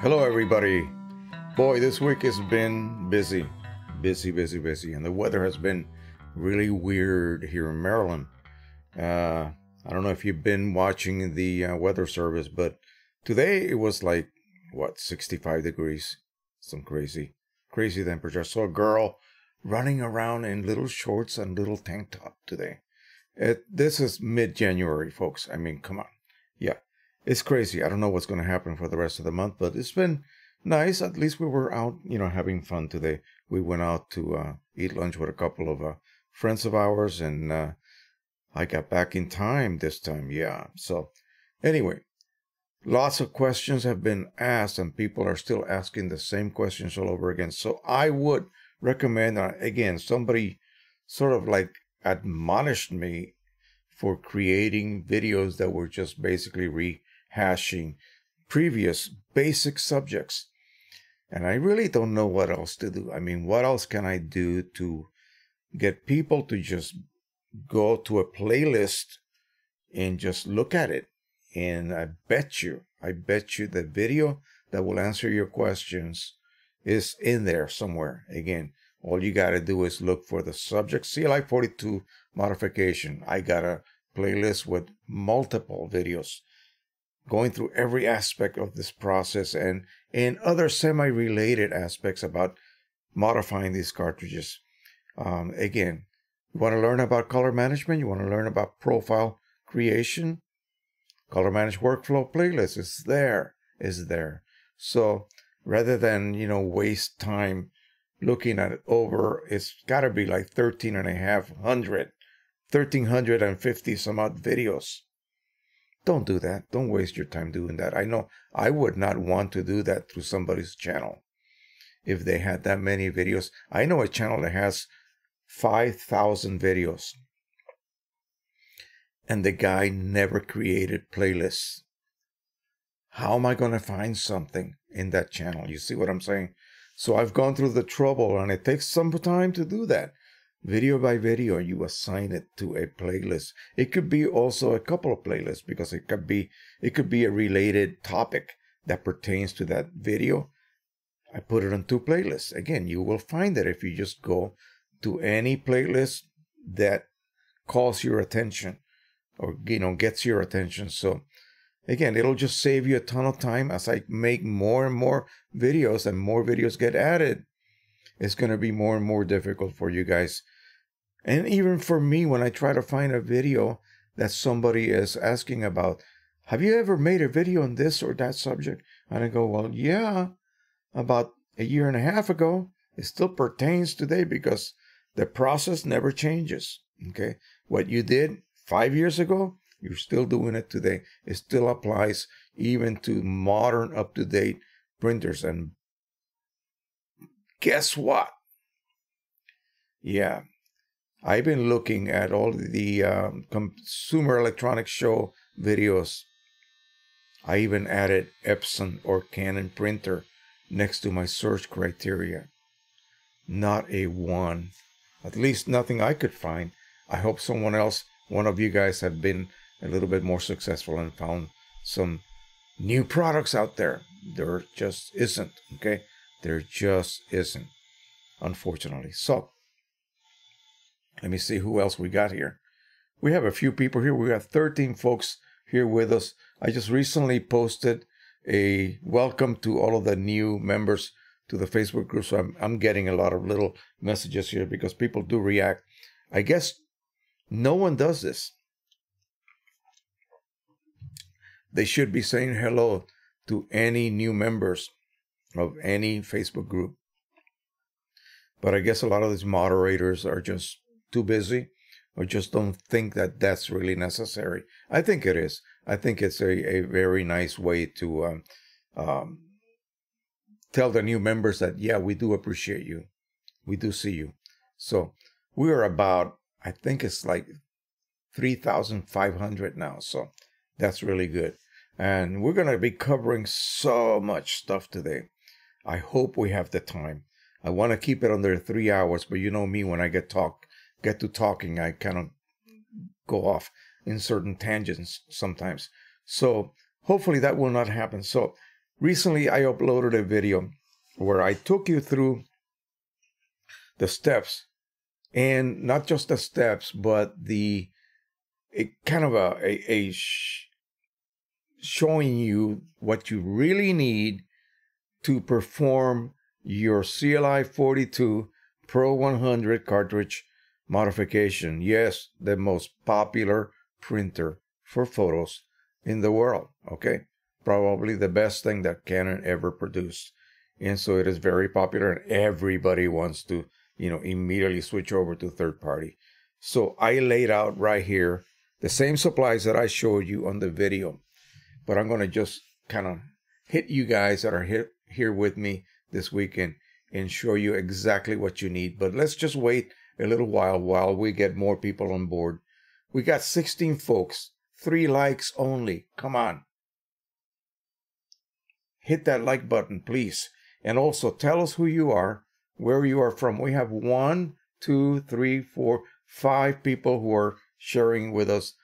Hello everybody. Boy, this week has been busy, and the weather has been really weird here in Maryland. I don't know if you've been watching the weather service, but today it was like, what, 65 degrees? Some crazy temperature. I saw a girl running around in little shorts and little tank top today. This is mid-January, folks. I mean, come on. Yeah, it's crazy. I don't know what's going to happen for the rest of the month, but it's been nice. At least we were out, you know, having fun today. We went out to eat lunch with a couple of friends of ours, and I got back in time this time. Yeah, so anyway, lots of questions have been asked, and people are still asking the same questions all over again. So I would recommend, again, somebody sort of like admonished me for creating videos that were just basically rehashing previous basic subjects. And I really don't know what else to do. I mean, what else can I do to get people to just go to a playlist and just look at it? And I bet you the video that will answer your questions is in there somewhere. Again, all you got to do is look for the subject CLI 42 modification. I got a playlist with multiple videos going through every aspect of this process and other semi-related aspects about modifying these cartridges. Again, you want to learn about color management, you want to learn about profile creation, color managed workflow playlist is there. So rather than, you know, waste time looking at it over, it's got to be like 1,350 some odd videos. Don't do that. Don't waste your time doing that. I know I would not want to do that through somebody's channel if they had that many videos. I know a channel that has 5,000 videos, and the guy never created playlists. How am I going to find something in that channel? You see what I'm saying? So I've gone through the trouble, and it takes some time to do that. Video by video, you assign it to a playlist. It could be also a couple of playlists, because it could be a related topic that pertains to that video. I put it on two playlists. Again, you will find that if you just go to any playlist that calls your attention or, you know, gets your attention. So again, it'll just save you a ton of time. As I make more and more videos and more videos get added, it's going to be more and more difficult for you guys. And even for me, when I try to find a video that somebody is asking about, have you ever made a video on this or that subject? And I go, well, yeah, about a year and a half ago. It still pertains today because the process never changes. Okay, what you did 5 years ago, you're still doing it today. It still applies even to modern, up-to-date printers. And guess what? Yeah, I've been looking at all the Consumer Electronics Show videos. I even added Epson or Canon printer next to my search criteria. Not a one, at least nothing I could find. I hope someone else, one of you guys, have been a little bit more successful and found some new products out there. There just isn't, okay? There just isn't, unfortunately. So let me see who else we got here. We have a few people here. We got 13 folks here with us. I just recently posted a welcome to all of the new members to the Facebook group. So I'm getting a lot of little messages here because people do react. I guess no one does this. They should be saying hello to any new members of any Facebook group. But I guess a lot of these moderators are just too busy or just don't think that that's really necessary. I think it is. I think it's a very nice way to tell the new members that, yeah, we do appreciate you. We do see you. So we are about, I think it's like 3,500 now. So that's really good. And we're going to be covering so much stuff today. I hope we have the time. I want to keep it under 3 hours, but you know me, when I get to talking, I kind of go off in certain tangents sometimes. So hopefully that will not happen. So Recently, I uploaded a video where I took you through the steps, and not just the steps, but showing you what you really need to perform your CLI 42 Pro 100 cartridge modification. Yes, the most popular printer for photos in the world, okay? Probably the best thing that Canon ever produced. And so it is very popular, and everybody wants to, you know, immediately switch over to third party. So I laid out right here the same supplies that I showed you on the video, but I'm going to just kind of hit you guys that are here with me this weekend and show you exactly what you need. But let's just wait a little while we get more people on board. We got 16 folks, 3 likes only. Come on. Hit that like button, please. And also tell us who you are, where you are from. We have 5 people who are sharing with us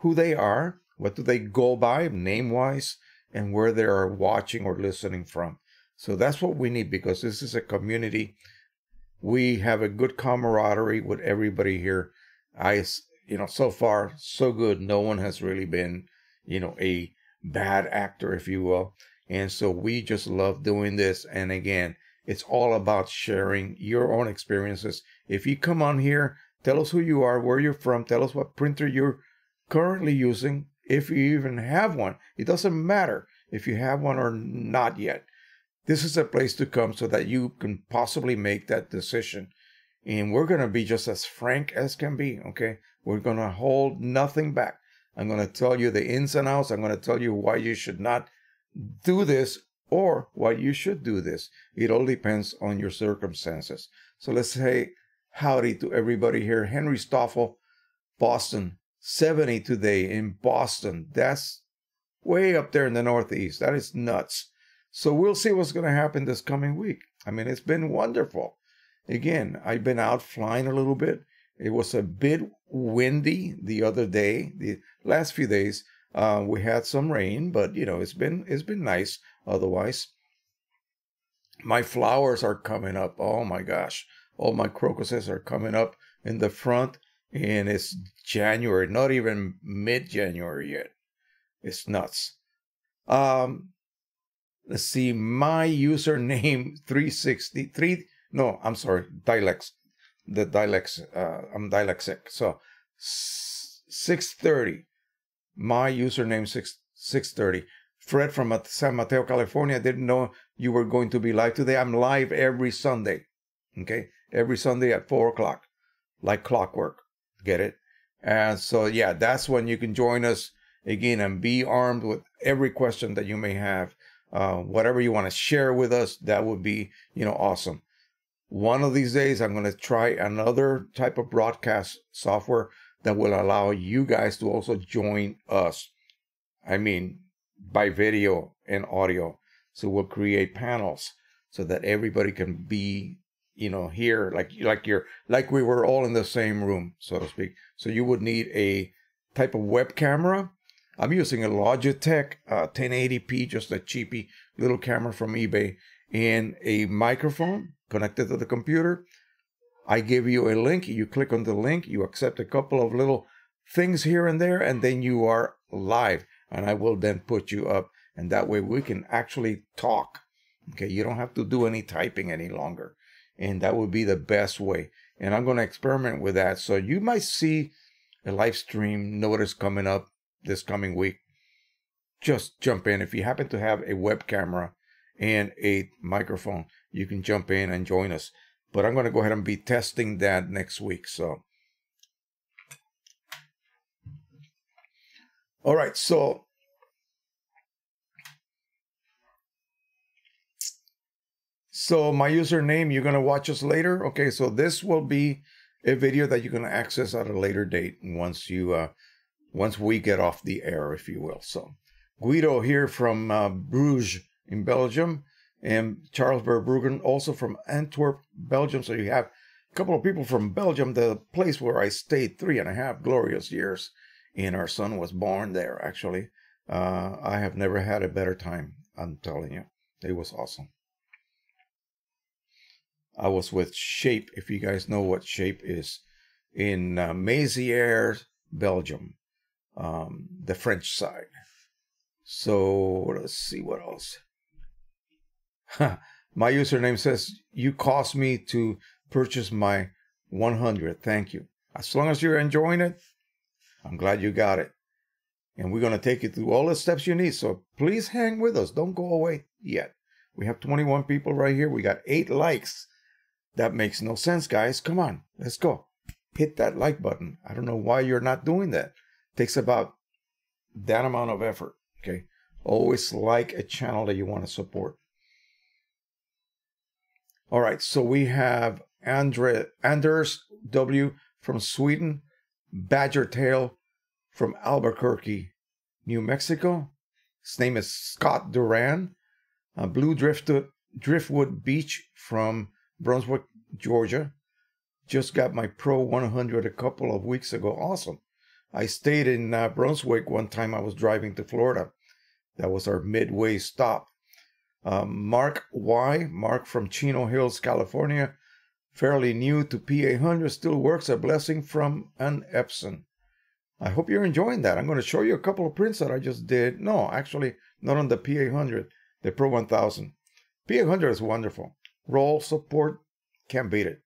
who they are, what do they go by name-wise, and where they are watching or listening from. So that's what we need, because this is a community. We have a good camaraderie with everybody here. You know, so far, so good. No one has really been, you know, a bad actor, if you will. And so we just love doing this. And again, it's all about sharing your own experiences. If you come on here, tell us who you are, where you're from. Tell us what printer you're currently using, if you even have one. It doesn't matter if you have one or not yet. This is a place to come so that you can possibly make that decision. And we're going to be just as frank as can be, okay? We're going to hold nothing back. I'm going to tell you the ins and outs. I'm going to tell you why you should not do this or why you should do this. It all depends on your circumstances. So let's say howdy to everybody here. Henry Stoffel, Boston. 70 today in Boston. That's way up there in the Northeast. That is nuts. So we'll see what's going to happen this coming week. I mean, it's been wonderful. Again, I've been out flying a little bit. It was a bit windy the other day. The last few days, we had some rain, but you know, it's been nice otherwise. My flowers are coming up. Oh my gosh. All my crocuses are coming up in the front. And it's January, not even mid-January yet. It's nuts. Let's see, my username 363. No, I'm sorry, dialects. The dialects. I'm dyslexic. So 630. My username 630. Fred from San Mateo, California. Didn't know you were going to be live today. I'm live every Sunday. Okay, every Sunday at 4 o'clock, like clockwork. Get it? And so, yeah, that's when you can join us again and be armed with every question that you may have. Whatever you want to share with us, that would be, you know, awesome. One of these days, I'm going to try another type of broadcast software that will allow you guys to also join us. I mean, by video and audio. So we'll create panels so that everybody can be, you know, here, like we were all in the same room, so to speak. So you would need a type of web camera. I'm using a Logitech Tech 1080p, just a cheapy little camera from eBay, and a microphone connected to the computer. I give you a link. You click on the link. You accept a couple of little things here and there, and then you are live. And I will then put you up, and that way we can actually talk. Okay, you don't have to do any typing any longer. And that would be the best way. And I'm going to experiment with that. So you might see a live stream notice coming up this coming week. Just jump in. If you happen to have a web camera and a microphone, you can jump in and join us. But I'm going to go ahead and be testing that next week. So, all right. So, my username, you're going to watch us later. Okay, so this will be a video that you're going to access at a later date once you, once we get off the air, if you will. So Guido here from Bruges in Belgium, and Charles Verbruggen also from Antwerp, Belgium. So you have a couple of people from Belgium, the place where I stayed 3.5 glorious years, and our son was born there, actually. I have never had a better time I'm telling you, it was awesome. I was with Shape, if you guys know what Shape is, in Mézières, Belgium, the French side. So let's see what else. My username says, you caused me to purchase my 100. Thank you. As long as you're enjoying it, I'm glad you got it. And we're going to take you through all the steps you need. So please hang with us. Don't go away yet. We have 21 people right here. We got 8 likes. That makes no sense, guys. Come on. Let's go. Hit that like button. I don't know why you're not doing that. It takes about that amount of effort. Okay. Always like a channel that you want to support. All right. So we have Anders W. from Sweden. Badger Tail from Albuquerque, New Mexico. His name is Scott Duran. Blue Driftwood Beach from Brunswick, Georgia. Just got my Pro 100 a couple of weeks ago. Awesome. I stayed in Brunswick one time. I was driving to Florida. That was our midway stop. Mark Y, Mark from Chino Hills, California. Fairly new to P800, still works. A blessing from an Epson. I hope you're enjoying that. I'm going to show you a couple of prints that I just did. No, actually, not on the P800. The Pro 1000. P800 is wonderful. Roll support, can't beat it.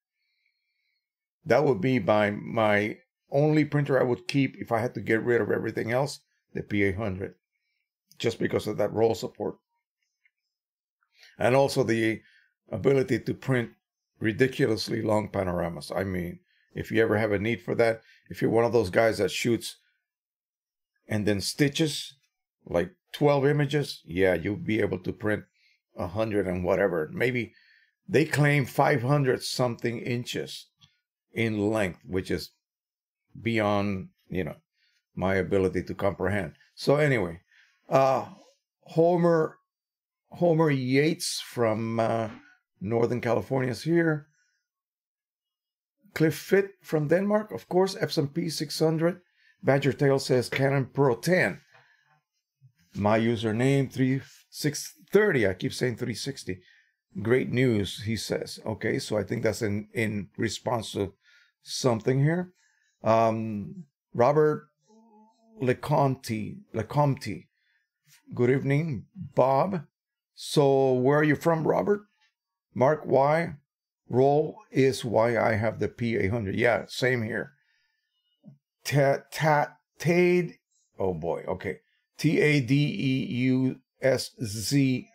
That would be my only printer I would keep if I had to get rid of everything else, the P800, just because of that roll support. And also the ability to print ridiculously long panoramas. I mean, if you ever have a need for that, if you're one of those guys that shoots and then stitches, like 12 images, yeah, you'll be able to print 100 and whatever. Maybe they claim 500 something inches in length, which is beyond, you know, my ability to comprehend. So anyway, Homer Yates from Northern California is here. Cliff Fitt from Denmark, of course. Epson P600. Badger Tail says Canon Pro 10. My username 3630. I keep saying 360. Great news, he says. Okay, so I think that's in response to something here. Robert Leconte. Good evening, Bob. So where are you from, Robert? Mark Y. Roll is why I have the P800. Yeah, same here. Tade. Oh boy. Okay. Tadeusz,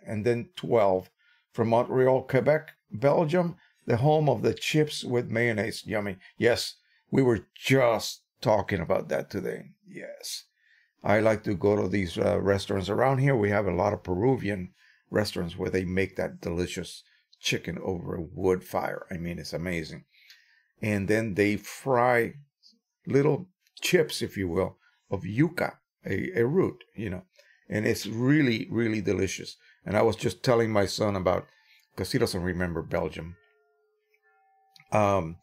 and then 12, from Montreal, Quebec, Belgium, the home of the chips with mayonnaise. Yummy. Yes, we were just talking about that today. Yes. I like to go to these restaurants around here. We have a lot of Peruvian restaurants where they make that delicious chicken over a wood fire. I mean, it's amazing. And then they fry little chips, if you will, of yuca. A root, you know, and it's really, really delicious. And I was just telling my son about, because he doesn't remember Belgium, the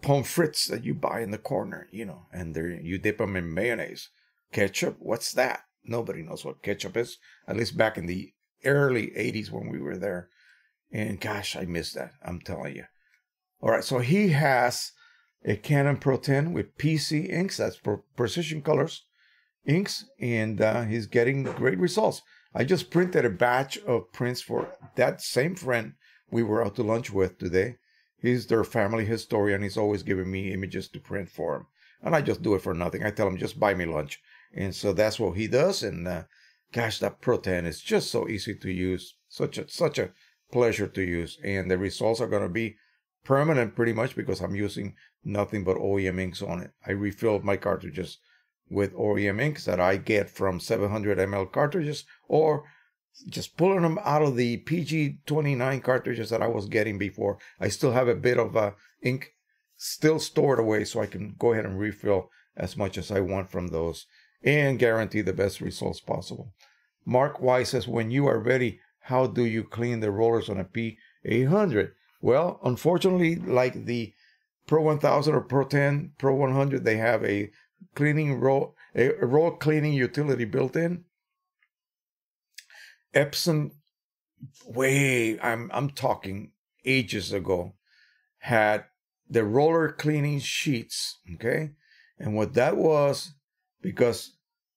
pommes frites that you buy in the corner, you know, and you dip them in mayonnaise. Ketchup, what's that? Nobody knows what ketchup is, at least back in the early 80s when we were there. And gosh, I miss that, I'm telling you. All right, so he has a Canon Pro 10 with PC inks, that's Precision Colors inks, and he's getting great results. I just printed a batch of prints for that same friend we were out to lunch with today. He's their family historian. He's always giving me images to print for him, and I just do it for nothing. I tell him, just buy me lunch, and so that's what he does. And gosh, that Pro 10 is just so easy to use, such a pleasure to use, and the results are going to be permanent pretty much, because I'm using nothing but OEM inks on it. I refilled my cartridges with OEM inks that I get from 700 ml cartridges, or just pulling them out of the PG-29 cartridges that I was getting before. I still have a bit of ink still stored away, so I can go ahead and refill as much as I want from those and guarantee the best results possible. Mark Y says, when you are ready, how do you clean the rollers on a P800? Well, unfortunately, like the Pro 1000 or Pro 10, Pro 100, they have a roll cleaning utility built in, Epson, way, I'm talking ages ago, had the roller cleaning sheets, okay? And what that was, because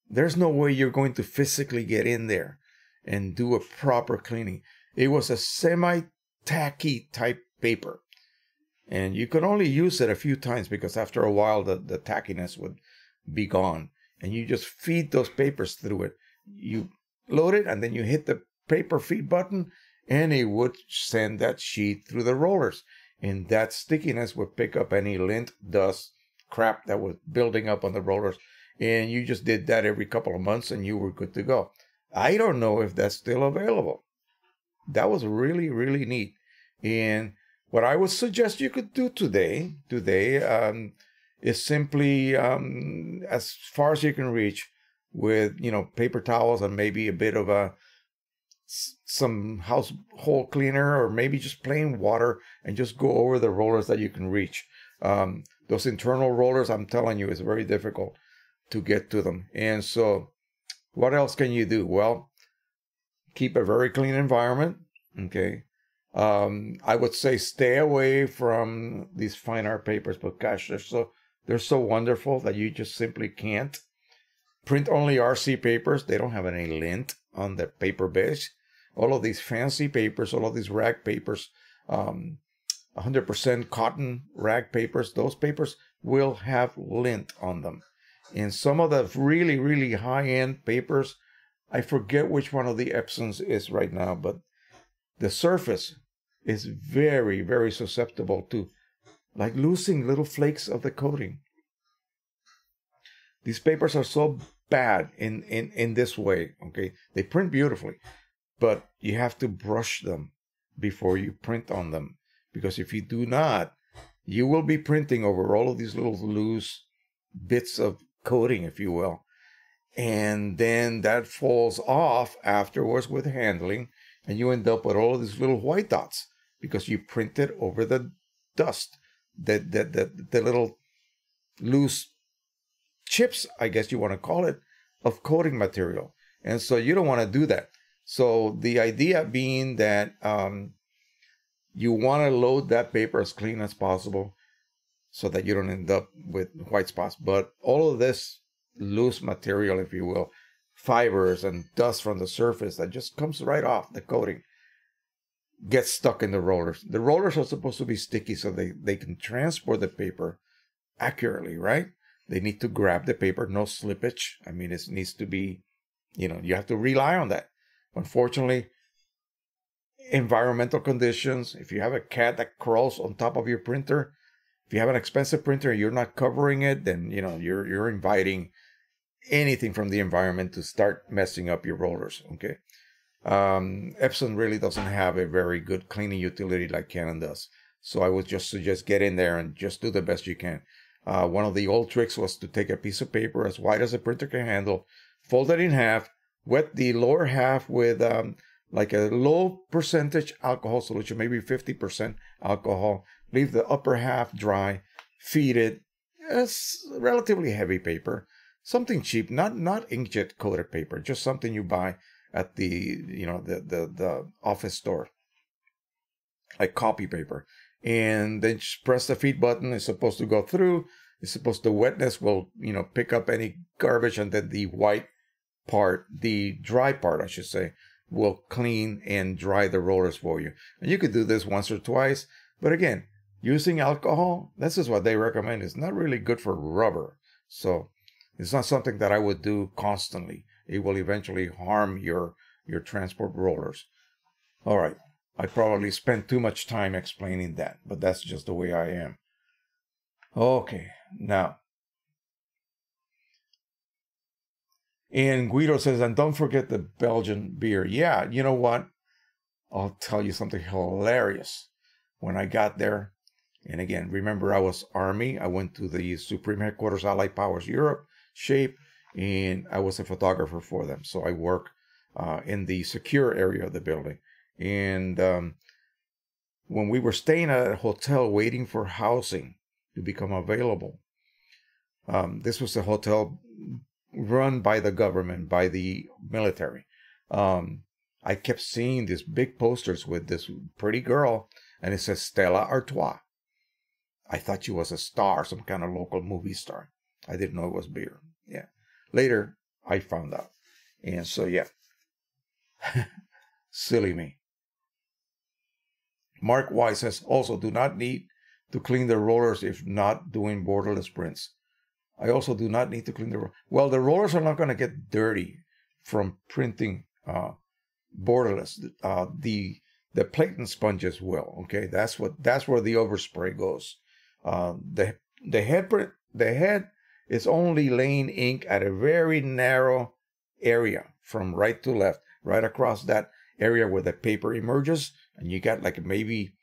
there's no way you're going to physically get in there and do a proper cleaning. It was a semi-tacky type paper. And you could only use it a few times because after a while the tackiness would be gone. And you just feed those papers through it. You load it and then you hit the paper feed button and it would send that sheet through the rollers. And that stickiness would pick up any lint, dust, crap that was building up on the rollers. And you just did that every couple of months and you were good to go. I don't know if that's still available. That was really, really neat. And what I would suggest you could do today is simply, as far as you can reach, with, you know, paper towels and maybe a bit of some household cleaner, or maybe just plain water, and just go over the rollers that you can reach. Those internal rollers, I'm telling you, it's very difficult to get to them. And so what else can you do? Well, keep a very clean environment, okay? I would say stay away from these fine art papers, but gosh, they're so wonderful that you just simply can't. Print only RC papers. They don't have any lint on the paper base. All of these fancy papers, all of these rag papers, 100% cotton rag papers, those papers will have lint on them. And some of the really, really high-end papers, I forget which one of the Epsons is right now, but the surface is very, very susceptible to, like, losing little flakes of the coating. These papers are so bad in this way, okay? They print beautifully, but you have to brush them before you print on them, because if you do not, you will be printing over all of these little loose bits of coating, if you will. And then that falls off afterwards with handling, and you end up with all of these little white dots because you printed over the dust, the little loose chips, I guess you want to call it, of coating material. And so you don't want to do that. So the idea being that you want to load that paper as clean as possible so that you don't end up with white spots. But all of this loose material, if you will, fibers and dust from the surface that just comes right off the coating, gets stuck in the rollers. The rollers are supposed to be sticky so they can transport the paper accurately, right? They need to grab the paper, no slippage. I mean, it needs to be, you know, you have to rely on that. Unfortunately, environmental conditions, if you have a cat that crawls on top of your printer, if you have an expensive printer and you're not covering it, then, you know, you're inviting anything from the environment to start messing up your rollers, okay? Epson really doesn't have a very good cleaning utility like Canon does. So I would just suggest get in there and just do the best you can. One of the old tricks was to take a piece of paper as wide as a printer can handle, fold it in half, wet the lower half with like a low percentage alcohol solution, maybe 50% alcohol, leave the upper half dry, feed it, it's relatively heavy paper, something cheap, not inkjet coated paper, just something you buy at the, you know, the office store, like copy paper. And then just press the feed button. It's supposed to go through. It's supposed, the wetness will, you know, pick up any garbage, and then the white part, the dry part, I should say, will clean and dry the rollers for you. And you could do this once or twice, but again, using alcohol, this is what they recommend. It's not really good for rubber. So it's not something that I would do constantly. It will eventually harm your transport rollers. All right. I probably spent too much time explaining that, but that's just the way I am. Okay, now. And Guido says, and don't forget the Belgian beer. Yeah, you know what? I'll tell you something hilarious. When I got there, and again, remember I was Army. I went to the Supreme Headquarters Allied Powers Europe, Shape, and I was a photographer for them. So I work in the secure area of the building. And when we were staying at a hotel waiting for housing to become available, this was a hotel run by the government, by the military. I kept seeing these big posters with this pretty girl, and it says Stella Artois. I thought she was a star, some kind of local movie star. I didn't know it was beer. Yeah. Later, I found out. And so, yeah. Silly me. Mark Y says, also do not need to clean the rollers if not doing borderless prints. I also do not need to clean the rollers. Well, the rollers are not going to get dirty from printing borderless. The plate and sponges will. Okay, that's where the overspray goes. The head is only laying ink at a very narrow area from right to left, right across that area where the paper emerges, and you got like maybe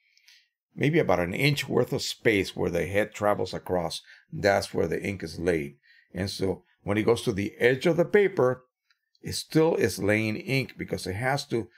about an inch worth of space where the head travels across. That's where the ink is laid. And so when it goes to the edge of the paper, it still is laying ink because it has to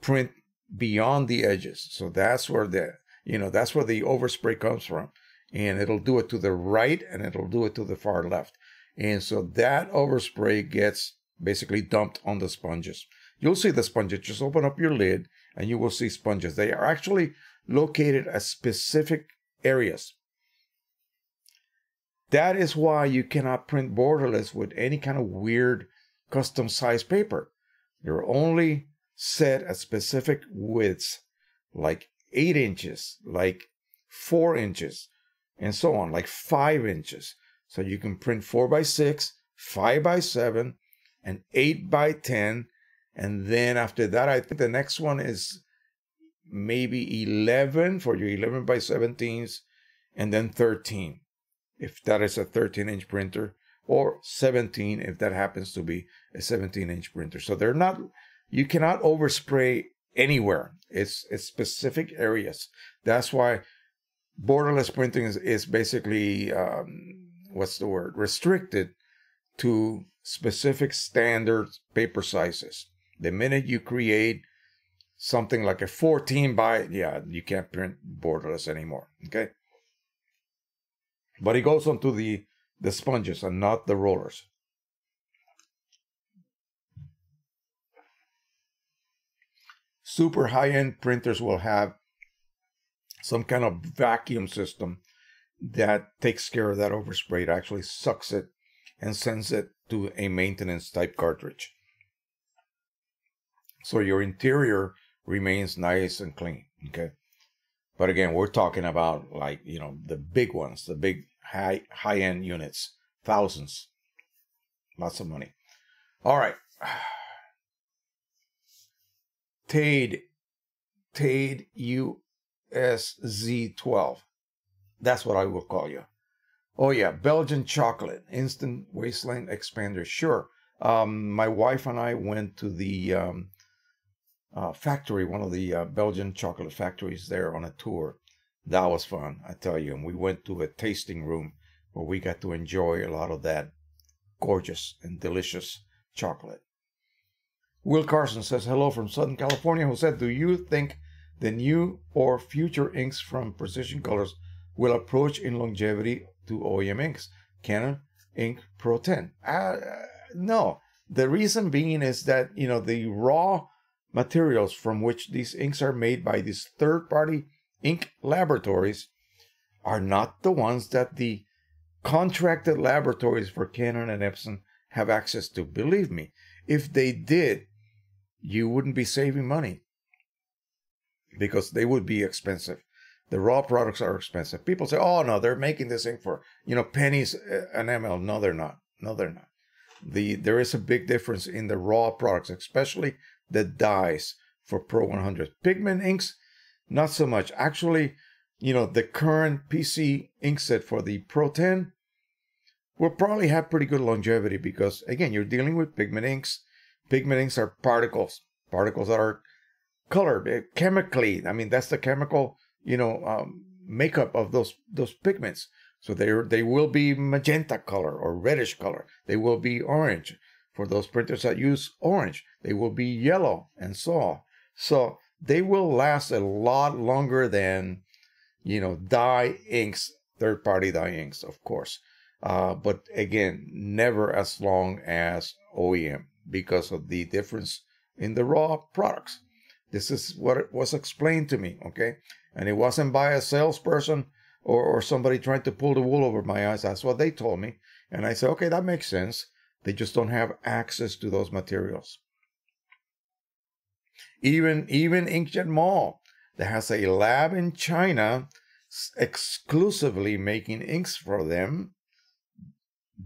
print beyond the edges. So that's where the, you know, that's where the overspray comes from. And it'll do it to the right and it'll do it to the far left. And so that overspray gets basically dumped on the sponges. You'll see the sponges. Just open up your lid and you will see sponges. They are actually located at specific areas. That is why you cannot print borderless with any kind of weird custom size paper. You're only set at specific widths, like 8 inches, like 4 inches, and so on, like 5 inches. So you can print 4 by 6, 5 by 7, and 8 by 10. And then after that, I think the next one is maybe 11 for your 11 by 17s, and then 13 if that is a 13-inch printer, or 17 if that happens to be a 17-inch printer. So they're not, you cannot overspray anywhere. It's specific areas. That's why borderless printing is basically restricted to specific standard paper sizes. The minute you create something like a 14 by, yeah, you can't print borderless anymore, okay? But it goes onto the sponges and not the rollers. Super high-end printers will have some kind of vacuum system that takes care of that overspray. It actually sucks it and sends it to a maintenance type cartridge. So your interior remains nice and clean, okay? But again, we're talking about, like, you know, the big ones, the big high-end units, thousands, lots of money. All right. Tade USZ12. That's what I will call you. Oh yeah, Belgian chocolate, instant waistline expander. Sure. My wife and I went to the factory, one of the Belgian chocolate factories there on a tour. That was fun, I tell you. And we went to a tasting room where we got to enjoy a lot of that gorgeous and delicious chocolate. Will Carson says, hello from Southern California, who said, do you think the new or future inks from Precision Colors will approach in longevity to OEM inks? Canon Ink Pro 10. No. The reason being is that, you know, the raw materials from which these inks are made by these third-party ink laboratories are not the ones that the contracted laboratories for Canon and Epson have access to. Believe me, if they did, you wouldn't be saving money because they would be expensive. The raw products are expensive. People say, oh, no, they're making this ink for, you know, pennies an ml. No, they're not. No, they're not. There is a big difference in the raw products, especially the dyes for Pro 100. Pigment inks, not so much. Actually, you know, the current PC ink set for the Pro 10 will probably have pretty good longevity because, again, you're dealing with pigment inks. Pigment inks are particles, particles that are colored chemically. I mean, that's the chemical, you know, makeup of those pigments. So they will be magenta color or reddish color. They will be orange. For those printers that use orange, they will be yellow and so on. So they will last a lot longer than, you know, dye inks, third-party dye inks, of course. But again, never as long as OEM because of the difference in the raw products. This is what it was explained to me, okay? And it wasn't by a salesperson or somebody trying to pull the wool over my eyes. That's what they told me. And I said, okay, that makes sense. They just don't have access to those materials. Even Inkjet Mall, that has a lab in China exclusively making inks for them,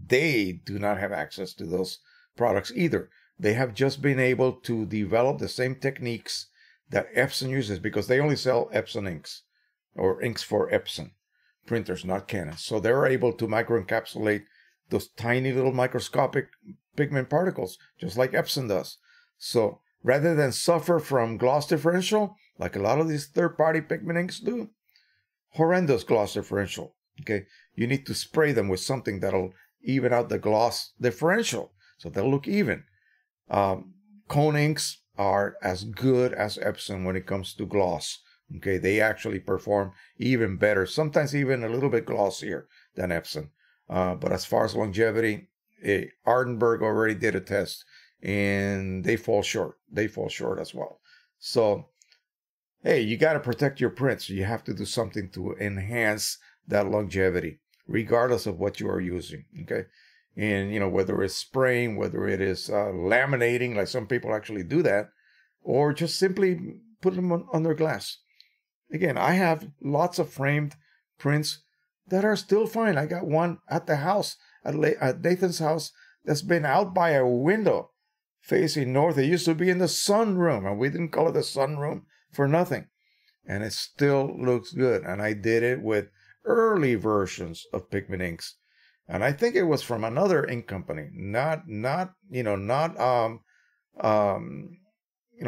they do not have access to those products either. They have just been able to develop the same techniques that Epson uses, because they only sell Epson inks, or inks for Epson printers, not Canon. So they're able to microencapsulate those tiny little microscopic pigment particles, just like Epson does. So rather than suffer from gloss differential, like a lot of these third-party pigment inks do, horrendous gloss differential, okay? You need to spray them with something that'll even out the gloss differential, so they'll look even. Cone inks are as good as Epson when it comes to gloss, okay? They actually perform even better, sometimes even a little bit glossier than Epson. But as far as longevity, Artenberg already did a test, and they fall short. They fall short as well. So, hey, you got to protect your prints. You have to do something to enhance that longevity, regardless of what you are using, okay? And, you know, whether it's spraying, whether it is laminating, like some people actually do that, or just simply put them on, under glass. Again, I have lots of framed prints that are still fine. I got one at the house, at Nathan's house, that's been out by a window facing north. It used to be in the sunroom, and we didn't call it the sunroom for nothing. And it still looks good. And I did it with early versions of pigment inks. And I think it was from another ink company, not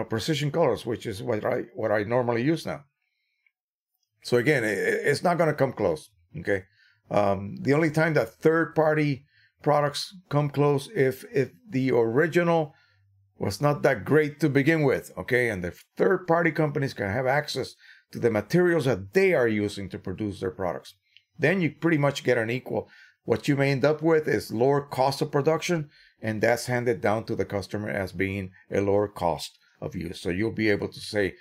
Precision Colors, which is what I normally use now. So again, it's not going to come close. Okay, the only time that third-party products come close if the original was not that great to begin with. Okay, and the third-party companies can have access to the materials that they are using to produce their products. Then you pretty much get an equal. What you may end up with is lower cost of production, and that's handed down to the customer as being a lower cost of use. So you'll be able to say,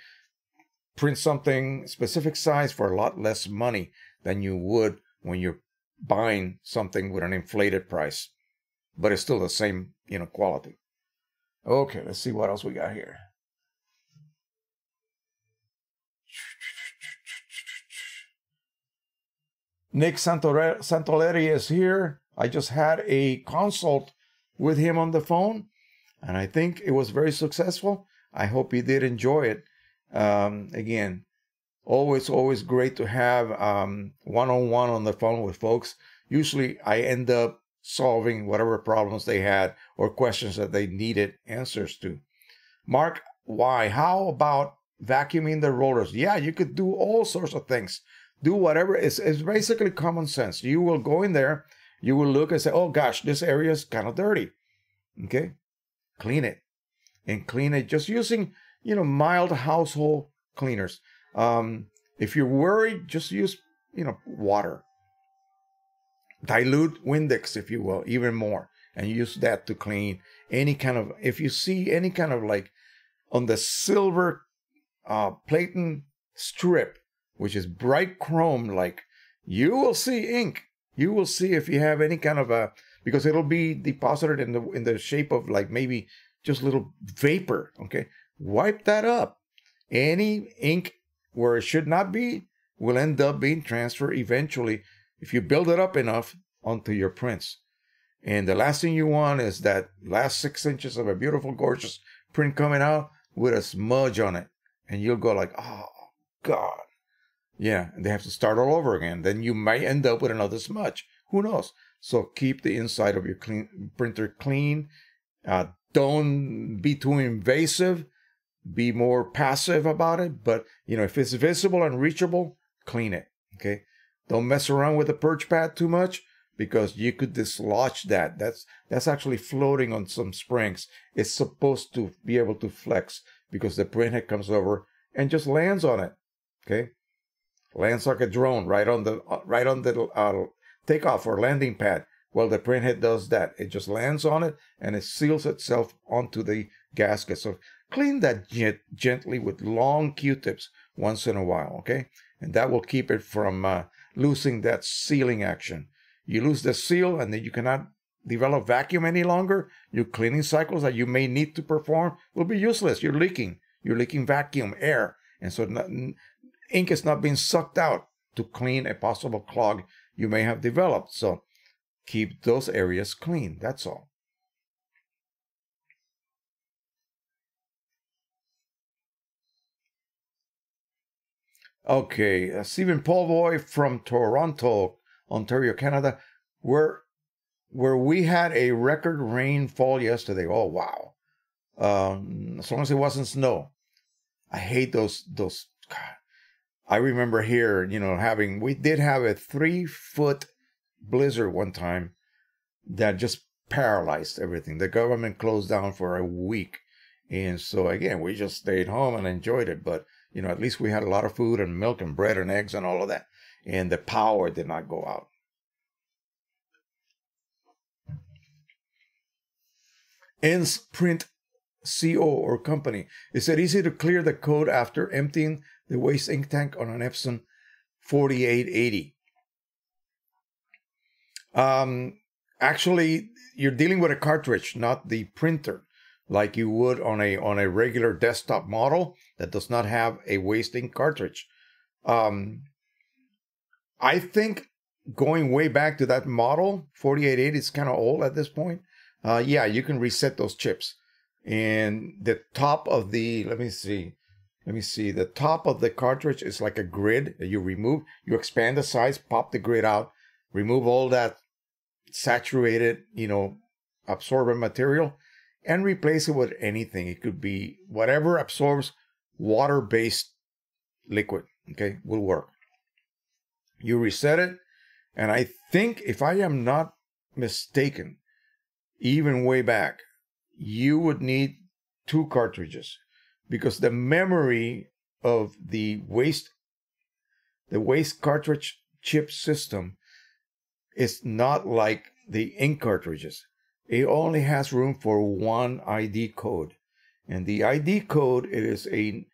print something specific size for a lot less money than you would when you're buying something with an inflated price. But it's still the same, you know, quality. Okay, let's see what else we got here. Nick Santoleri is here. I just had a consult with him on the phone, and I think it was very successful. I hope he did enjoy it. Again, always great to have one-on-one on the phone with folks. Usually I end up solving whatever problems they had or questions that they needed answers to. Mark Y, how about vacuuming the rollers? Yeah, you could do all sorts of things. Do whatever. It's basically common sense. You will go in there, you will look and say, oh gosh, this area is kind of dirty. Okay, clean it. And clean it just using, you know, mild household cleaners. If you're worried, just use, you know, water. Dilute Windex, if you will, even more. And use that to clean any kind of, if you see any kind of, like, on the silver platen strip, which is bright chrome, like, you will see ink. You will see if you have any kind of a, because it'll be deposited in the shape of, like, maybe just little vapor, okay? Wipe that up. Any ink where it should not be will end up being transferred eventually if you build it up enough onto your prints. And the last thing you want is that last 6 inches of a beautiful, gorgeous print coming out with a smudge on it. And you'll go like, oh, God. Yeah, and they have to start all over again. Then you might end up with another smudge. Who knows? So keep the inside of your printer clean. Don't be too invasive. Be more passive about it. But, you know, if it's visible and reachable, clean it, okay? Don't mess around with the purge pad too much, because you could dislodge that. That's actually floating on some springs. It's supposed to be able to flex because the printhead comes over and just lands on it, okay? Lands like a drone right on the takeoff or landing pad. Well, the printhead does that. It just lands on it, and it seals itself onto the gasket. So Clean that gently with long Q-tips once in a while, okay? And that will keep it from losing that sealing action. You lose the seal and then you cannot develop vacuum any longer. Your cleaning cycles that you may need to perform will be useless. You're leaking. You're leaking vacuum, air. And so ink is not being sucked out to clean a possible clog you may have developed. So keep those areas clean, that's all. Okay, Stephen Polvoy from Toronto, Ontario, Canada, where we had a record rainfall yesterday. Oh, wow. As long as it wasn't snow. I hate those. God. I remember here, you know, we did have a 3-foot blizzard one time that just paralyzed everything. The government closed down for a week. And so, again, we just stayed home and enjoyed it. But you know, at least we had a lot of food and milk and bread and eggs and all of that. And the power did not go out. Insprint CO or company. Is it easy to clear the code after emptying the waste ink tank on an Epson 4880? Actually, you're dealing with a cartridge, not the printer, like you would on a regular desktop model that does not have a waste ink cartridge. I think going way back to that model, 4880 is kind of old at this point. Yeah, you can reset those chips. And the top of the, let me see, the top of the cartridge is like a grid that you remove. You expand the size, pop the grid out, remove all that saturated, you know, absorbent material, and replace it with anything. It could be whatever absorbs water-based liquid, okay, will work. You reset it, and I think, if I am not mistaken, even way back, you would need 2 cartridges because the memory of the waste cartridge chip system is not like the ink cartridges. It only has room for 1 ID code, and the ID code, it is a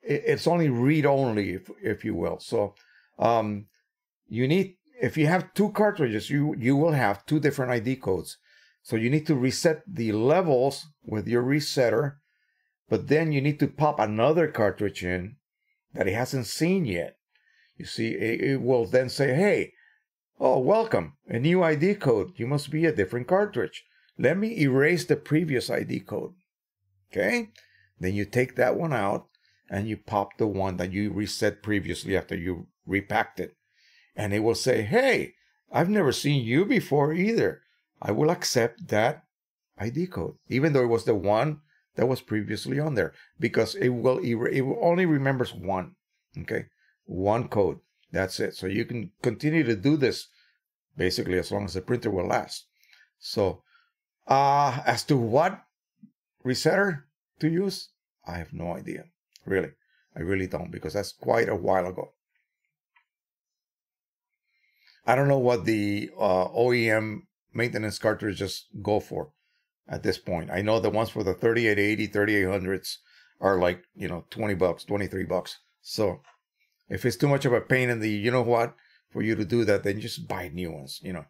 it's only read-only, if you will. So you need, if you have 2 cartridges, you will have 2 different ID codes. So you need to reset the levels with your resetter, but then you need to pop another cartridge in that it hasn't seen yet. You see, it will then say, hey, oh, welcome, a new ID code. You must be a different cartridge. Let me erase the previous ID code. Okay? Then you take that one out and you pop the one that you reset previously after you repacked it. And it will say, hey, I've never seen you before either. I will accept that ID code, even though it was the one that was previously on there, because it only remembers 1, okay? 1 code. That's it. So you can continue to do this basically as long as the printer will last. So as to what resetter to use, I have no idea, really. I really don't, because that's quite a while ago. I don't know what the OEM maintenance cartridges go for at this point. I know the ones for the 3880, 3800s are like, you know, $20, $23. So if it's too much of a pain in the, you know what, for you to do that, then just buy new ones, you know.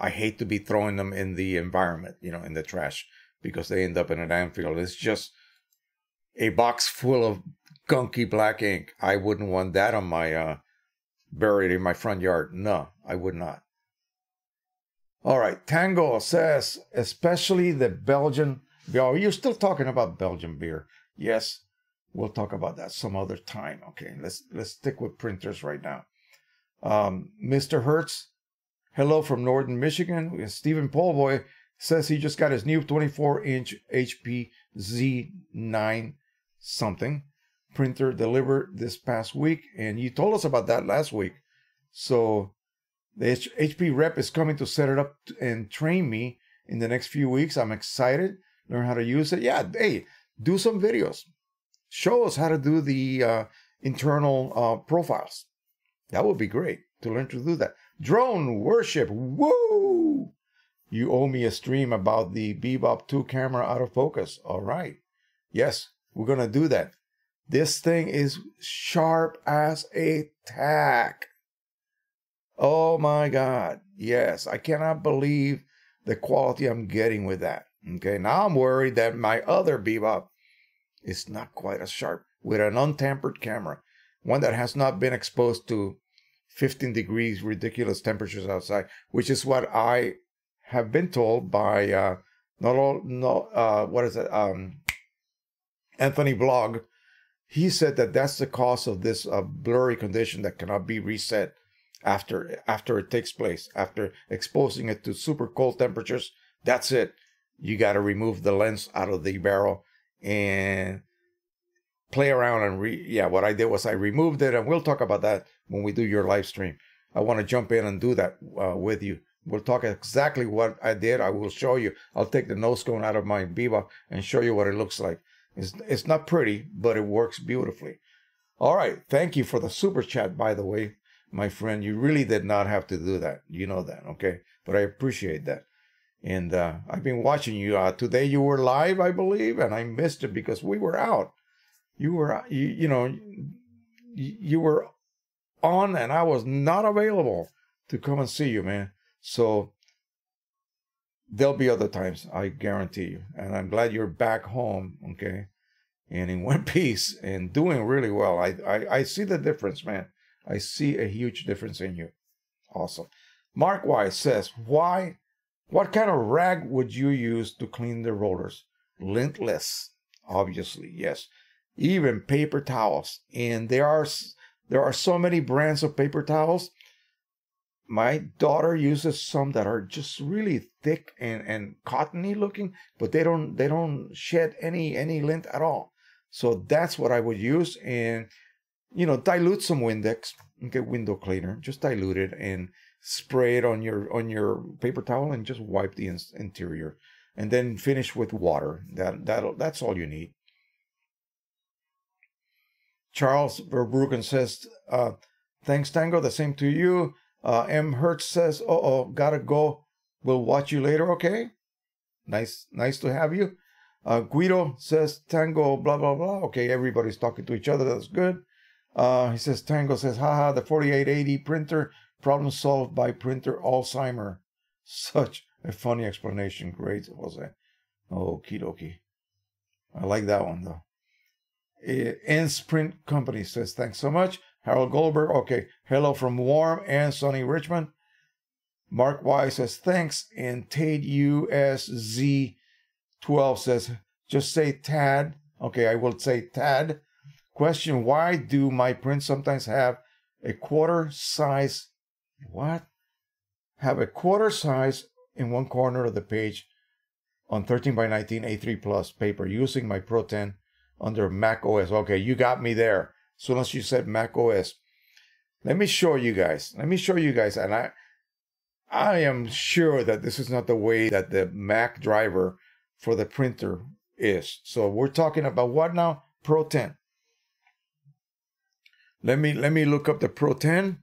I hate to be throwing them in the environment, you know, in the trash, because they end up in a landfill. It's just a box full of gunky black ink. I wouldn't want that on my, buried in my front yard. No, I would not. All right, Tango says, especially the Belgian beer. You're still talking about Belgian beer. Yes. We'll talk about that some other time. Okay, let's stick with printers right now. Mr. Hertz, hello from Northern Michigan. Stephen Polvoy says he just got his new 24-inch HP Z9 something printer delivered this past week, and you told us about that last week. So the HP rep is coming to set it up and train me in the next few weeks. I'm excited. Learn how to use it. Yeah, hey, do some videos. Show us how to do the internal profiles. That would be great to learn to do that. Drone worship. Woo! You owe me a stream about the Bebop 2 camera out of focus. All right. Yes, we're going to do that. This thing is sharp as a tack. Oh my God. Yes, I cannot believe the quality I'm getting with that. Okay, now I'm worried that my other Bebop is not quite as sharp with an untampered camera, one that has not been exposed to 15 degrees ridiculous temperatures outside, which is what I have been told by Anthony Blogg. He said that that's the cause of this blurry condition that cannot be reset after it takes place, after exposing it to super cold temperatures. That's it. You got to remove the lens out of the barrel and play around and what I did was I removed it, and we'll talk about that when we do your live stream. I want to jump in and do that with you. We'll talk exactly what I did. I will show you. I'll take the nose cone out of my Bebop and show you what it looks like. It's not pretty, but it works beautifully. All right. Thank you for the super chat, by the way, my friend. You really did not have to do that. You know that, okay? But I appreciate that. And I've been watching you. Today you were live, I believe, and I missed it because we were out. You were on, and I was not available to come and see you, man. So there'll be other times, I guarantee you. And I'm glad you're back home, okay, and in one piece and doing really well. I see the difference, man. I see a huge difference in you. Awesome. Mark Y says, what kind of rag would you use to clean the rollers? Lintless, obviously, yes. Even paper towels. And there are so many brands of paper towels. My daughter uses some that are just really thick and cottony looking, but they don't shed any lint at all. So that's what I would use. And you know, dilute some Windex, okay, window cleaner, just dilute it and spray it on your paper towel and just wipe the interior, and then finish with water. That's all you need. Charles Verbruggen says, thanks, Tango. The same to you. M. Hertz says, gotta go. We'll watch you later, okay? Nice to have you. Guido says, Tango, blah, blah, blah. Okay, everybody's talking to each other. That's good. He says, Tango says, haha, the 4880 printer, problem solved by printer Alzheimer. Such a funny explanation. Great, Jose. Okie dokie. I like that one, though. Ernst Print Company says, thanks so much. Harold Goldberg, okay. Hello from warm and sunny Richmond. Mark Y says, thanks. And TadUSZ12 says, just say Tad. Okay, I will say Tad. Question, why do my prints sometimes have a quarter size? What? Have a quarter size in one corner of the page on 13x19 A3 plus paper using my Pro 10 under Mac OS. Okay, you got me there. So unless you said Mac OS, let me show you guys. Let me show you guys. And I am sure that this is not the way that the Mac driver for the printer is. So we're talking about what now? Pro 10. Let me look up the Pro 10.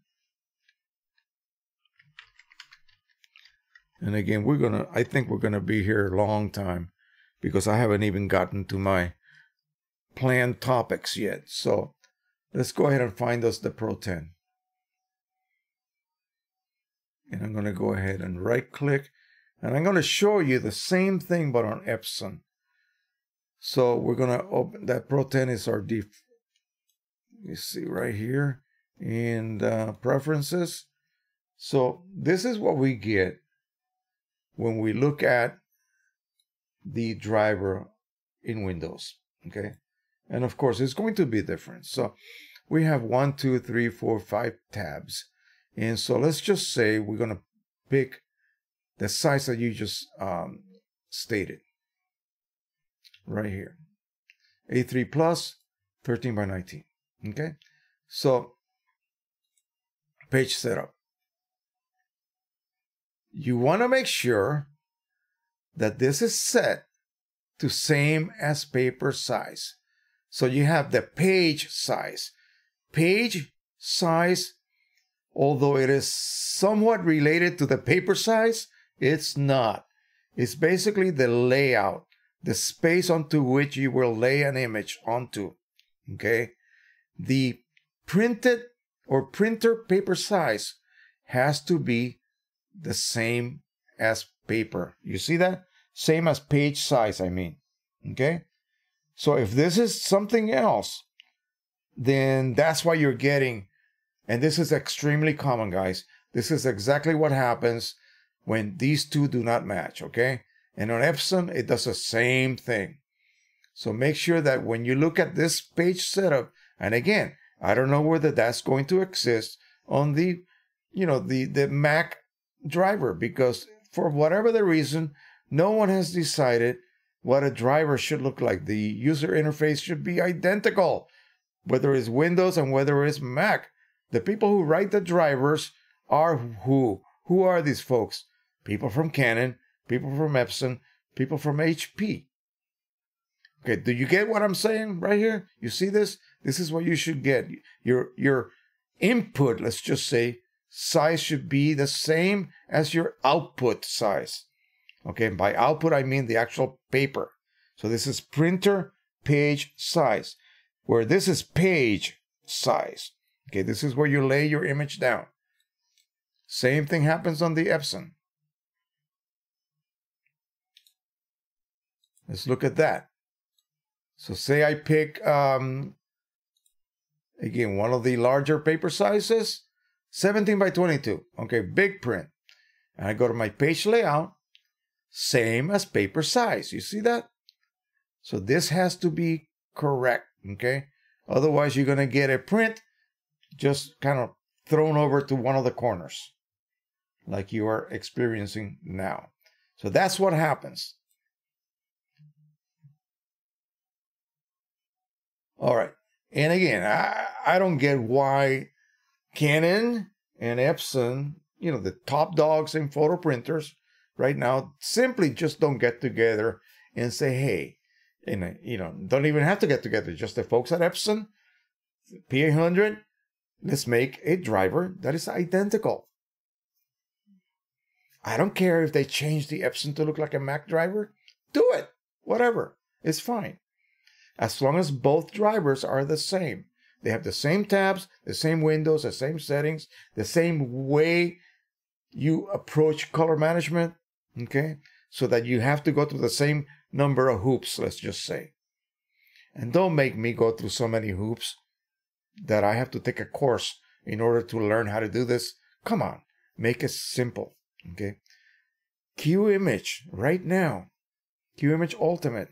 And again, I think we're gonna be here a long time because I haven't even gotten to my planned topics yet. So let's go ahead and find us the Pro 10. And I'm going to go ahead and right click. And I'm going to show you the same thing, but on Epson. So we're going to open that. Pro 10 is our default. You see right here. And preferences. So this is what we get when we look at the driver in Windows. Okay. And of course, it's going to be different. So we have 5 tabs. And so let's just say we're going to pick the size that you just stated right here. A3 plus 13x19. Okay. So page setup. You want to make sure that this is set to same as paper size. So you have the page size. Page size, although it is somewhat related to the paper size, It's not. It's basically the layout, the space onto which you will lay an image onto, okay? The printed or printer paper size has to be the same as paper. You see that? Same as page size, I mean, okay? So if this is something else, then that's why you're getting, and this is extremely common, guys. This is exactly what happens when these two do not match, okay? And on Epson, it does the same thing. So make sure that when you look at this page setup, and again, I don't know whether that's going to exist on the, you know, the Mac driver, because for whatever the reason, no one has decided what a driver should look like. The user interface should be identical, whether it's Windows and whether it's Mac. The people who write the drivers are who? Who are these folks? People from Canon, people from Epson, people from HP. Okay, do you get what I'm saying right here? You see this? This is what you should get. Your input, let's just say, size should be the same as your output size. Okay, and by output, I mean the actual paper. So this is printer page size, where this is page size. Okay, this is where you lay your image down. Same thing happens on the Epson. Let's look at that. So say I pick, again, one of the larger paper sizes, 17 by 22. Okay, big print. And I go to my page layout, same as paper size. You see that? So this has to be correct, okay? Otherwise, you're going to get a print just kind of thrown over to one of the corners, like you are experiencing now. So that's what happens. All right. And again, I don't get why Canon and Epson, you know, the top dogs in photo printers right now, simply just don't get together and say, hey, and, you know, don't even have to get together. Just the folks at Epson, P800, let's make a driver that is identical. I don't care if they change the Epson to look like a Mac driver. Do it. Whatever. It's fine. As long as both drivers are the same. They have the same tabs, the same windows, the same settings, the same way you approach color management, okay? So that you have to go through the same number of hoops, let's just say. And don't make me go through so many hoops that I have to take a course in order to learn how to do this. Come on, make it simple, okay? QImage right now, QImage Ultimate,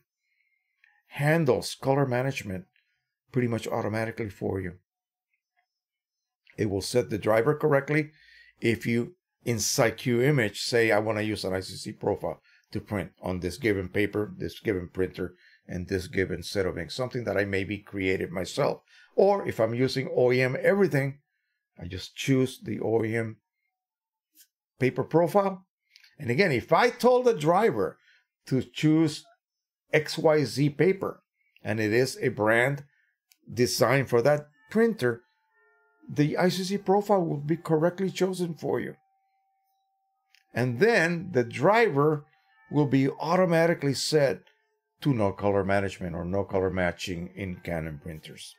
handles color management pretty much automatically for you. It will set the driver correctly if you, inside QImage, say I want to use an ICC profile to print on this given paper, this given printer, and this given set of inks, something that I maybe created myself. Or if I'm using OEM everything, I just choose the OEM paper profile. And again, if I told the driver to choose XYZ paper, and it is a brand designed for that printer, the ICC profile will be correctly chosen for you. And then the driver will be automatically set to no color management or no color matching in Canon printers.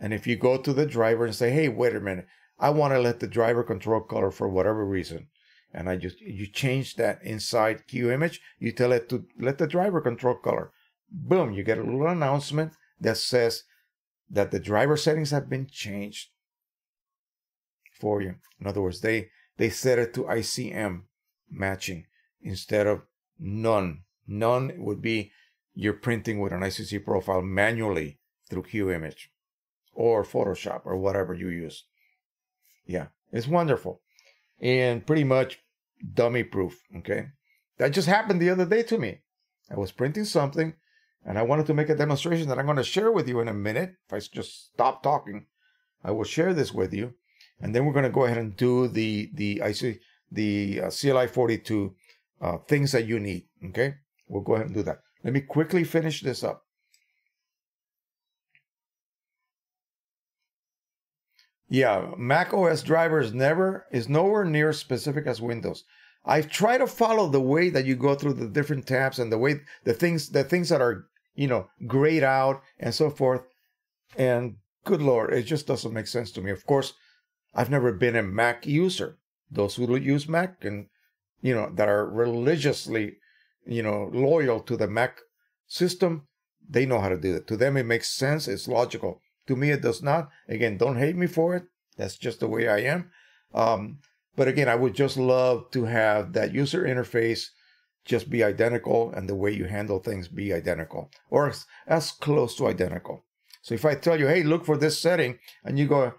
And if you go to the driver and say, hey, wait a minute, I want to let the driver control color for whatever reason, and you change that inside QImage, you tell it to let the driver control color. Boom, you get a little announcement that says that the driver settings have been changed for you. In other words, they set it to ICM matching instead of none. None would be you're printing with an ICC profile manually through QImage or Photoshop or whatever you use. Yeah, it's wonderful. And pretty much dummy proof, okay? That just happened the other day to me. I was printing something, and I wanted to make a demonstration that I'm going to share with you in a minute. If I just stop talking, I will share this with you. And then we're going to go ahead and do the CLI 42 things that you need, okay? We'll go ahead and do that. Let me quickly finish this up. Yeah, Mac OS drivers is nowhere near as specific as Windows. I try to follow the way that you go through the different tabs and the way the things that are, you know, grayed out and so forth. And good Lord, it just doesn't make sense to me. Of course, I've never been a Mac user. Those who use Mac and, you know, that are religiously, you know, loyal to the Mac system, they know how to do it. To them, it makes sense. It's logical. To me, it does not. Again, don't hate me for it. That's just the way I am. But again, I would just love to have that user interface just be identical and the way you handle things be identical or as close to identical. So if I tell you, hey, look for this setting, and you go,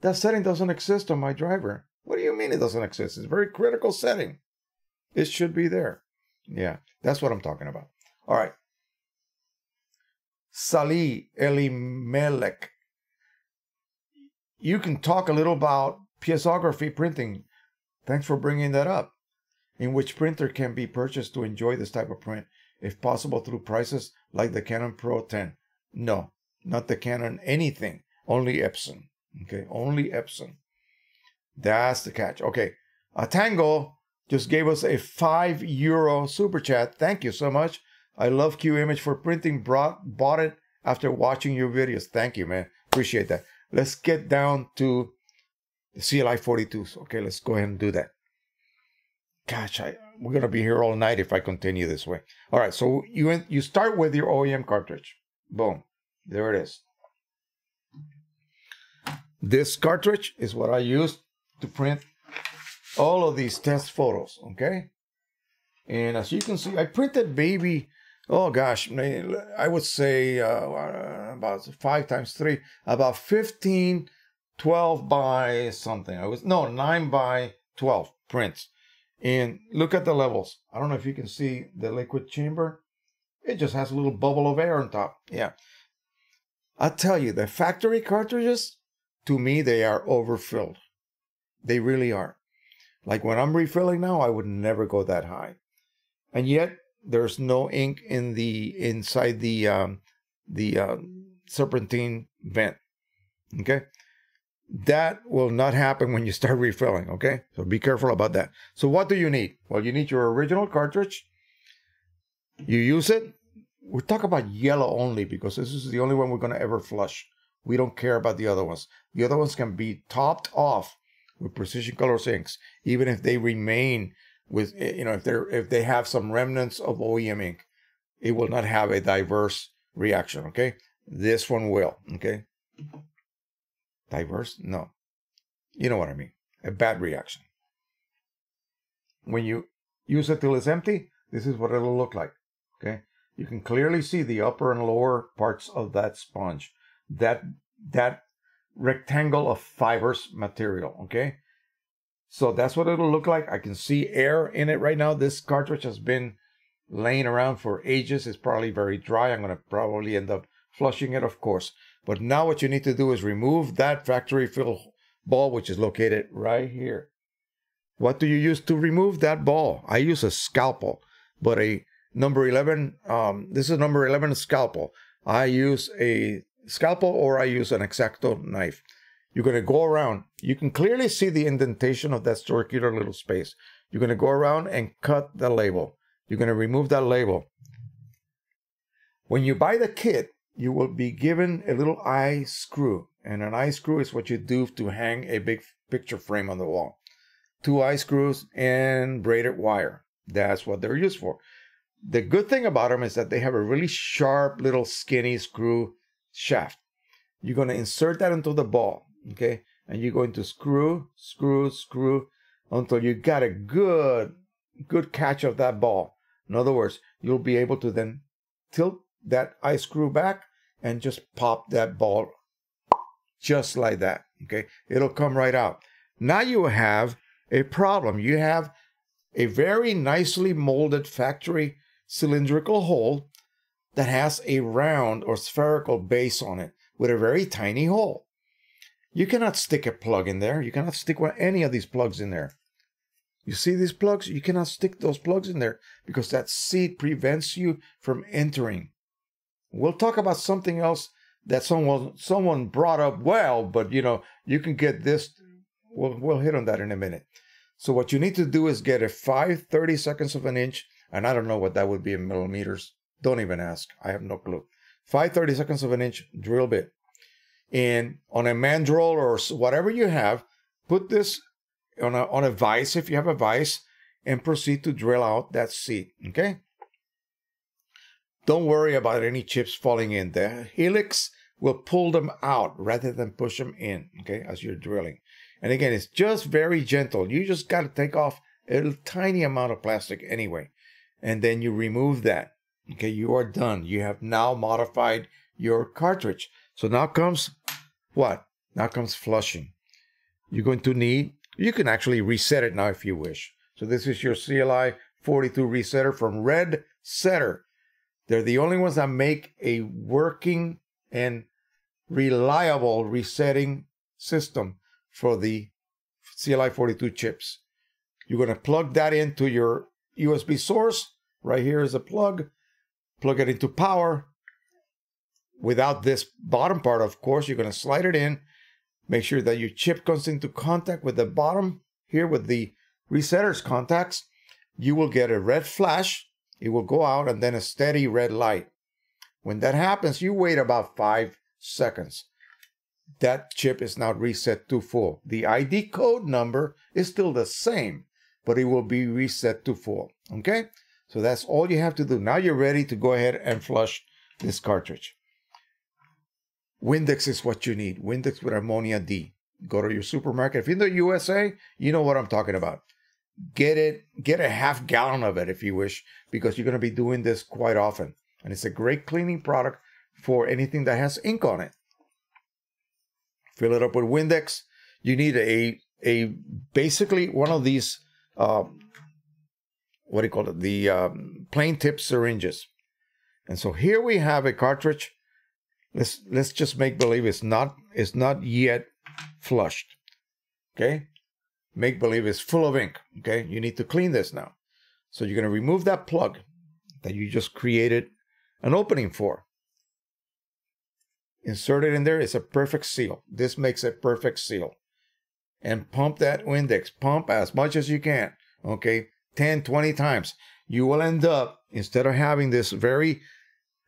that setting doesn't exist on my driver. What do you mean it doesn't exist? It's a very critical setting. It should be there. Yeah, that's what I'm talking about. All right. Salih Elimelech. You can talk a little about piezography printing. Thanks for bringing that up. In which printer can be purchased to enjoy this type of print, if possible through prices like the Canon Pro 10? No, not the Canon anything. Only Epson. Okay, only Epson. That's the catch. Okay, Tango just gave us a €5 super chat. Thank you so much. I love QImage for printing. Bought it after watching your videos. Thank you, man. Appreciate that. Let's get down to CLI 42s. Okay, let's go ahead and do that. Gosh, we're going to be here all night if I continue this way. All right, so you start with your OEM cartridge. Boom. There it is. This cartridge is what I used to print all of these test photos, okay? And as you can see, I printed baby, oh gosh, I would say about 5 times 3, about 15, 12 by something. I was, no, 9 by 12 prints. And look at the levels. I don't know if you can see the liquid chamber. It just has a little bubble of air on top. Yeah. I'll tell you, the factory cartridges, to me, they are overfilled. They really are. Like when I'm refilling now, I would never go that high. And yet, there's no ink in the inside the serpentine vent. Okay? That will not happen when you start refilling, okay? So be careful about that. So what do you need? Well, you need your original cartridge. You use it. We'll talk about yellow only because this is the only one we're going to ever flush. We don't care about the other ones. The other ones can be topped off with Precision Colors inks, even if they remain with, you know, if they have some remnants of OEM ink, it will not have a diverse reaction, okay? This one will, okay? Diverse? No. You know what I mean. A bad reaction. When you use it till it's empty, this is what it'll look like. Okay? You can clearly see the upper and lower parts of that sponge. That rectangle of fibrous material. Okay? So that's what it'll look like. I can see air in it right now. This cartridge has been laying around for ages. It's probably very dry. I'm going to probably end up flushing it, of course. But now what you need to do is remove that factory fill ball, which is located right here. What do you use to remove that ball? I use a scalpel, but a number 11, this is number 11 scalpel. I use a scalpel or I use an X-Acto knife. You're going to go around. You can clearly see the indentation of that circular little space. You're going to go around and cut the label. You're going to remove that label. When you buy the kit, you will be given a little eye screw. And an eye screw is what you do to hang a big picture frame on the wall. 2 eye screws and braided wire. That's what they're used for. The good thing about them is that they have a really sharp little skinny screw shaft. You're going to insert that into the ball, okay? And you're going to screw, screw, screw until you got a good catch of that ball. In other words, you'll be able to then tilt that eye screw back and just pop that ball just like that, okay? It'll come right out. Now you have a problem. You have a very nicely molded factory cylindrical hole that has a round or spherical base on it with a very tiny hole. You cannot stick a plug in there. You cannot stick any of these plugs in there. You see these plugs? You cannot stick those plugs in there because that seat prevents you from entering. We'll talk about something else that someone brought up, well, but you know, you can get this, we'll hit on that in a minute. So what you need to do is get a 5/32 of an inch, and I don't know what that would be in millimeters. Don't even ask. I have no clue. 5/32 of an inch drill bit. And on a mandrel or whatever you have, put this on a vise if you have a vise, and proceed to drill out that seat, okay? Don't worry about any chips falling in. The helix will pull them out rather than push them in, okay, as you're drilling. And again, it's just very gentle. You just got to take off a tiny amount of plastic anyway. And then you remove that. Okay, you are done. You have now modified your cartridge. So now comes what? Now comes flushing. You're going to need, you can actually reset it now if you wish. So this is your CLI 42 resetter from Red Setter. They're the only ones that make a working and reliable resetting system for the CLI 42 chips. You're going to plug that into your USB source. Right here is a plug. Plug it into power. Without this bottom part, of course, you're going to slide it in. Make sure that your chip comes into contact with the bottom here with the resetter's contacts. You will get a red flash. It will go out and then a steady red light. When that happens, you wait about 5 seconds. That chip is now reset to full. The ID code number is still the same, but it will be reset to full. Okay? So that's all you have to do. Now you're ready to go ahead and flush this cartridge. Windex is what you need. Windex with Ammonia D. Go to your supermarket. If you're in the USA, you know what I'm talking about. Get it. Get a half gallon of it if you wish, because you're going to be doing this quite often. And it's a great cleaning product for anything that has ink on it. Fill it up with Windex. You need a basically one of these, what do you call it? The plain tip syringes. And so here we have a cartridge. Let's just make believe it's not yet flushed. Okay? Make believe it's full of ink. Okay? You need to clean this now. So you're going to remove that plug that you just created an opening for. Insert it in there. It's a perfect seal. This makes a perfect seal. And pump that Windex. Pump as much as you can. Okay? 10, 20 times. You will end up, instead of having this very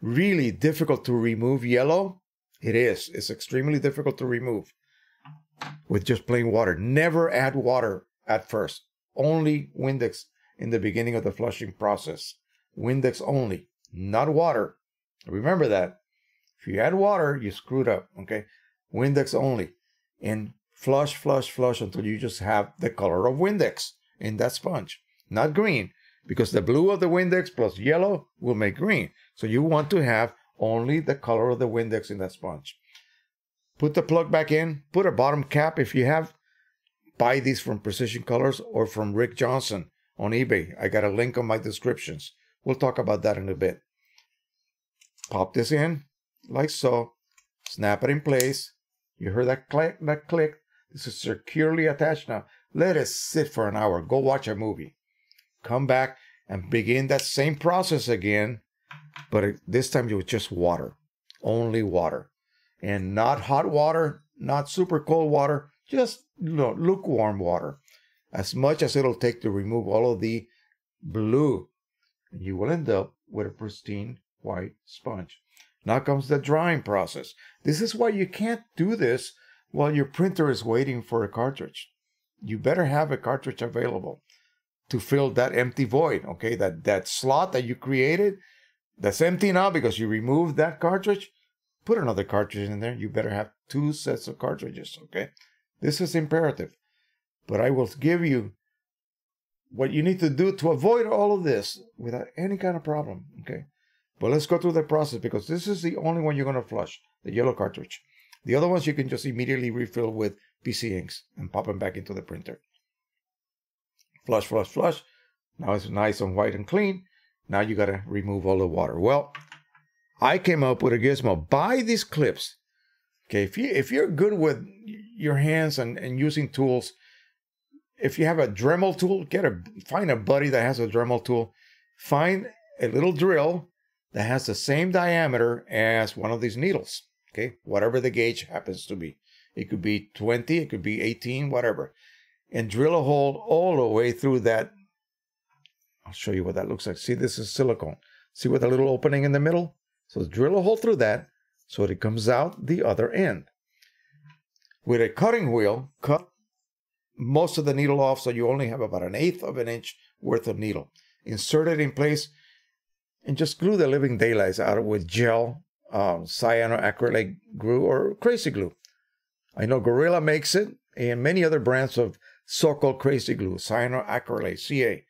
really difficult to remove yellow, it is. It's extremely difficult to remove with just plain water. Never add water at first. Only Windex in the beginning of the flushing process. Windex only, not water. Remember that. If you add water, you screwed up, okay? Windex only. And flush, flush, flush until you just have the color of Windex in that sponge. Not green, because the blue of the Windex plus yellow will make green. So you want to have only the color of the Windex in that sponge. Put the plug back in. Put a bottom cap if you have. Buy these from Precision Colors or from Rick Johnson on eBay. I got a link on my descriptions. We'll talk about that in a bit. Pop this in like so. Snap it in place. You heard that click, that click. This is securely attached now. Let it sit for an hour. Go watch a movie. Come back and begin that same process again. But this time, it was just water, only water, and not hot water, not super cold water, just lukewarm water, as much as it'll take to remove all of the blue. And you will end up with a pristine white sponge. Now comes the drying process. This is why you can't do this while your printer is waiting for a cartridge. You better have a cartridge available to fill that empty void, okay, that slot that you created. That's empty now because you removed that cartridge. Put another cartridge in there. You better have 2 sets of cartridges, okay? This is imperative. But I will give you what you need to do to avoid all of this without any kind of problem, okay? But let's go through the process because this is the only one you're going to flush, the yellow cartridge. The other ones you can just immediately refill with PC inks and pop them back into the printer. Flush, flush, flush. Now it's nice and white and clean. Now you got to remove all the water. Well, I came up with a gizmo. Buy these clips. Okay, if you're good with your hands and using tools, if you have a Dremel tool, find a buddy that has a Dremel tool. Find a little drill that has the same diameter as one of these needles. Okay, whatever the gauge happens to be. It could be 20, it could be 18, whatever. and drill a hole all the way through that. I'll show you what that looks like. See, this is silicone. See what the little opening in the middle? So drill a hole through that so that it comes out the other end. With a cutting wheel, cut most of the needle off so you only have about 1/8 of an inch worth of needle. Insert it in place and just glue the living daylights out with gel, cyanoacrylate glue, or crazy glue. I know Gorilla makes it, and many other brands of so-called crazy glue, cyanoacrylate, CA.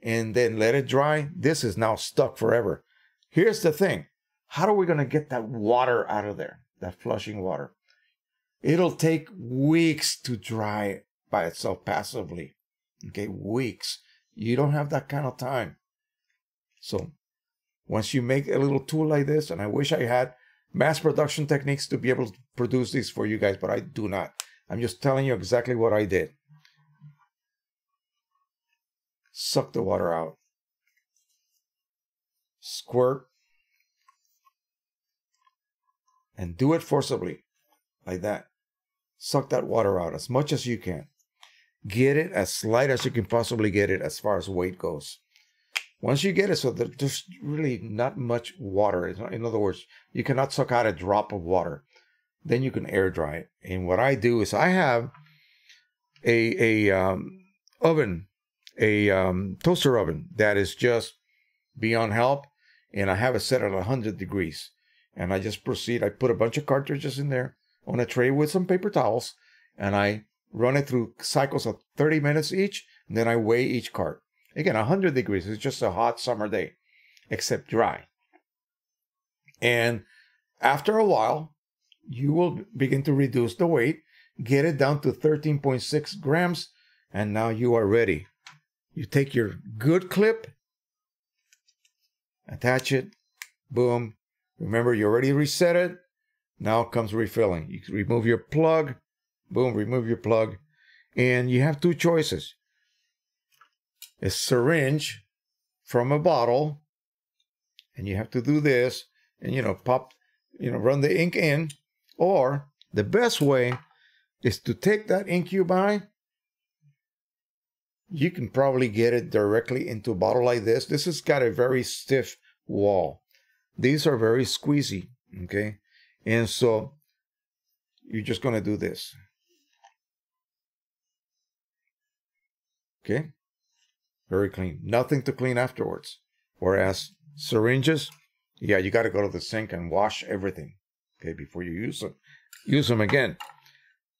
And then let it dry. This is now stuck forever. Here's the thing. How are we going to get that water out of there, that flushing water? It'll take weeks to dry by itself passively. Okay, weeks. You don't have that kind of time. So once you make a little tool like this, and I wish I had mass production techniques to be able to produce these for you guys, but I do not. I'm just telling you exactly what I did. Suck the water out. Squirt. And do it forcibly, like that. Suck that water out as much as you can. Get it as light as you can possibly get it as far as weight goes. Once you get it, so there's really not much water. In other words, you cannot suck out a drop of water. Then you can air dry it. And what I do is I have a toaster oven that is just beyond help, and I have it set at 100 degrees. And I just proceed. I put a bunch of cartridges in there on a tray with some paper towels, and I run it through cycles of 30 minutes each, and then I weigh each cart. Again, 100 degrees. It's just a hot summer day, except dry. And after a while, you will begin to reduce the weight, get it down to 13.6 grams, and now you are ready. You take your good clip, attach it, boom. Remember, you already reset it. Now comes refilling. You remove your plug, boom, remove your plug. And you have two choices. A syringe from a bottle, and you have to do this, and, you know, pop, you know, run the ink in. Or the best way is to take that ink you buy. You can probably get it directly into a bottle like this. This has got a very stiff wall. These are very squeezy, okay? And so you're just going to do this. Okay? Very clean. Nothing to clean afterwards. Whereas syringes, yeah, you got to go to the sink and wash everything, okay, before you use them. Use them again.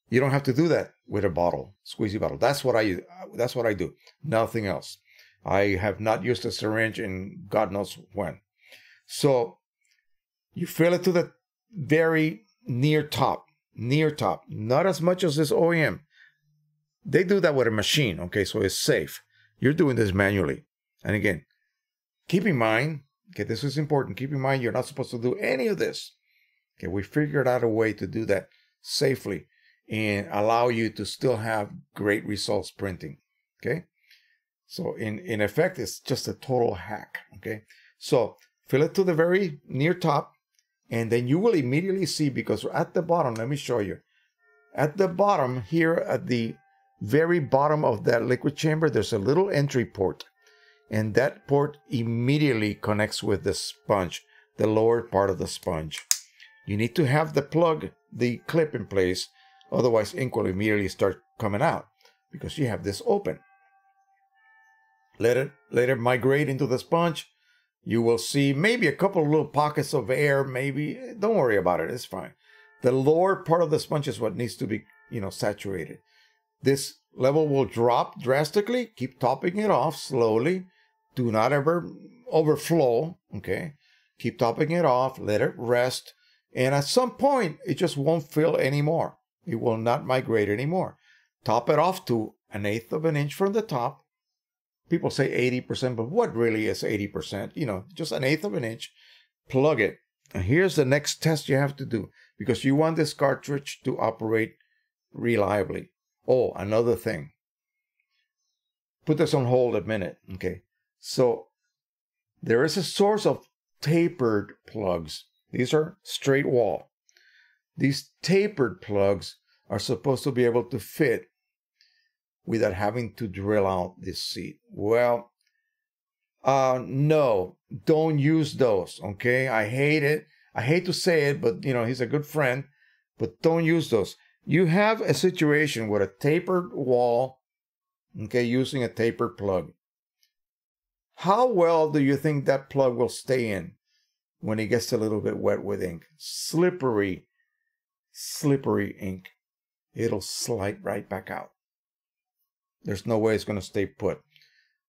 You don't have to do that with a bottle, squeezy bottle. That's what I use. That's what I do. Nothing else. I have not used a syringe in God knows when. So you fill it to the very near top, not as much as this OEM. They do that with a machine, okay, so it's safe. You're doing this manually. And again, keep in mind, okay, this is important. Keep in mind, you're not supposed to do any of this. Okay, we figured out a way to do that safely and allow you to still have great results printing, okay? So in effect, it's just a total hack, okay? So fill it to the very near top, and then you will immediately see, because at the bottom, let me show you. At the bottom here, at the very bottom of that liquid chamber, there's a little entry port, and that port immediately connects with the sponge, the lower part of the sponge. You need to have the plug, the clip in place, otherwise ink will immediately start coming out because you have this open. Let it migrate into the sponge. You will see maybe a couple of little pockets of air, maybe. Don't worry about it, it's fine. The lower part of the sponge is what needs to be, you know, saturated. This level will drop drastically. Keep topping it off slowly. Do not ever overflow, okay? Keep topping it off, let it rest. And at some point, it just won't fill anymore. It will not migrate anymore. Top it off to 1/8 of an inch from the top. People say 80%, but what really is 80%? You know, just 1/8 of an inch. Plug it. And here's the next test you have to do, because you want this cartridge to operate reliably. Oh, another thing. Put this on hold a minute, okay? So there is a source of tapered plugs. These are straight wall. These tapered plugs are supposed to be able to fit without having to drill out this seed? Well, no, don't use those, okay? I hate it. I hate to say it, but, you know, he's a good friend, but don't use those. You have a situation with a tapered wall, okay, using a tapered plug. How well do you think that plug will stay in when it gets a little bit wet with ink? Slippery, slippery ink. It'll slide right back out. There's no way it's going to stay put.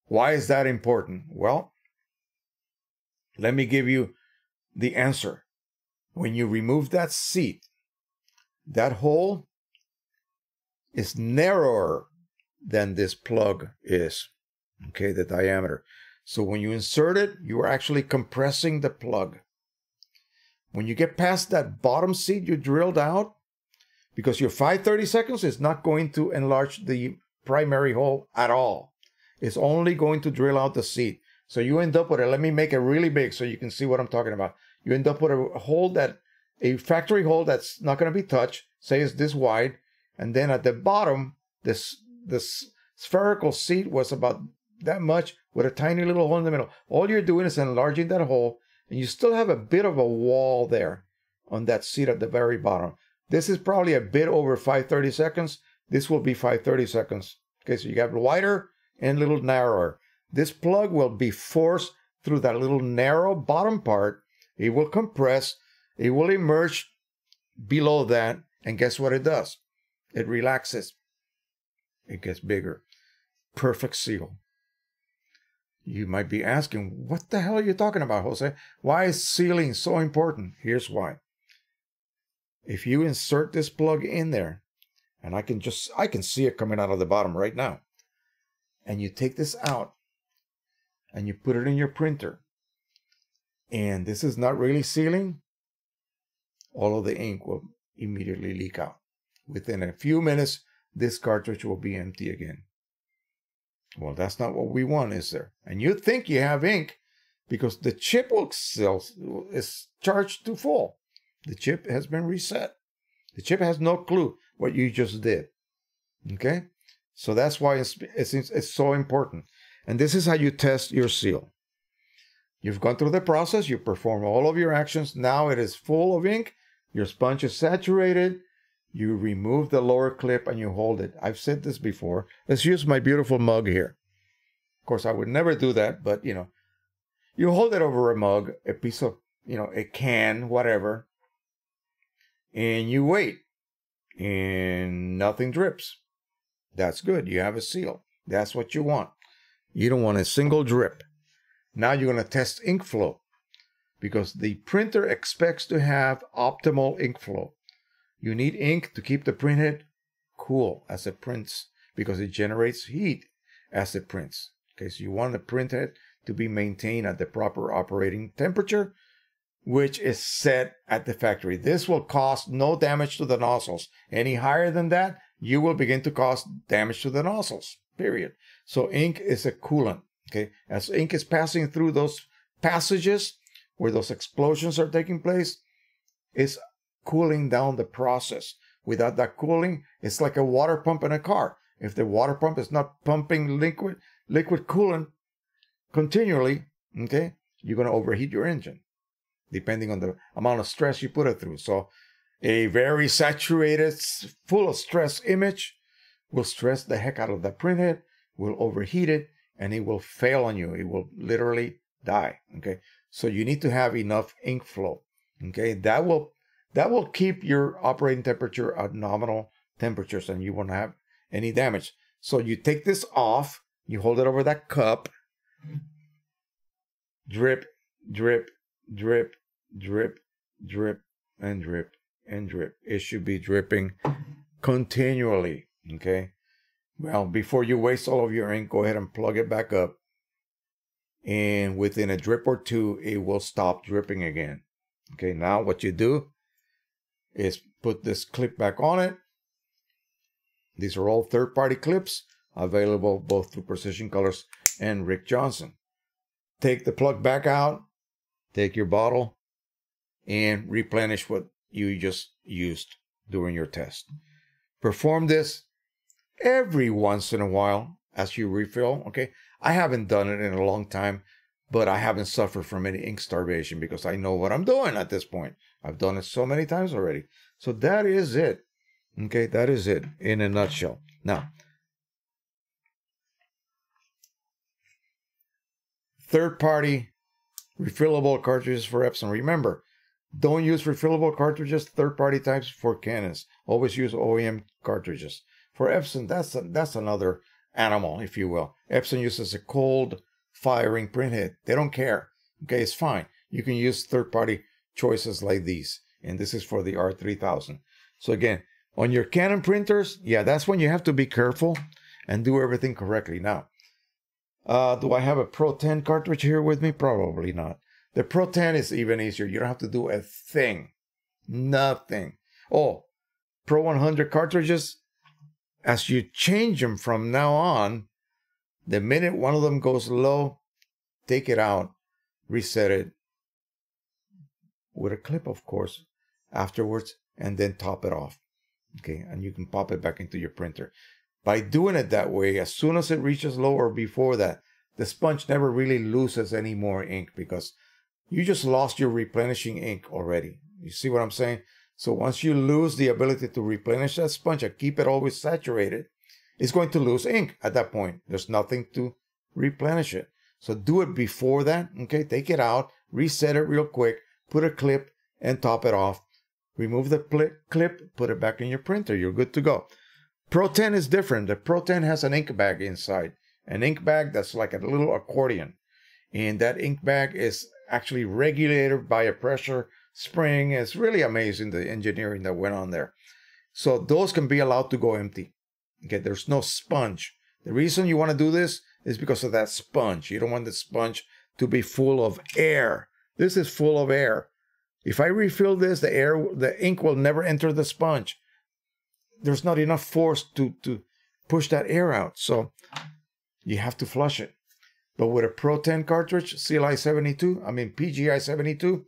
Why is that important? Well, let me give you the answer. When you remove that seat, that hole is narrower than this plug is, okay, the diameter. So when you insert it, you are actually compressing the plug. When you get past that bottom seat you drilled out, because your 5/32 is not going to enlarge the primary hole at all. It's only going to drill out the seat. So you end up with a, let me make it really big so you can see what I'm talking about. You end up with a hole that, a factory hole that's not going to be touched, say it's this wide, and then at the bottom, this spherical seat was about that much with a tiny little hole in the middle. All you're doing is enlarging that hole, and you still have a bit of a wall there on that seat at the very bottom. This is probably a bit over 5/32. This will be 5/32. Okay, so you got wider and a little narrower. This plug will be forced through that little narrow bottom part. It will compress. It will emerge below that. And guess what it does? It relaxes. It gets bigger. Perfect seal. You might be asking, what the hell are you talking about, Jose? Why is sealing so important? Here's why. If you insert this plug in there, and I can see it coming out of the bottom right now, and you take this out and you put it in your printer, and this is not really sealing, all of the ink will immediately leak out. Within a few minutes, this cartridge will be empty again. Well, that's not what we want, is there? And you think you have ink because the chip is charged to full. The chip has been reset. The chip has no clue what you just did, okay? So that's why it's so important. And this is how you test your seal. You've gone through the process, you perform all of your actions. Now it is full of ink, your sponge is saturated, you remove the lower clip and you hold it. I've said this before. Let's use my beautiful mug here. Of course, I would never do that, but you know, you hold it over a mug, a piece of, you know, a can, whatever, and you wait, and nothing drips. That's good. You have a seal. That's what you want. You don't want a single drip. Now you're going to test ink flow because the printer expects to have optimal ink flow. You need ink to keep the printhead cool as it prints because it generates heat as it prints. Okay, so you want the printhead to be maintained at the proper operating temperature, which is set at the factory. This will cause no damage to the nozzles. Any higher than that, you will begin to cause damage to the nozzles, period. So ink is a coolant, okay? As ink is passing through those passages where those explosions are taking place, it's cooling down the process. Without that cooling, it's like a water pump in a car. If the water pump is not pumping liquid coolant continually, okay, you're gonna overheat your engine, depending on the amount of stress you put it through. So a very saturated, full of stress image will stress the heck out of the printhead, will overheat it, and it will fail on you. It will literally die, okay? So you need to have enough ink flow, okay? That will keep your operating temperature at nominal temperatures, and you won't have any damage. So you take this off, you hold it over that cup, drip, drip, drip, drip, drip, and drip, and drip. It should be dripping continually, okay? Well, before you waste all of your ink, go ahead and plug it back up. And within a drip or two, it will stop dripping again. Okay, now what you do is put this clip back on it. These are all third-party clips available both through Precision Colors and Rick Johnson. Take the plug back out. Take your bottle and replenish what you just used during your test. Perform this every once in a while as you refill. Okay, I haven't done it in a long time, but I haven't suffered from any ink starvation because I know what I'm doing at this point. I've done it so many times already. So that is it. Okay, that is it in a nutshell. Now, third-party refillable cartridges for Epson. Remember, don't use refillable cartridges, third-party types for Canons. Always use OEM cartridges. For Epson, that's another animal, if you will. Epson uses a cold firing printhead. They don't care. Okay, it's fine. You can use third-party choices like these. And this is for the R3000. So again, on your Canon printers, yeah, that's when you have to be careful and do everything correctly. Now, do I have a Pro 10 cartridge here with me? Probably not. The Pro 10 is even easier. You don't have to do a thing. Nothing. Oh, Pro 100 cartridges, as you change them from now on, the minute one of them goes low, take it out, reset it with a clip, of course, afterwards, and then top it off. Okay, and you can pop it back into your printer. By doing it that way, as soon as it reaches low or before that, the sponge never really loses any more ink because you just lost your replenishing ink already. You see what I'm saying? So once you lose the ability to replenish that sponge and keep it always saturated, it's going to lose ink at that point. There's nothing to replenish it. So do it before that, okay? Take it out, reset it real quick, put a clip and top it off. Remove the clip, put it back in your printer. You're good to go. Pro 10 is different. The Pro 10 has an ink bag inside. An ink bag that's like a little accordion. And that ink bag is actually regulated by a pressure spring. It's really amazing, the engineering that went on there. So those can be allowed to go empty. Okay, there's no sponge. The reason you want to do this is because of that sponge. You don't want the sponge to be full of air. This is full of air. If I refill this, the ink will never enter the sponge. There's not enough force to push that air out, so you have to flush it. But with a Pro 10 cartridge, PGI 72,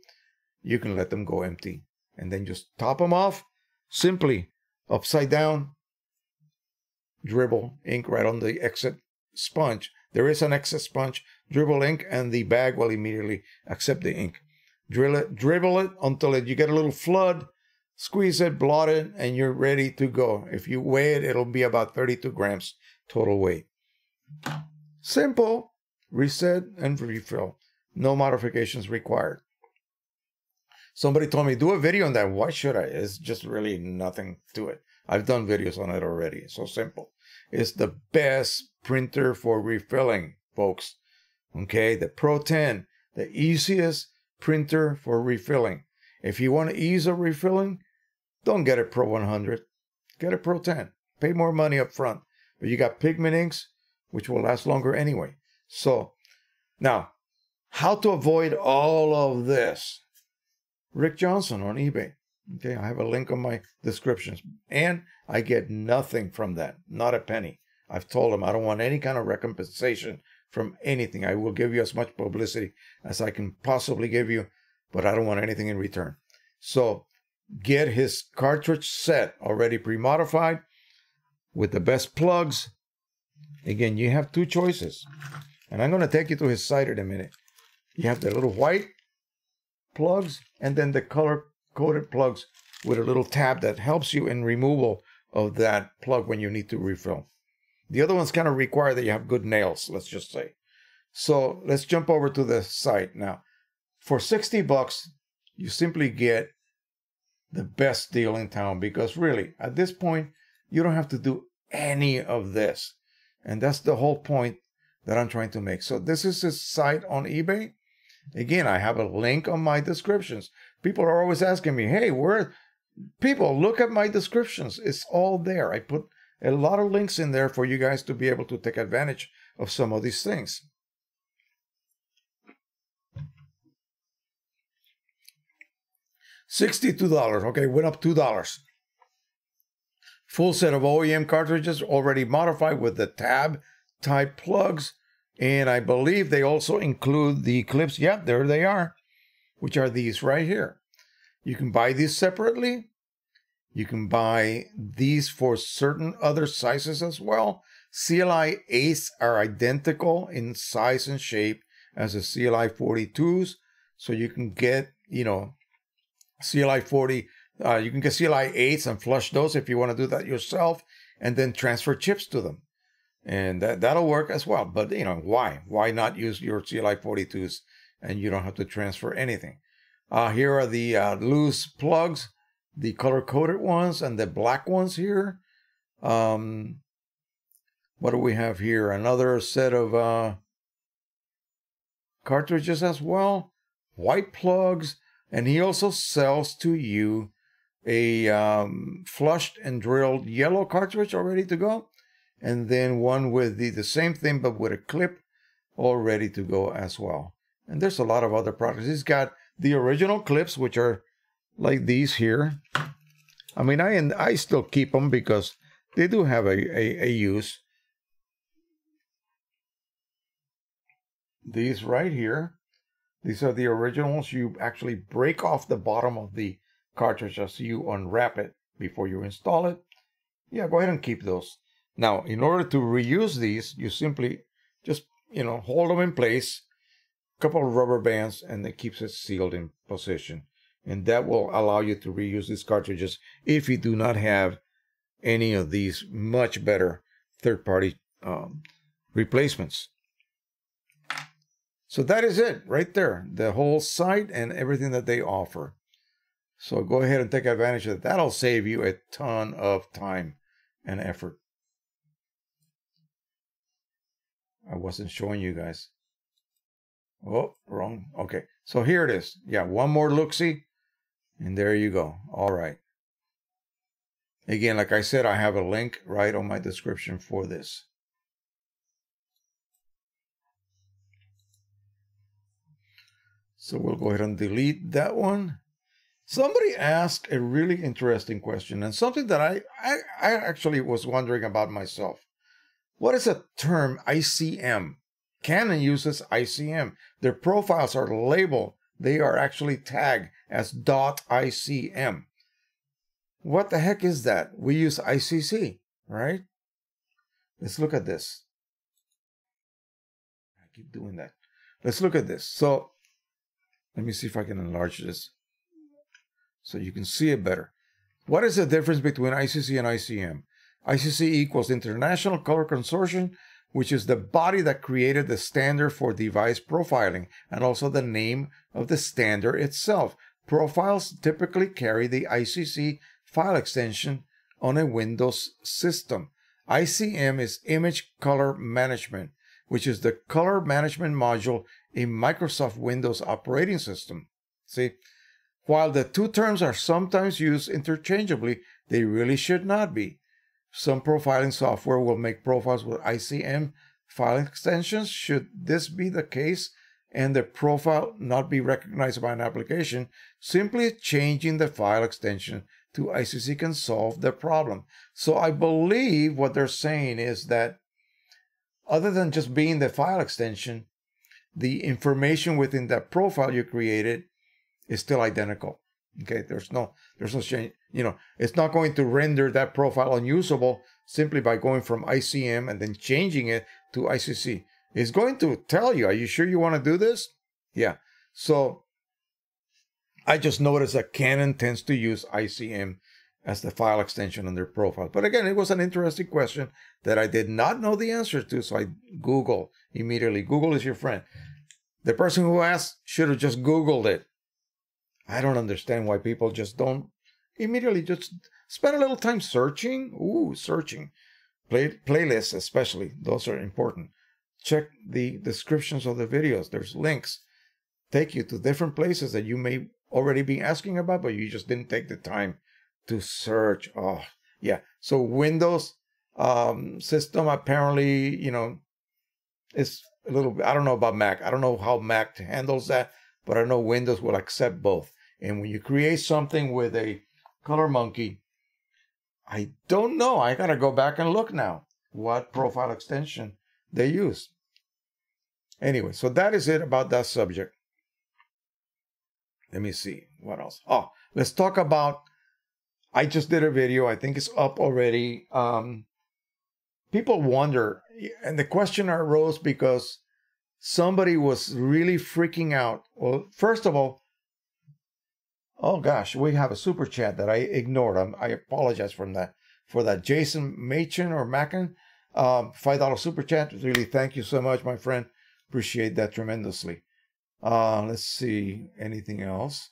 you can let them go empty. And then just top them off, simply upside down, dribble ink right on the exit sponge. There is an exit sponge, dribble ink, and the bag will immediately accept the ink. Dribble it until you get a little flood, squeeze it, blot it, and you're ready to go. If you weigh it, it'll be about 32 grams total weight. Simple. Reset and refill. No modifications required. Somebody told me, do a video on that. Why should I? It's just really nothing to it. I've done videos on it already. It's so simple. It's the best printer for refilling, folks. Okay, the Pro 10, the easiest printer for refilling. If you want ease of refilling, don't get a Pro 100. Get a Pro 10. Pay more money up front. But you got pigment inks, which will last longer anyway. So, now, how to avoid all of this? Rick Johnson on eBay. Okay, I have a link on my descriptions. And I get nothing from that. Not a penny. I've told him I don't want any kind of recompensation from anything. I will give you as much publicity as I can possibly give you, but I don't want anything in return. So get his cartridge set already pre-modified with the best plugs. Again, you have two choices, and I'm going to take you to his site in a minute. You have the little white plugs and then the color-coded plugs with a little tab that helps you in removal of that plug when you need to refill. The other ones kind of require that you have good nails, let's just say. So let's jump over to the site now. For 60 bucks, you simply get the best deal in town because really, at this point, you don't have to do any of this. And that's the whole point that I'm trying to make. So this is his site on eBay. Again, I have a link on my descriptions. People are always asking me, hey, where? People, look at my descriptions. It's all there. I put a lot of links in there for you guys to be able to take advantage of some of these things. $62, okay, went up $2. Full set of OEM cartridges already modified with the tab type plugs. And I believe they also include the clips. Yep, there they are, which are these right here. You can buy these separately. You can buy these for certain other sizes as well. CLI 8s are identical in size and shape as the CLI 42s. So you can get, you know, you can get CLI 8s and flush those if you want to do that yourself, and then transfer chips to them. And that'll work as well. But, you know, why? Why not use your CLI 42s and you don't have to transfer anything? Here are the loose plugs, the color-coded ones and the black ones here. What do we have here? Another set of cartridges as well, white plugs. And he also sells to you a flushed and drilled yellow cartridge all ready to go, and then one with the same thing but with a clip all ready to go as well. And there's a lot of other products. He's got the original clips, which are like these here. I mean, I still keep them because they do have a use. These right here, these are the originals. You actually break off the bottom of the cartridge as you unwrap it before you install it. Yeah, go ahead and keep those. Now, in order to reuse these, you simply just, you know, hold them in place, a couple of rubber bands, and it keeps it sealed in position. And that will allow you to reuse these cartridges if you do not have any of these much better third-party replacements. So that is it right there, the whole site and everything that they offer. So go ahead and take advantage of that. That'll save you a ton of time and effort. I wasn't showing you guys. Oh, wrong. Okay, so here it is. Yeah, one more look-see, and there you go. All right. Again, like I said, I have a link right on my description for this. So we'll go ahead and delete that one. Somebody asked a really interesting question, and something that I actually was wondering about myself. What is the term ICM? Canon uses ICM. Their profiles are labeled. They are actually tagged as .ICM. What the heck is that? We use ICC, right? Let's look at this. I keep doing that. Let's look at this. So let me see if I can enlarge this so you can see it better. What is the difference between ICC and ICM? ICC equals International Color Consortium, which is the body that created the standard for device profiling and also the name of the standard itself. Profiles typically carry the ICC file extension on a Windows system. ICM is Image Color Management, which is the color management module in Microsoft Windows operating system. See, while the two terms are sometimes used interchangeably, they really should not be. Some profiling software will make profiles with ICM file extensions. Should this be the case and the profile not be recognized by an application, simply changing the file extension to ICC can solve the problem. So I believe what they're saying is that other than just being the file extension, the information within that profile you created is still identical. Okay, there's no change. You know, it's not going to render that profile unusable simply by going from ICM and then changing it to ICC. It's going to tell you, are you sure you want to do this? Yeah. So I just noticed that Canon tends to use ICM as the file extension on their profile. But again, it was an interesting question that I did not know the answer to, so I Googled immediately. Google is your friend. The person who asked should have just Googled it. I don't understand why people just don't immediately just spend a little time searching. Ooh, searching. Playlists especially. Those are important. Check the descriptions of the videos. There's links. Take you to different places that you may already be asking about, but you just didn't take the time to search. Oh, yeah. So Windows system apparently, you know, it's a little bit, I don't know about Mac. I don't know how Mac handles that, but I know Windows will accept both. And when you create something with a color monkey, I don't know. I got to go back and look now what profile extension they use. Anyway, so that is it about that subject. Let me see what else. Oh, let's talk about I just did a video. I think it's up already. People wonder, and the question arose because somebody was really freaking out. Well, first of all, oh gosh, we have a super chat that I ignored. I apologize for that. Jason Machin or Mackin, $5 super chat. Really, thank you so much, my friend. Appreciate that tremendously. Let's see, anything else?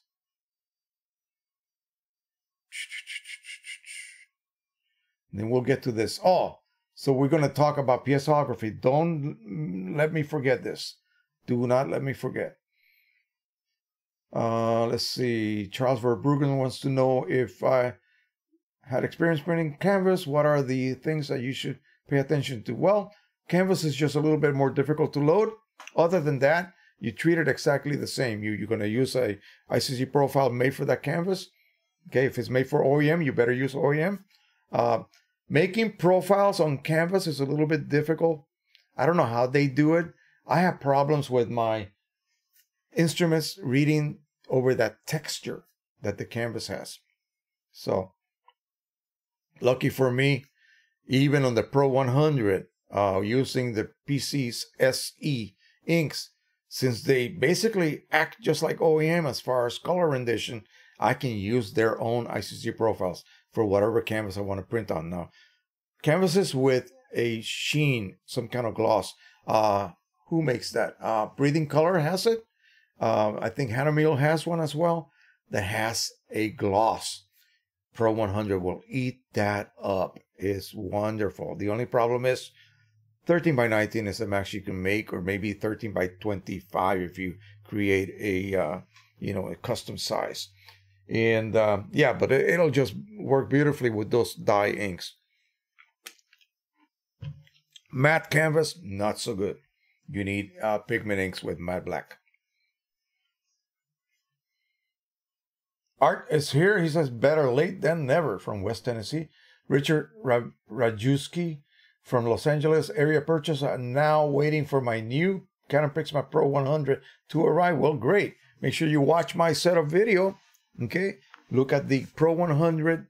Then we'll get to this. Oh, so we're going to talk about piezography. Don't let me forget this. Do not let me forget. Let's see. Charles Verbruggen wants to know if I had experience printing canvas. What are the things that you should pay attention to? Well, canvas is just a little bit more difficult to load. Other than that, you treat it exactly the same. You're going to use a ICC profile made for that canvas. Okay, if it's made for OEM, you better use OEM. Making profiles on canvas is a little bit difficult. I don't know how they do it. I have problems with my instruments reading over that texture that the canvas has. So, lucky for me, even on the Pro 100, using the PC's SE inks, since they basically act just like OEM as far as color rendition, I can use their own ICC profiles for whatever canvas I want to print on. Now, canvases with a sheen, some kind of gloss. Who makes that? Breathing Color has it. I think Hanamiel has one as well that has a gloss. Pro 100 will eat that up. It's wonderful. The only problem is 13 by 19 is the max you can make, or maybe 13 by 25 if you create a you know, a custom size. And yeah, but it'll just work beautifully with those dye inks. Matte canvas, not so good. You need pigment inks with matte black. Art is here. He says, better late than never, from West Tennessee. Richard Rajewski from Los Angeles area purchase. I'm now waiting for my new Canon PIXMA Pro 100 to arrive. Well, great. Make sure you watch my setup video. Okay, look at the Pro 100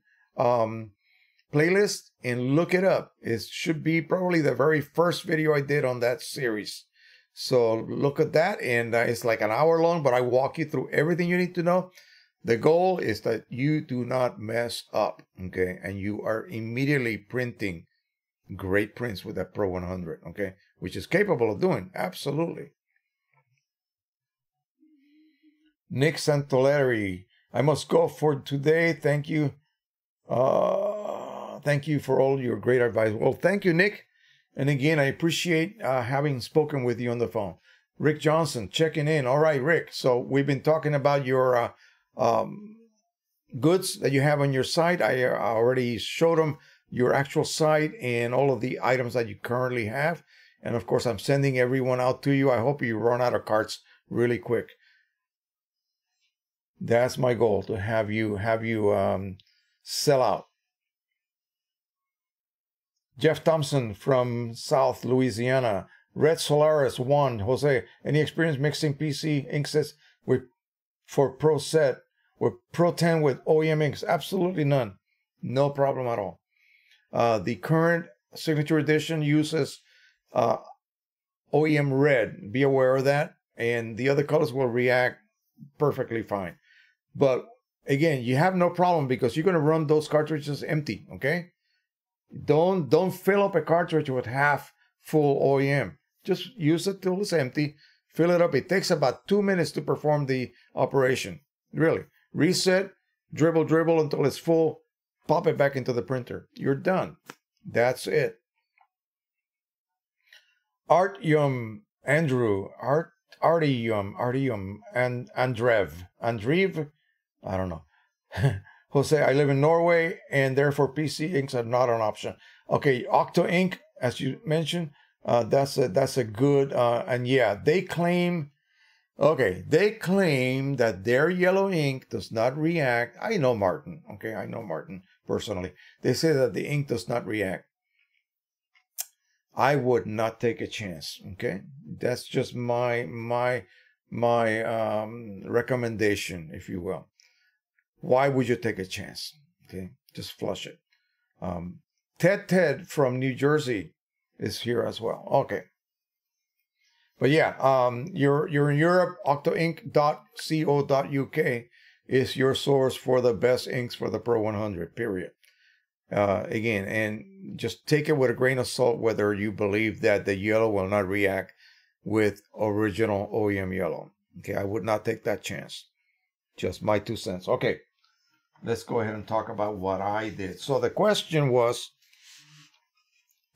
playlist and look it up. It should be probably the very first video I did on that series. So look at that, and it's like an hour long, but I walk you through everything you need to know. The goal is that you do not mess up, okay? And you are immediately printing great prints with that Pro 100, okay? Which is capable of doing, absolutely. Nick Santoleri. I must go for today. Thank you. Thank you for all your great advice. Well, thank you, Nick. And again, I appreciate having spoken with you on the phone. Rick Johnson checking in. All right, Rick. So we've been talking about your goods that you have on your site. I already showed them your actual site and all of the items that you currently have. And of course, I'm sending everyone out to you. I hope you run out of carts really quick. That's my goal, to have you sell out. Jeff Thompson from South Louisiana. Red Solaris 1. Jose, any experience mixing PC inksets with for Pro Set or Pro 10 with OEM inks? Absolutely none. No problem at all. The current signature edition uses OEM red. Be aware of that, and the other colors will react perfectly fine. But again, you have no problem because you're going to run those cartridges empty, okay? Don't fill up a cartridge with half full OEM. Just use it till it's empty. Fill it up. It takes about 2 minutes to perform the operation. Really. Reset, dribble until it's full, pop it back into the printer. You're done. That's it. Artyom Andrew, Artyom and Andreev, I don't know. Jose, I live in Norway and therefore PC inks are not an option. Okay, Octo Ink, as you mentioned, that's a good and yeah, they claim. Okay, they claim that their yellow ink does not react. I know Martin. Okay, I know Martin personally. They say that the ink does not react. I would not take a chance, okay? That's just my recommendation, if you will. Why would you take a chance? Okay, just flush it. Ted from New Jersey is here as well. Okay. But yeah, you're in Europe, octoink.co.uk is your source for the best inks for the Pro 100, period. Again, and just take it with a grain of salt whether you believe that the yellow will not react with original OEM yellow. Okay, I would not take that chance. Just my 2 cents. Okay, let's go ahead and talk about what I did. So the question was,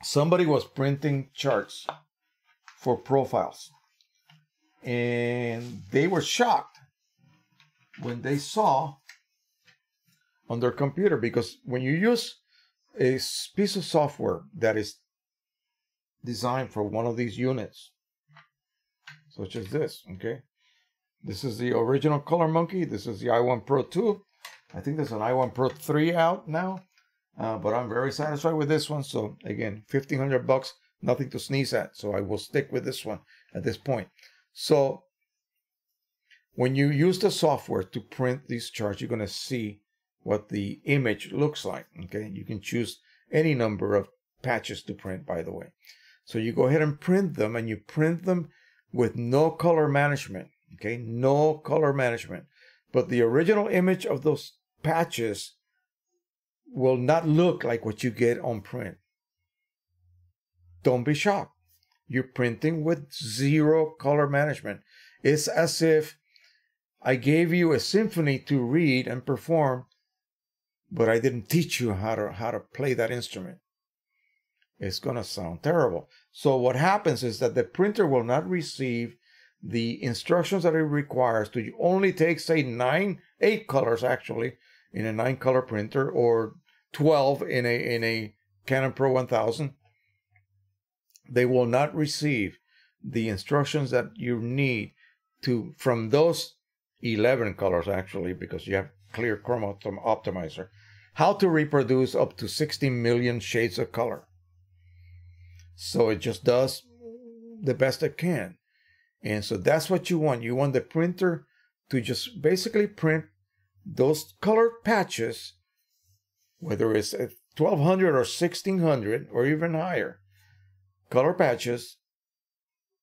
somebody was printing charts for profiles, and they were shocked when they saw on their computer, because when you use a piece of software that is designed for one of these units, such as this, okay, this is the original Color Monkey, this is the i1 Pro 2, I think there's an i1 Pro 3 out now, but I'm very satisfied with this one. So again, $1,500, nothing to sneeze at, so I will stick with this one at this point. So when you use the software to print these charts, you're going to see what the image looks like. Okay, you can choose any number of patches to print, by the way. So you go ahead and print them, and you print them with no color management. Okay, no color management, but the original image of those patches will not look like what you get on print. Don't be shocked. You're printing with zero color management. It's as if I gave you a symphony to read and perform, but I didn't teach you how to play that instrument. It's going to sound terrible. So what happens is that the printer will not receive the instructions that it requires to only take, say, 8 colors actually in a 9-color printer, or 12 in a Canon Pro 1000. They will not receive the instructions that you need to, from those 11 colors actually, because you have clear chroma optimizer, how to reproduce up to 60 million shades of color. So it just does the best it can. And so that's what you want. You want the printer to just basically print those colored patches, whether it's 1200 or 1600 or even higher color patches,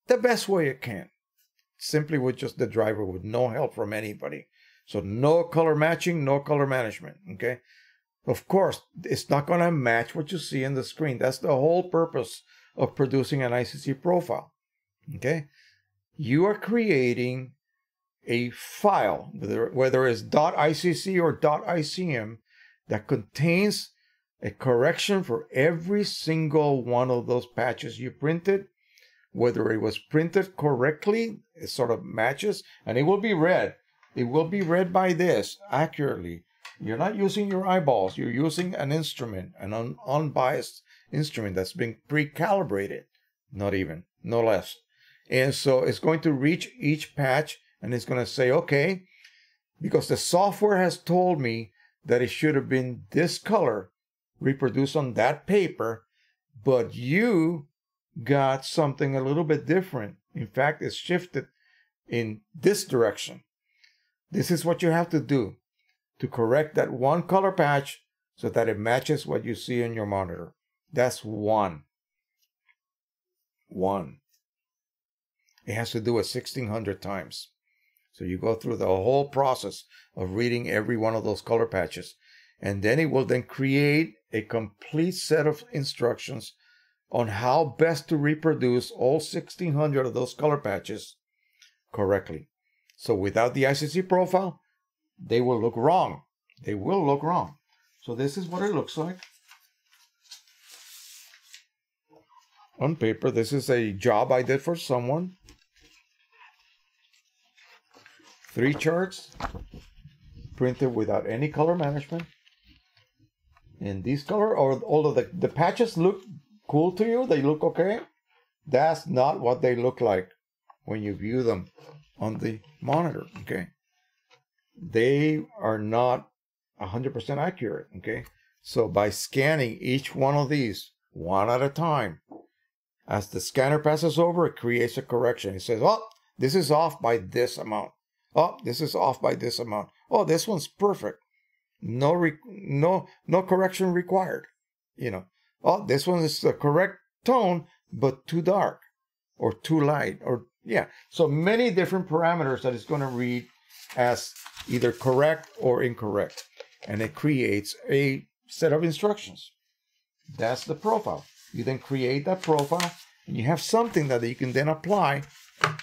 the best way it can, simply with just the driver, with no help from anybody. So no color matching, no color management, okay? Of course, it's not going to match what you see in the screen. That's the whole purpose of producing an ICC profile, okay? You are creating a file, whether it's .icc or .icm, that contains a correction for every single one of those patches you printed, whether it was printed correctly, it sort of matches, and it will be read. It will be read by this accurately. You're not using your eyeballs. You're using an instrument, an unbiased instrument that's been pre-calibrated, not even, no less. And so it's going to reach each patch, and it's going to say, okay, because the software has told me that it should have been this color reproduced on that paper, but you got something a little bit different. In fact, it's shifted in this direction. This is what you have to do to correct that one color patch so that it matches what you see in your monitor. That's one. One. It has to do it 1,600 times. So you go through the whole process of reading every one of those color patches. And then it will then create a complete set of instructions on how best to reproduce all 1,600 of those color patches correctly. So without the ICC profile, they will look wrong. They will look wrong. So this is what it looks like. On paper, this is a job I did for someone. 3 charts printed without any color management. And these color, or all of the patches look cool to you. They look okay. That's not what they look like when you view them on the monitor, okay? They are not 100% accurate, okay? So by scanning each one of these one at a time, as the scanner passes over, it creates a correction. It says, oh, this is off by this amount. Oh, this is off by this amount. Oh, this one's perfect. no correction required. You know, oh, this one is the correct tone, but too dark or too light, or yeah. So many different parameters that it's going to read as either correct or incorrect. And it creates a set of instructions. That's the profile. You then create that profile, and you have something that you can then apply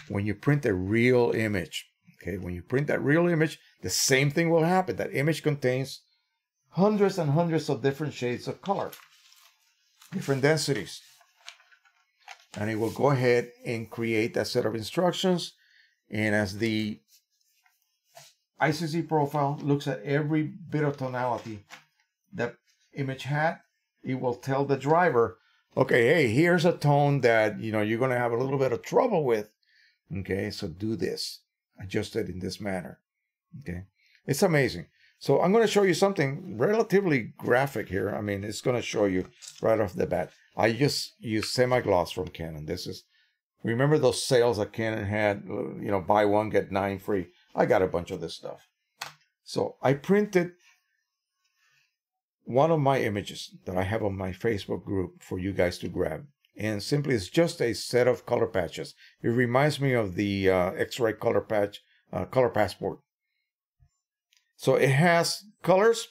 when you print a real image. Okay, when you print that real image, the same thing will happen. That image contains hundreds and hundreds of different shades of color, different densities. And it will go ahead and create that set of instructions. And as the ICC profile looks at every bit of tonality that image had, it will tell the driver, okay, hey, here's a tone that, you know, you're going to have a little bit of trouble with. Okay, so do this. Adjust it in this manner. Okay, it's amazing. So I'm going to show you something relatively graphic here. I mean, it's going to show you right off the bat. I just use semi-gloss from Canon. This is, remember those sales that Canon had, you know, buy one, get 9 free. I got a bunch of this stuff. So I printed one of my images that I have on my Facebook group for you guys to grab. And simply, it's just a set of color patches. It reminds me of the X-ray color patch, color passport. So it has colors.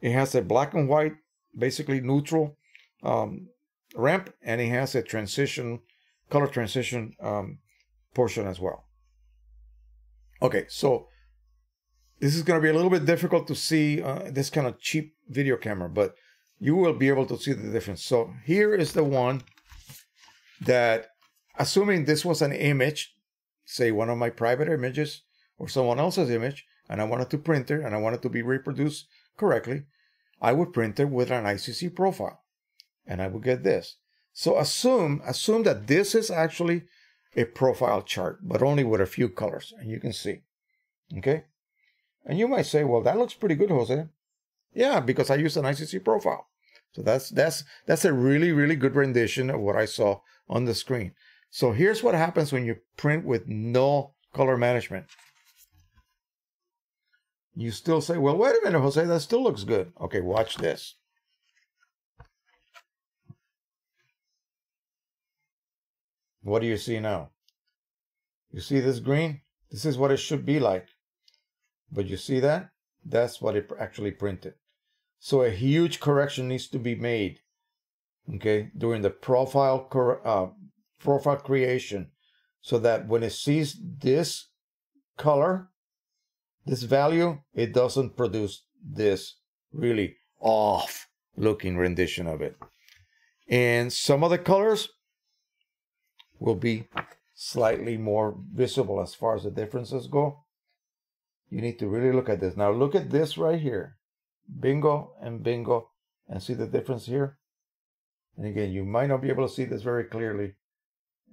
It has a black and white, basically neutral ramp, and it has a transition, color transition portion as well. Okay, so this is going to be a little bit difficult to see this kind of cheap video camera, but you will be able to see the difference. So here is the one that, assuming this was an image, say one of my private images or someone else's image, and I wanted to print it and I wanted to be reproduced correctly, I would print it with an ICC profile and I would get this. So assume that this is actually a profile chart, but only with a few colors, and you can see, okay? And you might say, well, that looks pretty good, Jose. Yeah, because I used an ICC profile. So that's a really, really good rendition of what I saw on the screen. So here's what happens when you print with no color management. You still say, well, wait a minute, Jose, that still looks good. Okay, watch this. What do you see now? You see this green? This is what it should be like. But you see that? That's what it actually printed. So a huge correction needs to be made, okay, during the profile, profile creation, so that when it sees this color, this value, it doesn't produce this really off-looking rendition of it. And some of the colors will be slightly more visible as far as the differences go. You need to really look at this. Now look at this right here. Bingo and bingo, and see the difference here. And again, you might not be able to see this very clearly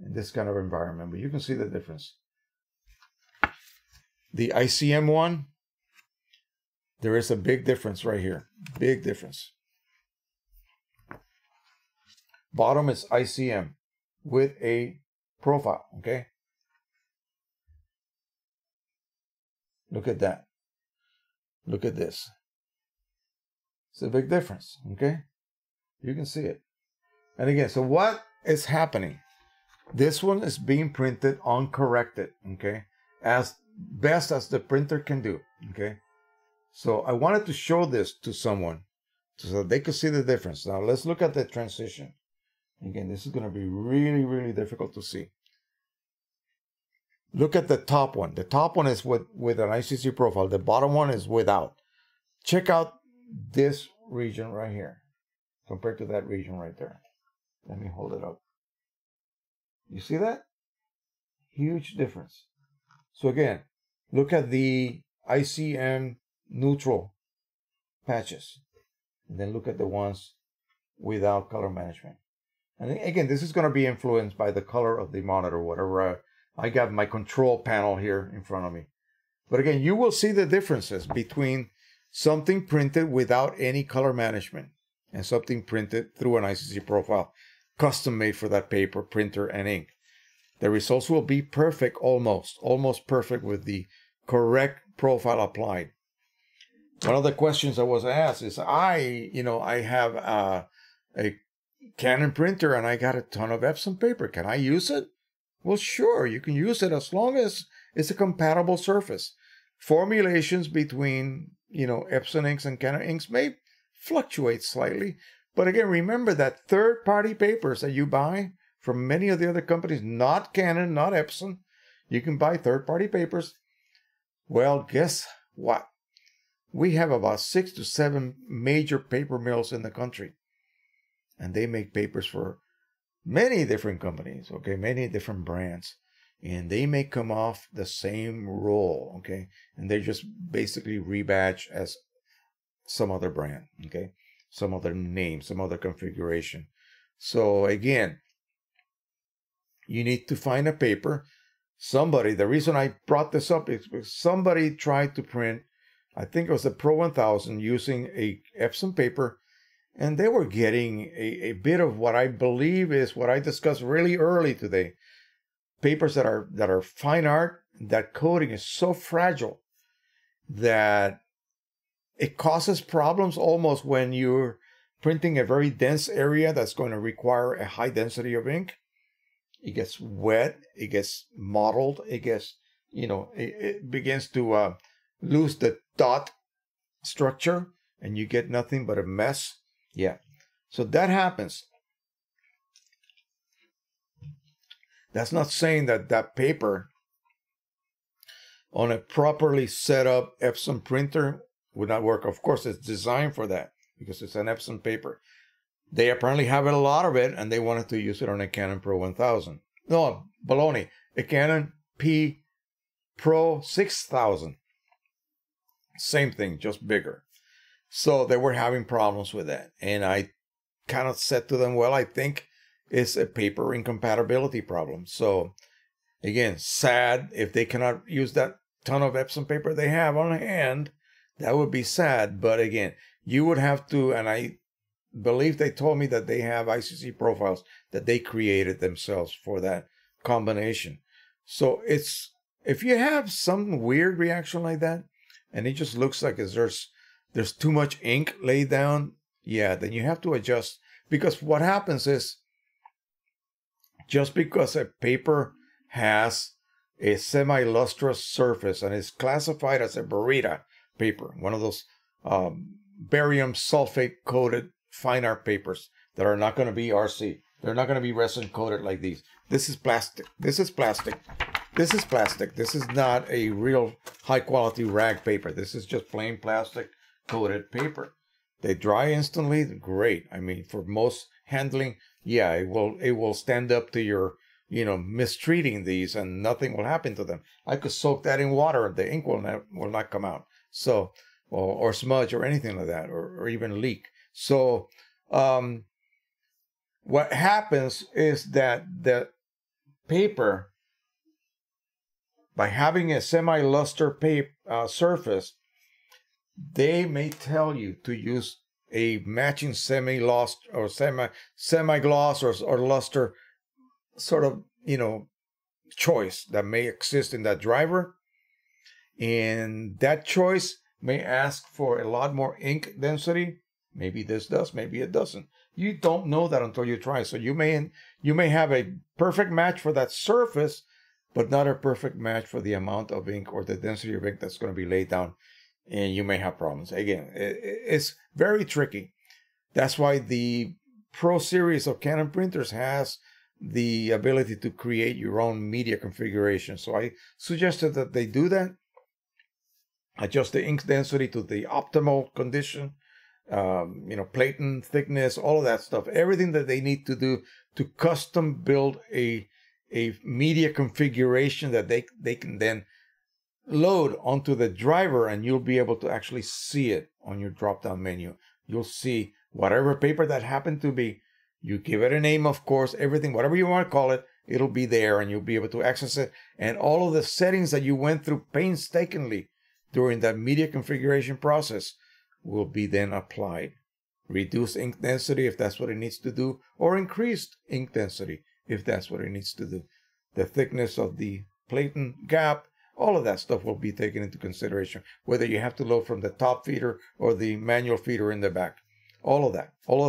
in this kind of environment, but you can see the difference. The ICM one, there is a big difference right here. Big difference. Bottom is ICM with a profile, okay? Look at that. Look at this. It's a big difference, okay? You can see it. And again, so what is happening? This one is being printed uncorrected, okay? As best as the printer can do, okay? So I wanted to show this to someone so that they could see the difference. Now let's look at the transition. Again, this is going to be really, really difficult to see. Look at the top one. The top one is with an ICC profile. The bottom one is without. Check out this region right here compared to that region right there. Let me hold it up. You see that? Huge difference. So again, look at the ICM neutral patches, and then look at the ones without color management. And again, this is going to be influenced by the color of the monitor, whatever. I got my control panel here in front of me. But again, you will see the differences between something printed without any color management and something printed through an ICC profile, custom made for that paper, printer, and ink. The results will be perfect, almost perfect, with the correct profile applied. One of the questions I was asked is, I have a Canon printer and I got a ton of Epson paper. Can I use it? Well, sure, you can use it as long as it's a compatible surface. Formulations between, Epson inks and Canon inks may fluctuate slightly. But again, remember that third-party papers that you buy from many of the other companies, not Canon, not Epson, you can buy third-party papers. Well, guess what? We have about 6 to 7 major paper mills in the country, and they make papers for many different companies, okay, many different brands, and they may come off the same roll, okay, and they just basically rebadge as some other brand, okay, some other name, some other configuration. So again, you need to find a paper. Somebody, the reason I brought this up is because somebody tried to print, I think it was the Pro 1000, using a Epson paper, and they were getting a bit of what I believe is what I discussed really early today. Papers that are fine art, that coating is so fragile that it causes problems almost when you're printing a very dense area that's going to require a high density of ink. It gets wet, it gets mottled, it gets, it begins to lose the dot structure, and you get nothing but a mess. Yeah, so that happens. That's not saying that that paper on a properly set up Epson printer would not work. Of course, it's designed for that because it's an Epson paper. They apparently have a lot of it, and they wanted to use it on a Canon Pro 1000. No, baloney, a Canon Pro 6000. Same thing, just bigger. So they were having problems with that. And I kind of said to them, well, I think it's a paper incompatibility problem. So again, sad if they cannot use that ton of Epson paper they have on hand. That would be sad. But again, you would have to, and I believe they told me that they have ICC profiles that they created themselves for that combination. So it's, if you have some weird reaction like that, and it just looks like there's too much ink laid down, yeah, then you have to adjust. Because what happens is, just because a paper has a semi-lustrous surface and is classified as a burrita paper, one of those barium sulfate-coated fine art papers that are not going to be RC. They're not going to be resin-coated like these. This is plastic. This is plastic. This is plastic. This is not a real high-quality rag paper. This is just plain plastic-coated paper. They dry instantly. Great. I mean, for most handling, yeah, it will stand up to your, mistreating these, and nothing will happen to them. I could soak that in water, and the ink will not come out. So, or smudge, or anything like that, or even leak. So, what happens is that the paper, by having a semi-luster surface, they may tell you to use a matching semi-lost or semi-gloss or luster sort of, choice that may exist in that driver. And that choice may ask for a lot more ink density. Maybe this does, maybe it doesn't. You don't know that until you try. So you may have a perfect match for that surface, but not a perfect match for the amount of ink or the density of ink that's going to be laid down, and you may have problems. Again, it's very tricky. That's why the Pro series of Canon printers has the ability to create your own media configuration. So I suggested that they do that, adjust the ink density to the optimal condition, platen thickness, all of that stuff, everything that they need to do to custom build a media configuration that they can then load onto the driver, and you'll be able to actually see it on your drop-down menu. You'll see whatever paper that happened to be. You give it a name, of course, everything, whatever you want to call it, it'll be there, and you'll be able to access it. And all of the settings that you went through painstakingly during that media configuration process will be then applied. Reduce ink density if that's what it needs to do, or increased ink density if that's what it needs to do. The thickness of the platen gap, all of that stuff will be taken into consideration, whether you have to load from the top feeder or the manual feeder in the back. All of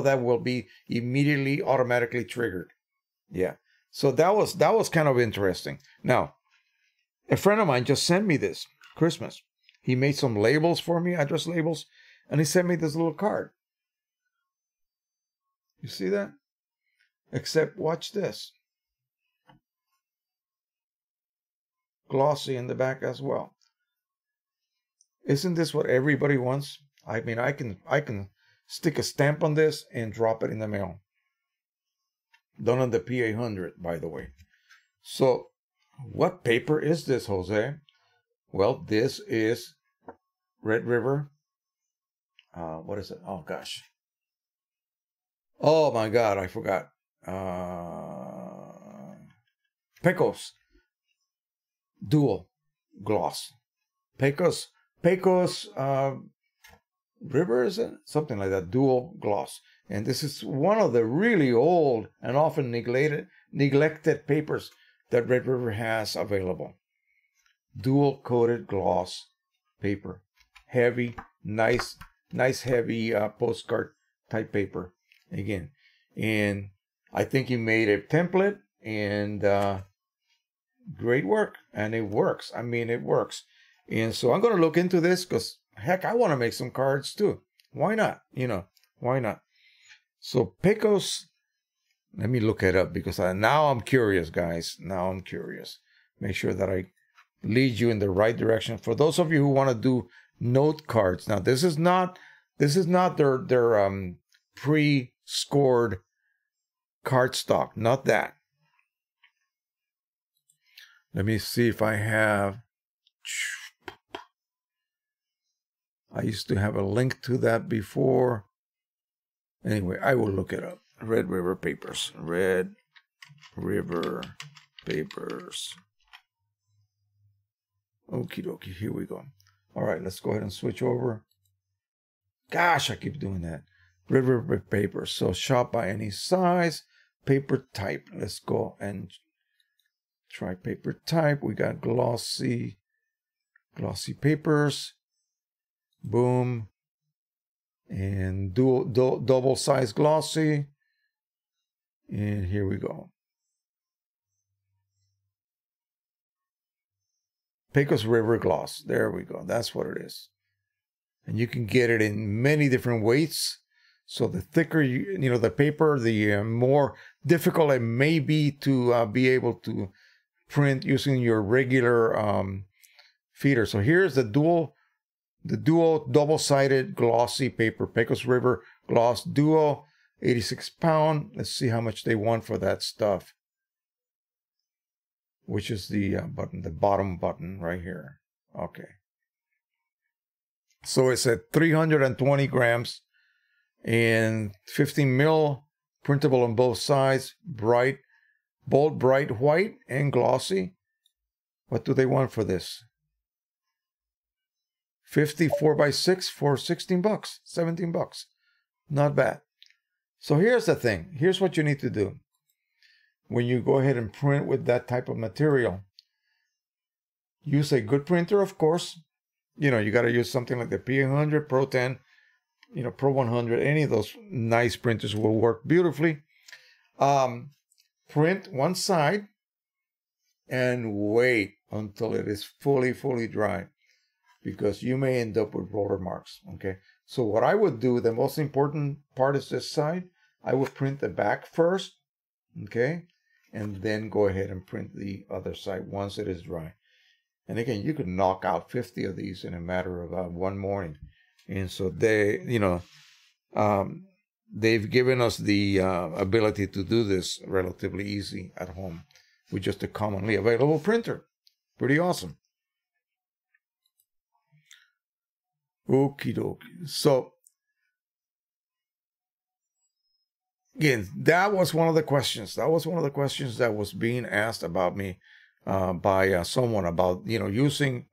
that will be immediately automatically triggered. Yeah. So that was kind of interesting. Now, a friend of mine just sent me this Christmas. He made some labels for me, address labels, and he sent me this little card. You see that? Except watch this. Glossy in the back as well. Isn't this what everybody wants? I mean, I can stick a stamp on this and drop it in the mail. Done on the P800, by the way. So, what paper is this, Jose? Well, this is Red River. What is it? Oh, gosh. Oh, my God, I forgot. Pecos. Dual gloss. Pecos River, is it? Something like that. Dual gloss. And this is one of the really old and often neglected papers that Red River has available. Dual coated gloss paper. Heavy, nice heavy postcard type paper. Again, and I think he made a template, and great work, and it works. I mean, it works. And so I'm going to look into this because, heck, I want to make some cards too. Why not? You know, why not? So Pecos, let me look it up because now I'm curious, guys. Now I'm curious. Make sure that I lead you in the right direction. For those of you who want to do note cards, now this is not their pre-scored cardstock. Not that. Let me see if I have. I used to have a link to that before. Anyway, I will look it up. Red River Papers. Red River Papers. Okie dokie. Here we go. All right, let's go ahead and switch over. Gosh, I keep doing that. Red River Papers. So shop by any size. Paper type. Let's go and try paper type. We got glossy papers. Boom. And double size glossy. And here we go. Pecos River gloss. There we go. That's what it is. And you can get it in many different weights. So the thicker you know the paper, the more difficult it may be to be able to print using your regular feeder. So here's the duo double-sided glossy paper, Pecos River gloss duo, 86 pound. Let's see how much they want for that stuff, which is the button, the bottom button right here. Okay, so it's at 320 grams and 15 mil, printable on both sides, bright, bold, bright white, and glossy. What do they want for this? 54 by 6 for $16, $17. Not bad. So here's the thing. Here's what you need to do when you go ahead and print with that type of material. Use a good printer, of course. You know, you got to use something like the P800, Pro 10, you know, Pro 100. Any of those nice printers will work beautifully. Print one side and wait until it is fully dry, because you may end up with roller marks. Okay, so what I would do, the most important part is this side. I would print the back first, okay, and then go ahead and print the other side once it is dry. And again, you could knock out 50 of these in a matter of one morning. And so they, you know, they've given us the ability to do this relatively easy at home with just a commonly available printer. Pretty awesome. Okie dokie. So, again, that was one of the questions. That was one of the questions that was being asked about me by someone about, you know, using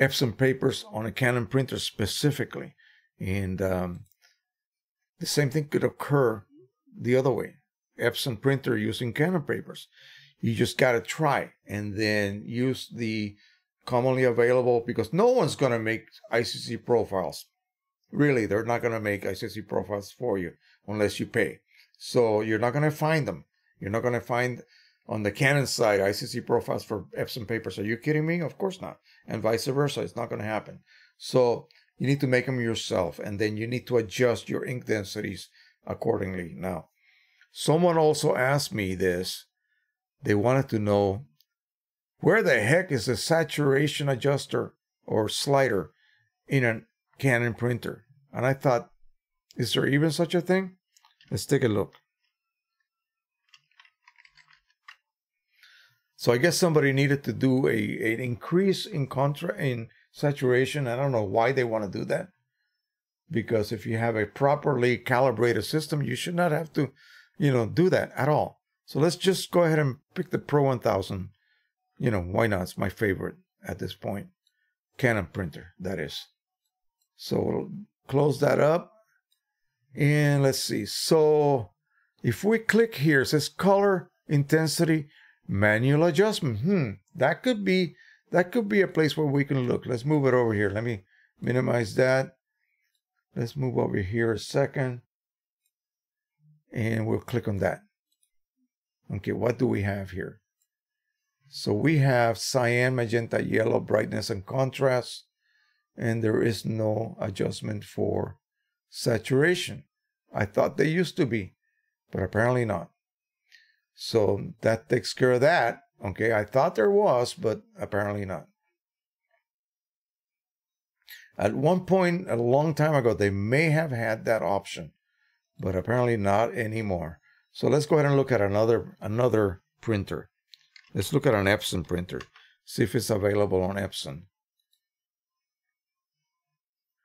Epson papers on a Canon printer specifically. And the same thing could occur the other way. Epson printer using Canon papers. You just got to try and then use the commonly available, because no one's going to make ICC profiles. Really, they're not going to make ICC profiles for you unless you pay. So you're not going to find them. You're not going to find on the Canon side ICC profiles for Epson papers. Are you kidding me? Of course not. And vice versa. It's not going to happen. So you need to make them yourself, and then you need to adjust your ink densities accordingly. Now, someone also asked me this. They wanted to know, where the heck is the saturation adjuster or slider in a Canon printer? And I thought, is there even such a thing? Let's take a look. So I guess somebody needed to do an increase in saturation. I don't know why they want to do that, because if you have a properly calibrated system, you should not have to, you know, do that at all. So let's just go ahead and pick the Pro 1000. You know, why not? It's my favorite at this point. Canon printer, that is. So we'll close that up. And let's see. So if we click here, it says color intensity manual adjustment. That could be a place where we can look. Let's move it over here. Let me minimize that. Let's move over here a second. And we'll click on that. Okay, what do we have here? So we have cyan, magenta, yellow, brightness, and contrast. And there is no adjustment for saturation. I thought they used to be, but apparently not. So that takes care of that. Okay, I thought there was, but apparently not. At one point, a long time ago, they may have had that option, but apparently not anymore. So let's go ahead and look at another printer. Let's look at an Epson printer. See if it's available on Epson.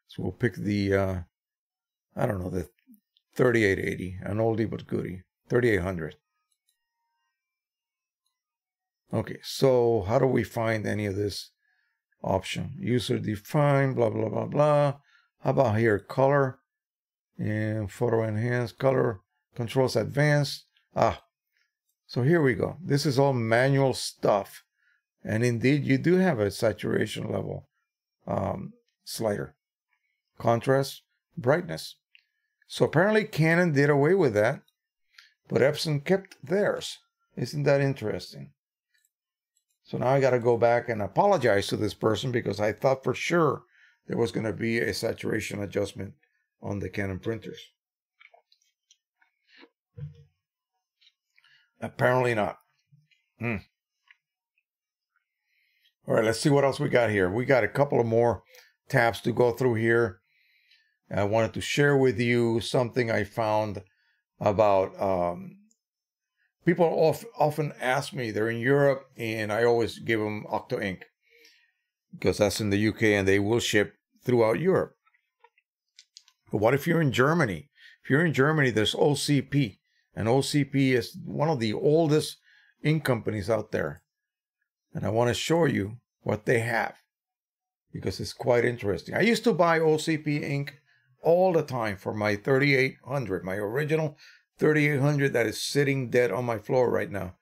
So we'll pick the, I don't know, the 3880, an oldie but goodie, 3800. Okay, so how do we find any of this option? User defined, blah, blah, blah, blah. How about here, color and photo enhanced color. Controls advanced. Ah, so here we go. This is all manual stuff. And indeed, you do have a saturation level slider. Contrast, brightness. So apparently Canon did away with that, but Epson kept theirs. Isn't that interesting? So now I got to go back and apologize to this person, because I thought for sure there was going to be a saturation adjustment on the Canon printers. Apparently not. All right, let's see what else we got here. We got a couple of more tabs to go through here. I wanted to share with you something I found about people often ask me, they're in Europe, and I always give them Octo Ink, because that's in the UK and they will ship throughout Europe. But what if you're in Germany? If you're in Germany, there's OCP. And OCP is one of the oldest ink companies out there. And I want to show you what they have, because it's quite interesting. I used to buy OCP ink all the time for my 3800, my original 3800 that is sitting dead on my floor right now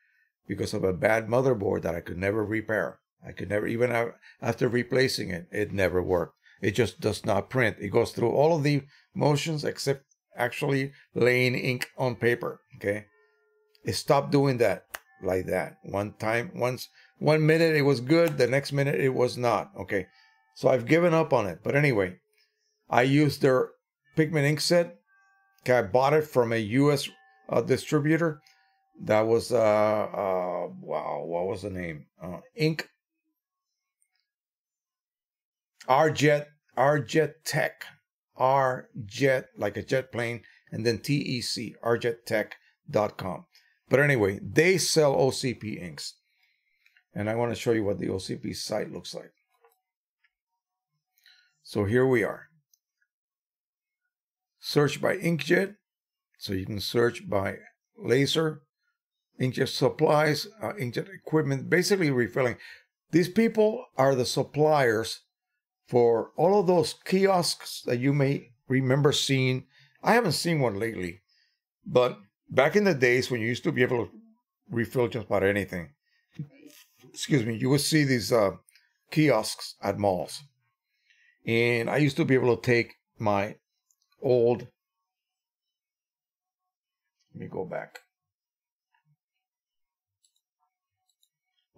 because of a bad motherboard that I could never repair. I could never, even after replacing it, it never worked. It just does not print. It goes through all of the motions except actually laying ink on paper. Okay, it stopped doing that like that once. 1 minute it was good, the next minute it was not. Okay, so I've given up on it. But anyway, I used their pigment ink set. Okay, I bought it from a U.S. distributor. That was wow, what was the name? Ink R-Jet Tech. R-Jet, like a jet plane, and then T-E-C, rjettech.com. But anyway, they sell OCP inks. And I want to show you what the OCP site looks like. So here we are. Search by inkjet. So you can search by laser, inkjet supplies, inkjet equipment, basically refilling. These people are the suppliers for all of those kiosks that you may remember seeing. I haven't seen one lately, but back in the days when you used to be able to refill just about anything. Excuse me. You would see these kiosks at malls. And I used to be able to take my old, let me go back,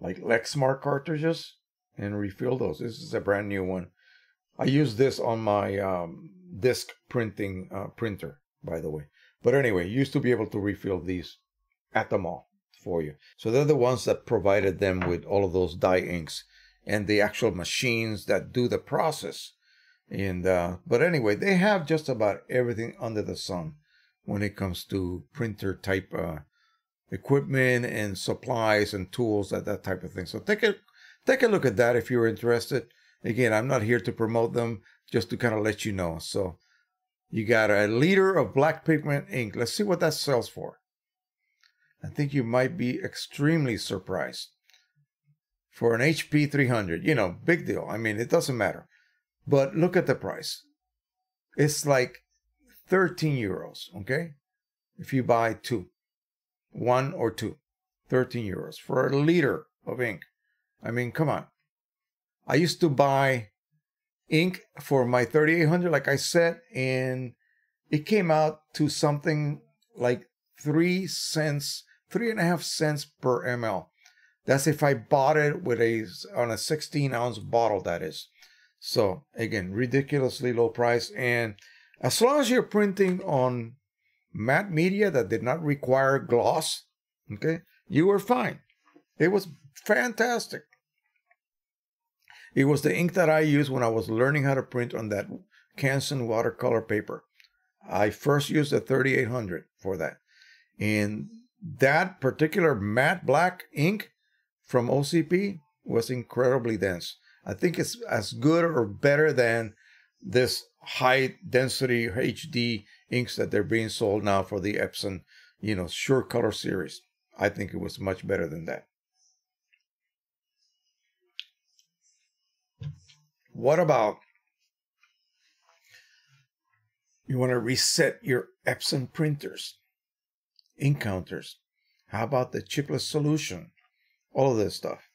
like Lexmark cartridges and refill those. This is a brand new one. I use this on my disc printing printer, by the way. But anyway, used to be able to refill these at the mall for you. So they're the ones that provided them with all of those dye inks and the actual machines that do the process. And but anyway, they have just about everything under the sun when it comes to printer type equipment and supplies and tools, that type of thing. So take a look at that if you're interested. Again, I'm not here to promote them, just to kind of let you know. So you got a liter of black pigment ink. Let's see what that sells for. I think you might be extremely surprised. For an HP 300, you know, big deal. I mean, it doesn't matter. But look at the price. It's like 13 euros, okay? If you buy two, one or two, 13 euros for a liter of ink. I mean, come on. I used to buy ink for my 3800, like I said, and it came out to something like 3 cents, 3.5 cents per ml. That's if I bought it with on a 16-ounce bottle, that is. So again, ridiculously low price. And as long as you're printing on matte media that did not require gloss, okay, you were fine. It was fantastic. It was the ink that I used when I was learning how to print on that Canson watercolor paper. I first used the 3800 for that. And that particular matte black ink from OCP was incredibly dense. I think it's as good or better than this high density HD inks that they're being sold now for the Epson, you know, Sure Color series. I think it was much better than that. What about, you want to reset your Epson printers, ink counters? How about the chipless solution? All of this stuff.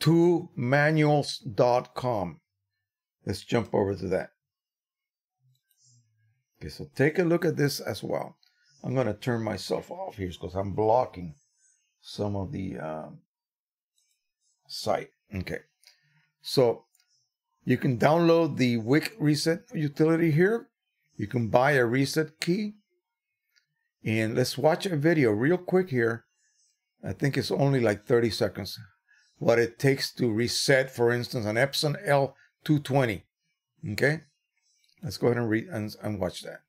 Twomanuals.com. Let's jump over to that. Okay, so take a look at this as well. I'm going to turn myself off here because I'm blocking some of the site. Okay. So you can download the Wick Reset utility here. You can buy a reset key. And let's watch a video real quick here. I think it's only like 30 seconds. What it takes to reset, for instance, an Epson L220. Okay? Let's go ahead and read and watch that.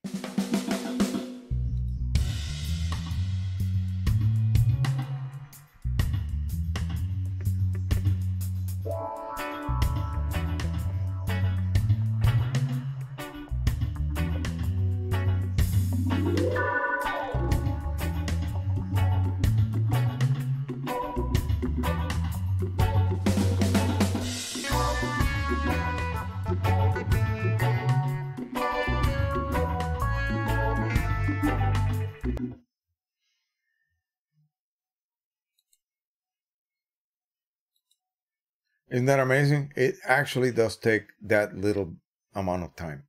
Isn't that amazing? It actually does take that little amount of time.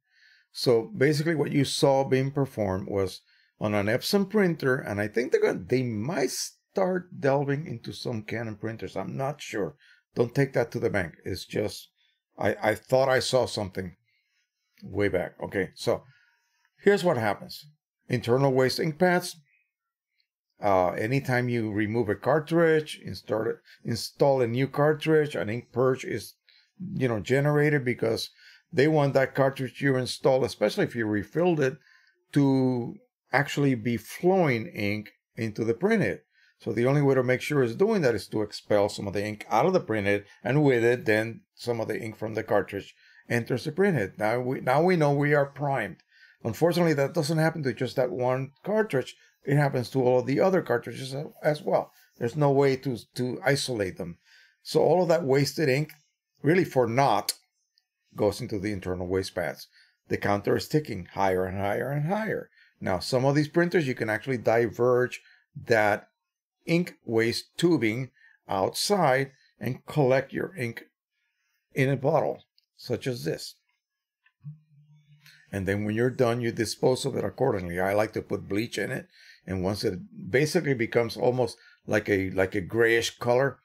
So basically what you saw being performed was on an Epson printer, and I think they might start delving into some Canon printers. I'm not sure. Don't take that to the bank. It's just, I thought I saw something way back. Okay, so here's what happens. Internal waste ink pads. Anytime you remove a cartridge, install a new cartridge, an ink purge is, you know, generated because they want that cartridge you install, especially if you refilled it, to actually be flowing ink into the printhead. So the only way to make sure it's doing that is to expel some of the ink out of the printhead, and with it, then some of the ink from the cartridge enters the printhead. Now we know we are primed. Unfortunately, that doesn't happen to just that one cartridge. It happens to all of the other cartridges as well. There's no way to isolate them. So all of that wasted ink, really for naught, goes into the internal waste pads. The counter is ticking higher and higher and higher. Now, some of these printers, you can actually diverge that ink waste tubing outside and collect your ink in a bottle, such as this. And then when you're done, you dispose of it accordingly. I like to put bleach in it, and once it basically becomes almost like a grayish color,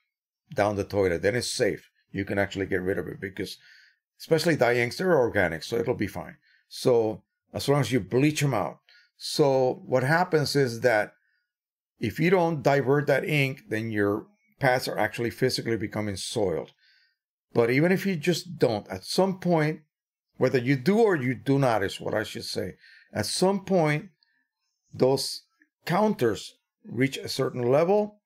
down the toilet. Then it's safe. You can actually get rid of it, because especially dye inks, they're organic, so it'll be fine. So as long as you bleach them out. So what happens is that if you don't divert that ink, then your pads are actually physically becoming soiled. But even if you just don't, at some point, whether you do or you do not is what I should say, at some point, those counters reach a certain level,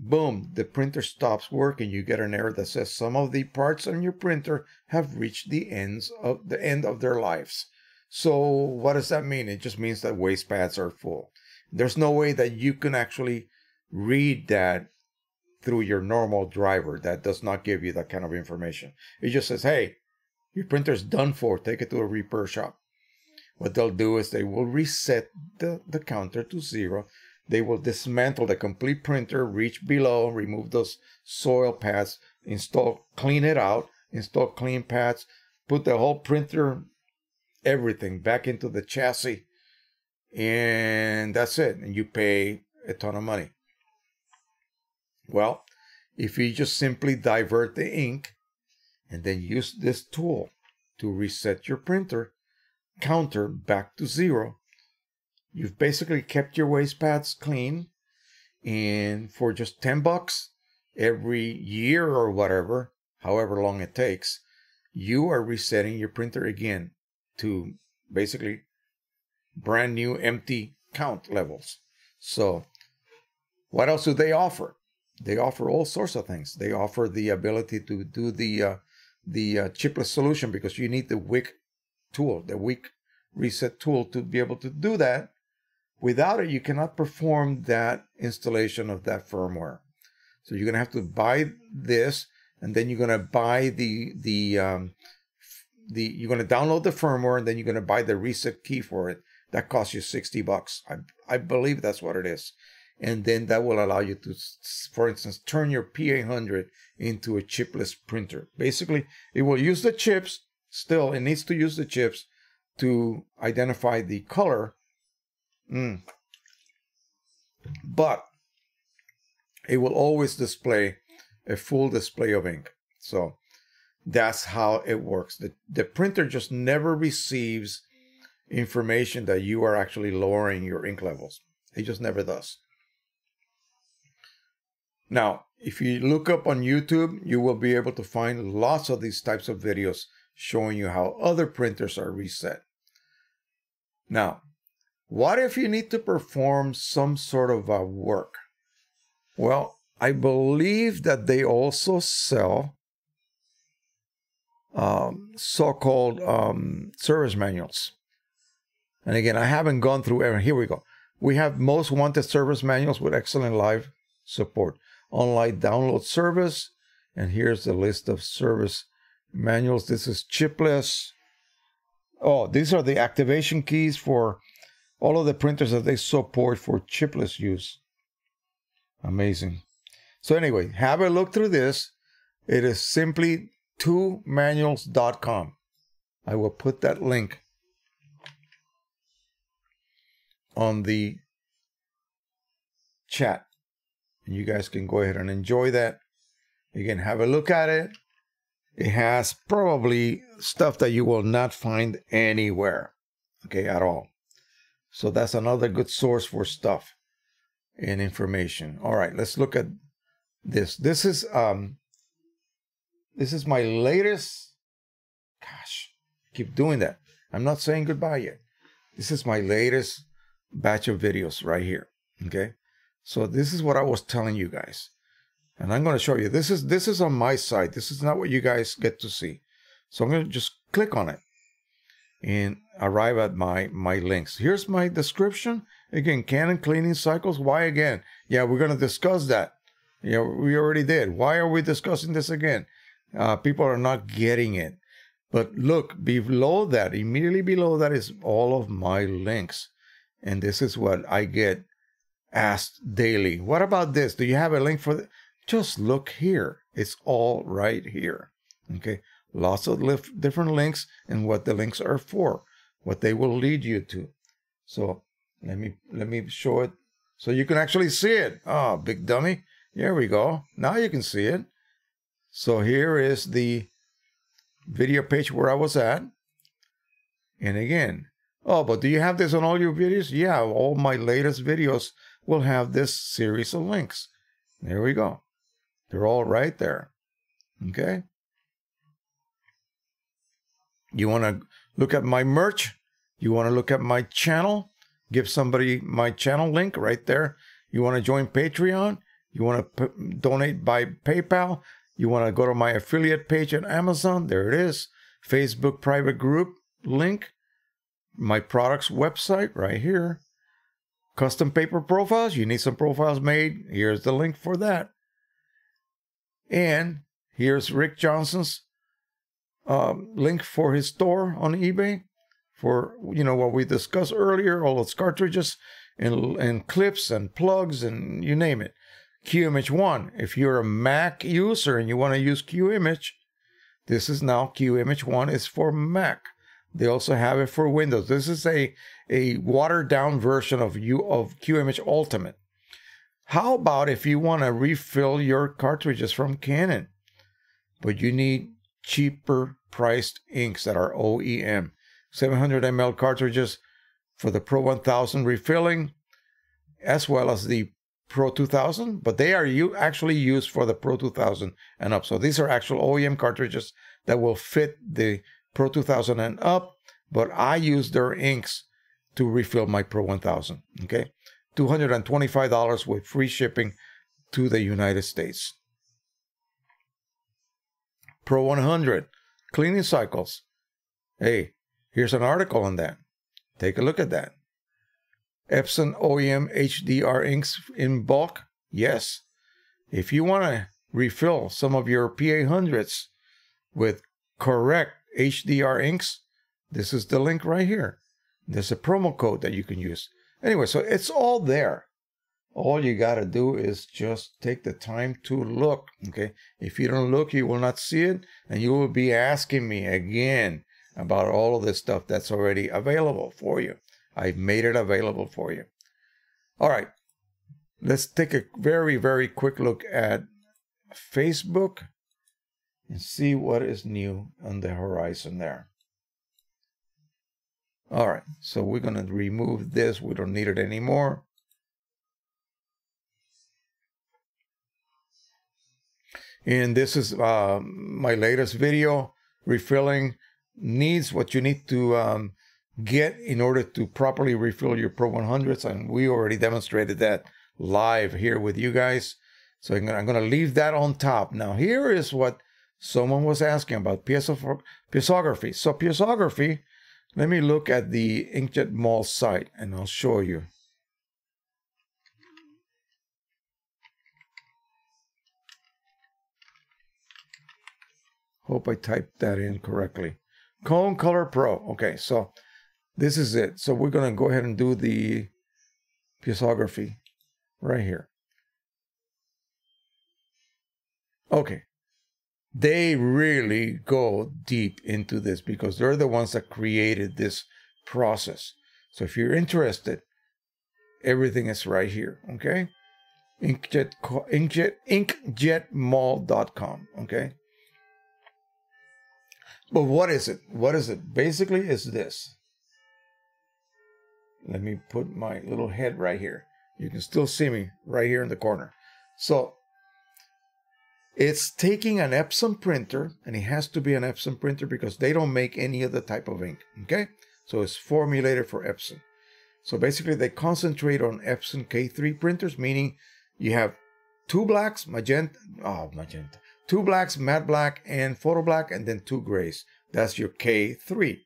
boom, the printer stops working. You get an error that says some of the parts on your printer have reached the end of their lives. So what does that mean? It just means that waste pads are full. There's no way that you can actually read that through your normal driver. That does not give you that kind of information. It just says, hey, your printer's done for. Take it to a repair shop. What they'll do is they will reset the counter to zero. They will dismantle the complete printer, reach below, remove those soil pads, install, clean it out, install clean pads, put the whole printer, everything back into the chassis, and that's it. And you pay a ton of money. Well, if you just simply divert the ink and then use this tool to reset your printer counter back to zero, you've basically kept your waste pads clean, and for just $10 every year or whatever, however long it takes, you are resetting your printer again to basically brand new empty count levels. So what else do they offer? They offer all sorts of things. They offer the ability to do the chipless solution, because you need the wick tool, the wick reset tool, to be able to do that. Without it, you cannot perform that installation of that firmware. So you're going to have to buy this, and then you're going to buy you're going to download the firmware, and then you're going to buy the reset key for it. That costs you $60. I believe that's what it is. And then that will allow you to, for instance, turn your P800 into a chipless printer. Basically, it will use the chips. Still, it needs to use the chips to identify the color. But it will always display a full display of ink. So that's how it works. The printer just never receives information that you are actually lowering your ink levels. It just never does. Now, if you look up on YouTube, you will be able to find lots of these types of videos showing you how other printers are reset. Now, what if you need to perform some sort of a work? Well, I believe that they also sell so-called service manuals. And again, I haven't gone through everything. Here we go. We have most wanted service manuals with excellent live support, online download service. And here's the list of service manuals. This is chipless. Oh, these are the activation keys for all of the printers that they support for chipless use. Amazing. So anyway, have a look through this. It is simply 2manuals.com. I will put that link on the chat. And you guys can go ahead and enjoy that. You can have a look at it. It has probably stuff that you will not find anywhere, okay, at all. So that's another good source for stuff and information. All right, let's look at this. This is my latest. Gosh, I keep doing that. I'm not saying goodbye yet. This is my latest batch of videos right here. Okay, so this is what I was telling you guys, and I'm going to show you. This is on my side. This is not what you guys get to see. So I'm going to just click on it and arrive at my links. Here's my description. Again, Canon cleaning cycles. Why again? Yeah, we're going to discuss that. Yeah, we already did. Why are we discussing this again? People are not getting it. But look, below that, immediately below that is all of my links. And this is what I get asked daily, what about this? Do you have a link for this? Just look here. It's all right here. Okay. Lots of different links and what the links are for, what they will lead you to. So let me show it so you can actually see it. Oh, big dummy. Here we go. Now you can see it. So here is the video page where I was at. And again, oh, but do you have this on all your videos? Yeah, all my latest videos will have this series of links. There we go. They're all right there. Okay. You want to look at my merch? You want to look at my channel? Give somebody my channel link right there. You want to join Patreon? You want to donate by PayPal? You want to go to my affiliate page at Amazon? There it is. Facebook private group link. My products website right here. Custom paper profiles. You need some profiles made. Here's the link for that. And here's Rick Johnson's link for his store on eBay for, you know, what we discussed earlier, all those cartridges and clips and plugs and you name it. QImage One. If you're a Mac user and you want to use QImage, this is now QImage One is for Mac. They also have it for Windows. This is a watered-down version of QImage Ultimate. How about if you want to refill your cartridges from Canon, but you need cheaper priced inks that are OEM? 700 ml cartridges for the Pro 1000 refilling, as well as the Pro 2000, but they are actually used for the Pro 2000 and up. So these are actual OEM cartridges that will fit the Pro 2000 and up, but I use their inks to refill my Pro 1000, okay? $225 with free shipping to the United States. Pro 100, cleaning cycles. Hey, here's an article on that. Take a look at that. Epson OEM HDR inks in bulk. Yes. If you want to refill some of your P800s with correct HDR inks, this is the link right here. There's a promo code that you can use. Anyway, so it's all there. All you got to do is just take the time to look, okay? If you don't look, you will not see it, and you will be asking me again about all of this stuff that's already available for you. I've made it available for you. All right, let's take a very, very quick look at Facebook and see what is new on the horizon there. All right, so we're going to remove this. We don't need it anymore. And this is my latest video, refilling needs, what you need to get in order to properly refill your Pro 100s. And we already demonstrated that live here with you guys. So I'm going to leave that on top. Now, here is what someone was asking about, Piezography. So Piezography, let me look at the Inkjet Mall site and I'll show you. Hope I typed that in correctly. Cone Color Pro. Okay, so this is it. So we're going to go ahead and do the Piezography right here. Okay. They really go deep into this because they're the ones that created this process. So if you're interested, everything is right here, okay? Inkjetmall.com, okay? But what is it? What is it? Basically, it's this. Let me put my little head right here. You can still see me right here in the corner. So it's taking an Epson printer, and it has to be an Epson printer because they don't make any other type of ink, okay? So it's formulated for Epson. So basically, they concentrate on Epson K3 printers, meaning you have two blacks, two blacks, matte black, and photo black, and then two grays. That's your K3.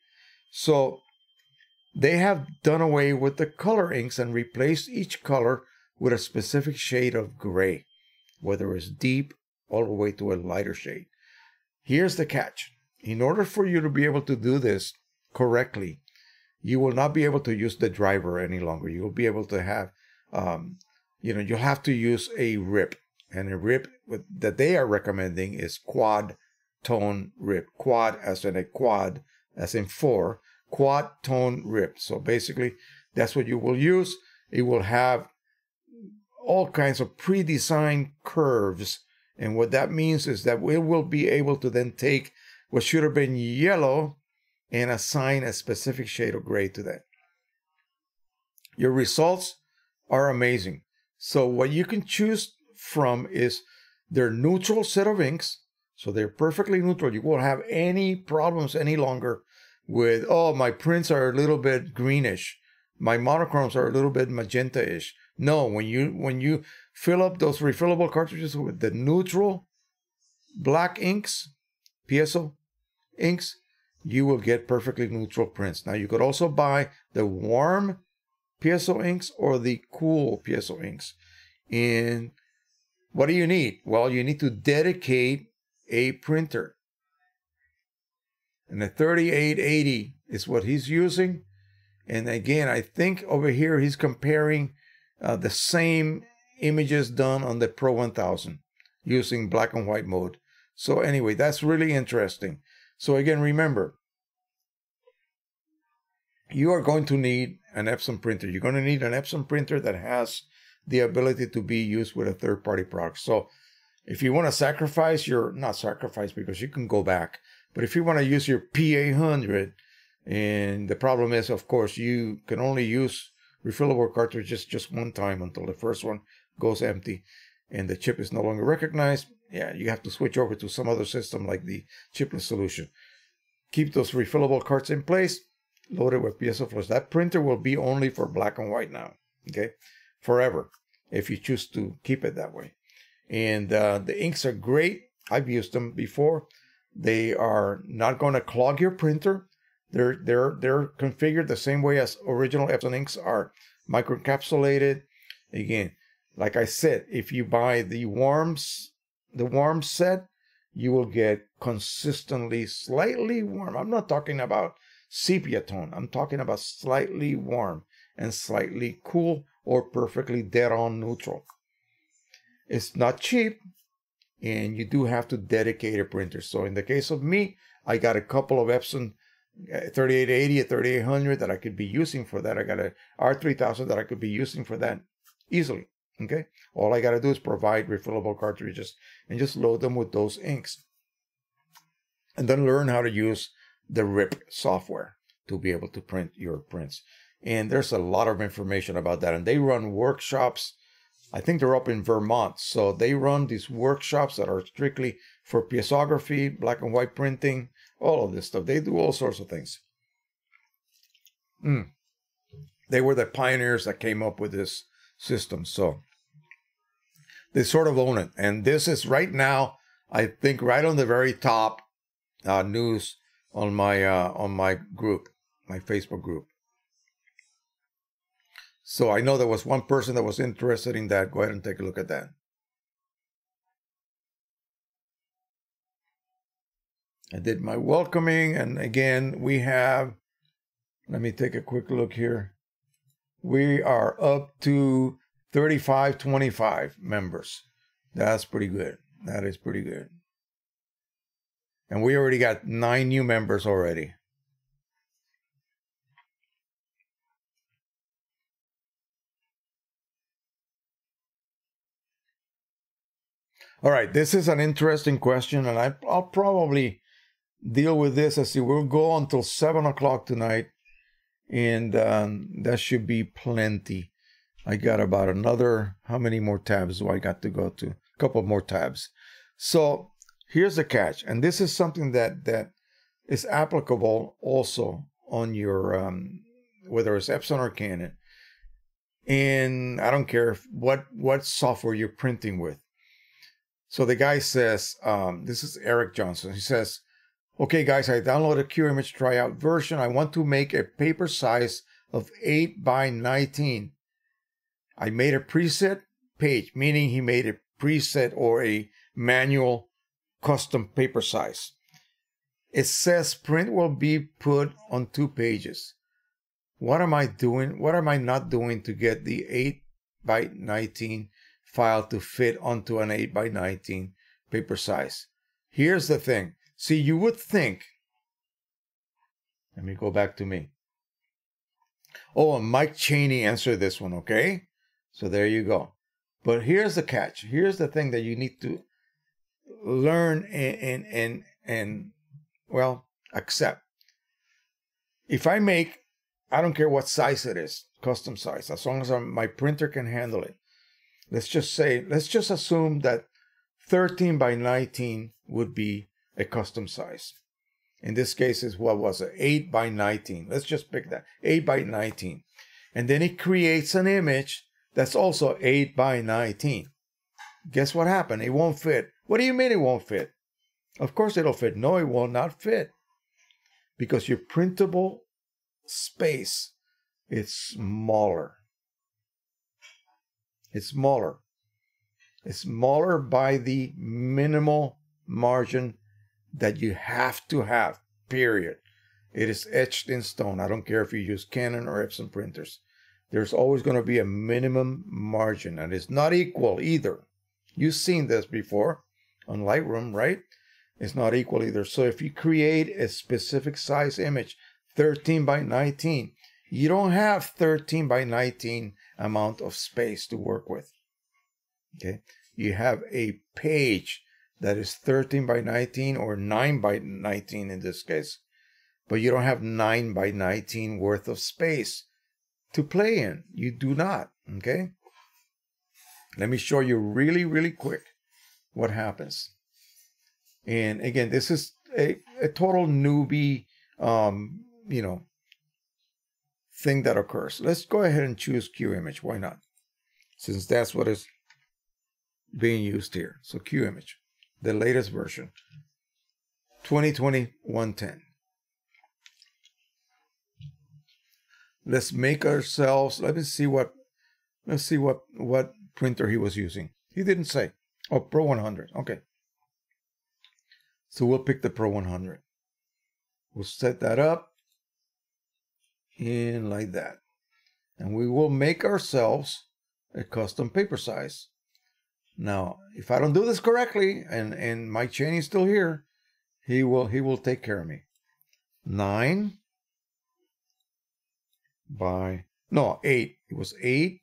So they have done away with the color inks and replaced each color with a specific shade of gray, whether it's deep, all the way to a lighter shade. Here's the catch. In order for you to be able to do this correctly, you will not be able to use the driver any longer. You will be able to have you know, you'll have to use a RIP. And a RIP that they are recommending is Quad Tone RIP. Quad as in a quad, as in four. Quad Tone RIP. So basically, that's what you will use. It will have all kinds of pre-designed curves. And what that means is that we will be able to then take what should have been yellow and assign a specific shade of gray to that. Your results are amazing. So what you can choose from is their neutral set of inks. So they're perfectly neutral. You won't have any problems any longer with, oh, my prints are a little bit greenish. My monochromes are a little bit magenta-ish. No, when you fill up those refillable cartridges with the neutral black inks, piezo inks, you will get perfectly neutral prints. Now, you could also buy the warm piezo inks or the cool piezo inks. And what do you need? Well, you need to dedicate a printer. And the 3880 is what he's using. And again, I think over here he's comparing the same images done on the Pro 1000 using black and white mode. So anyway, that's really interesting. So again, remember, you are going to need an Epson printer. You're going to need an Epson printer that has the ability to be used with a third-party product. So if you want to sacrifice your, not sacrifice because you can go back, but if you want to use your P800, and the problem is, of course, you can only use refillable cartridges just one time until the first one goes empty and the chip is no longer recognized. Yeah, you have to switch over to some other system like the chipless solution. Keep those refillable carts in place, loaded with piezo flush. That printer will be only for black and white now, okay? Forever, if you choose to keep it that way. And the inks are great. I've used them before. They are not going to clog your printer. They're configured the same way as original Epson inks are, microencapsulated. Again, like I said, if you buy the warm set, you will get consistently slightly warm. I'm not talking about sepia tone. I'm talking about slightly warm and slightly cool or perfectly dead-on neutral. It's not cheap, and you do have to dedicate a printer. So in the case of me, I got a couple of Epson 3880 and 3800 that I could be using for that. I got a R3000 that I could be using for that easily, okay? All I got to do is provide refillable cartridges and just load them with those inks. And then learn how to use the RIP software to be able to print your prints. And there's a lot of information about that. And they run workshops. I think they're up in Vermont. So they run these workshops that are strictly for piezography, black and white printing, all of this stuff. They do all sorts of things. They were the pioneers that came up with this system. So they sort of own it. And this is right now, I think, right on the very top news on my group, my Facebook group. So I know there was one person that was interested in that. Go ahead and take a look at that. I did my welcoming, and again, we have, let me take a quick look here. We are up to 3525 members. That's pretty good. That is pretty good. And we already got 9 new members already. All right, this is an interesting question, and I'll probably deal with this. Let's see, we'll go until 7 o'clock tonight, and that should be plenty. I got about another, how many more tabs do I got to go to? A couple more tabs. So here's the catch, and this is something that is applicable also on your, whether it's Epson or Canon. And I don't care what software you're printing with. So the guy says, this is Rick Johnson. He says, okay, guys, I downloaded a QImage tryout version. I want to make a paper size of 8 by 19. I made a preset page, meaning he made a preset or a manual custom paper size. It says print will be put on 2 pages. What am I doing? What am I not doing to get the 8 by 19 file to fit onto an 8 by 19 paper size. Here's the thing. See, you would think, let me go back to me. Oh, and Mike Cheney answered this one, okay? So there you go. But here's the catch. Here's the thing that you need to learn and well, accept. If I make, I don't care what size it is, custom size, as long as my printer can handle it. Let's just say, let's just assume that 13 by 19 would be a custom size. In this case, is what was it? 8 by 19. Let's just pick that. 8 by 19. And then it creates an image that's also 8 by 19. Guess what happened? It won't fit. What do you mean it won't fit? Of course it'll fit. No, it will not fit. Because your printable space is smaller. It's smaller. It's smaller by the minimal margin that you have to have, period. It is etched in stone. I don't care if you use Canon or Epson printers. There's always going to be a minimum margin, and it's not equal either. You've seen this before on Lightroom, right? It's not equal either. So if you create a specific size image, 13 by 19, you don't have 13 by 19 amount of space to work with, okay? You have a page that is 13 by 19 or 9 by 19 in this case. But you don't have 9 by 19 worth of space to play in. You do not, okay? Let me show you really, really quick what happens. And again, this is a total newbie, you know, thing that occurs. Let's go ahead and choose QImage. Why not? Since that's what is being used here. So QImage. The latest version, 2020-110. Let's make ourselves, let's see what printer he was using. He didn't say. Oh, Pro 100, okay. So we'll pick the Pro 100. We'll set that up and like that. And we will make ourselves a custom paper size. Now, if I don't do this correctly, and Mike Cheney's still here, he will take care of me. 8. It was 8.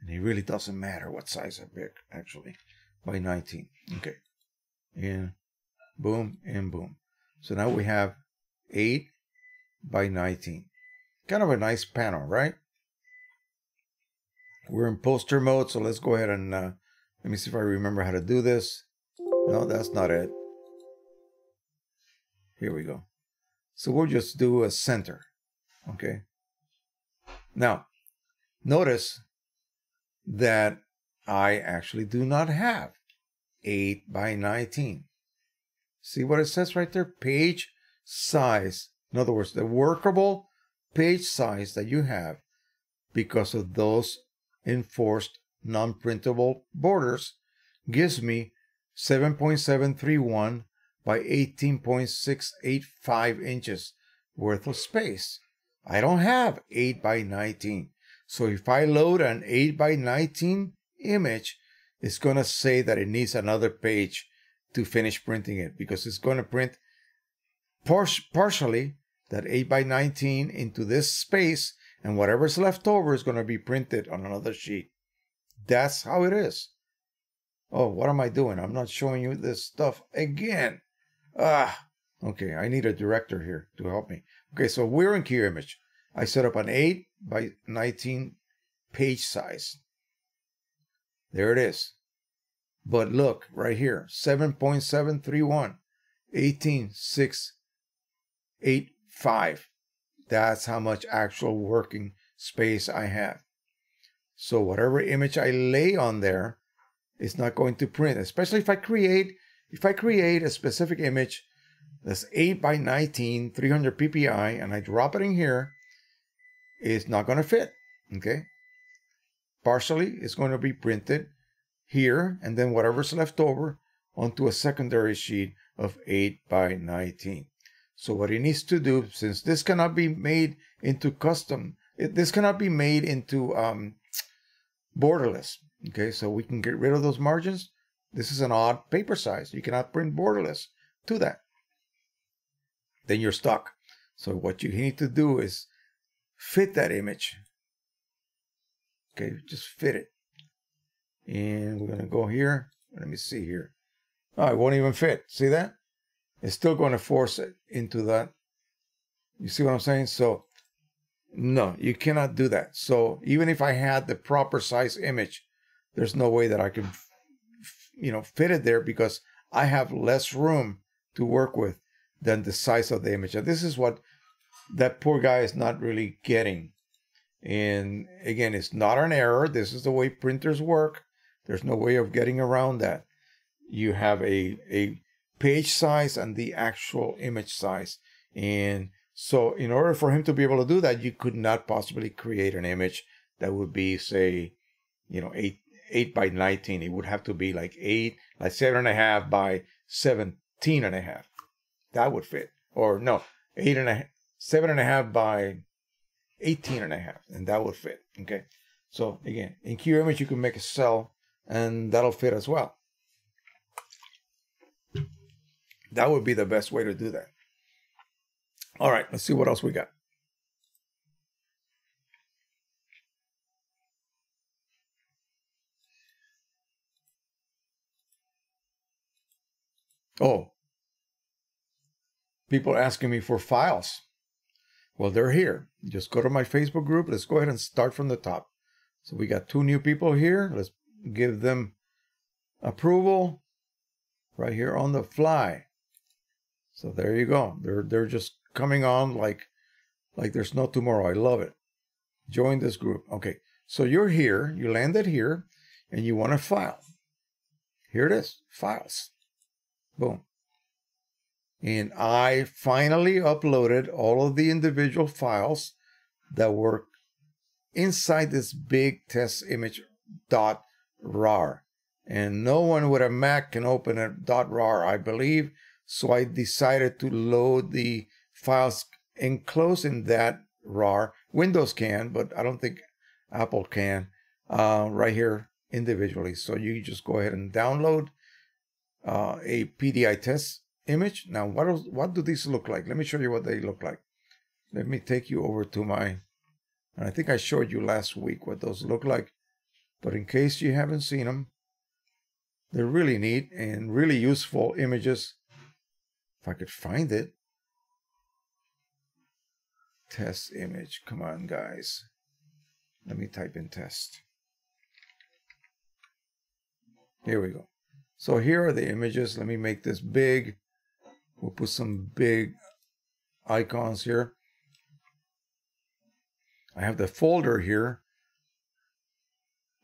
And it really doesn't matter what size I pick, actually, by 19. Okay. And boom, and boom. So now we have 8 by 19. Kind of a nice panel, right? We're in poster mode, so let's go ahead and let me see if I remember how to do this. No, that's not it. Here we go. So we'll just do a center, okay? Now, notice that I actually do not have 8 by 19. See what it says right there? Page size. In other words, the workable page size that you have because of those enforced non-printable borders gives me 7.731 by 18.685 inches worth of space. I don't have 8 by 19. So if I load an 8 by 19 image, it's going to say that it needs another page to finish printing it because it's going to print partially that 8 by 19 into this space, and whatever's left over is going to be printed on another sheet. That's how it is. Oh, what am I doing? I'm not showing you this stuff again. Ah, okay, I need a director here to help me. Okay, so we're in QImage. I set up an 8 by 19 page size. There it is. But look, right here, 7.731, 18.685. That's how much actual working space I have. So whatever image I lay on there, it's not going to print, especially if I create a specific image that's 8 by 19, 300 PPI, and I drop it in here, it's not going to fit, okay? Partially, it's going to be printed here, and then whatever's left over onto a secondary sheet of 8 by 19. So what it needs to do, since this cannot be made into custom This cannot be made into borderless. Okay, so we can get rid of those margins. This is an odd paper size. You cannot print borderless to that. Then you're stuck. So what you need to do is fit that image. Okay, just fit it. And we're going to go here. Let me see here. Oh, it won't even fit. See that? It's still going to force it into that. You see what I'm saying? So no, you cannot do that. So even if I had the proper size image, there's no way that I could, you know, fit it there because I have less room to work with than the size of the image. And this is what that poor guy is not really getting. And again, it's not an error. This is the way printers work. There's no way of getting around that. You have a page size and the actual image size. And so in order for him to be able to do that, you could not possibly create an image that would be, say, you know, 8 by 19. It would have to be like 7.5 by 17.5. That would fit. Or no, 7.5 by 18.5, and that would fit. Okay. So again, in QImage you can make a cell and that'll fit as well. That would be the best way to do that. All right, let's see what else we got. Oh, people are asking me for files. Well, they're here. Just go to my Facebook group. Let's go ahead and start from the top. So we got 2 new people here. Let's give them approval right here on the fly. So there you go. They're just coming on like there's no tomorrow. I love it. Join this group. Okay. So you're here. You landed here and you want a file. Here it is. Files. Boom. And I finally uploaded all of the individual files that were inside this big test image .rar. And no one with a Mac can open a .rar, I believe. So I decided to load the files enclosed in that RAR. Windows can, but I don't think Apple can, right here individually. So you just go ahead and download a PDI test image. Now, what do these look like? Let me show you what they look like. Let me take you over to my, and I think I showed you last week what those look like. But in case you haven't seen them, they're really neat and really useful images. If I could find it. Test image. Come on, guys. Let me type in test. Here we go. So here are the images. Let me make this big. We'll put some big icons here. I have the folder here.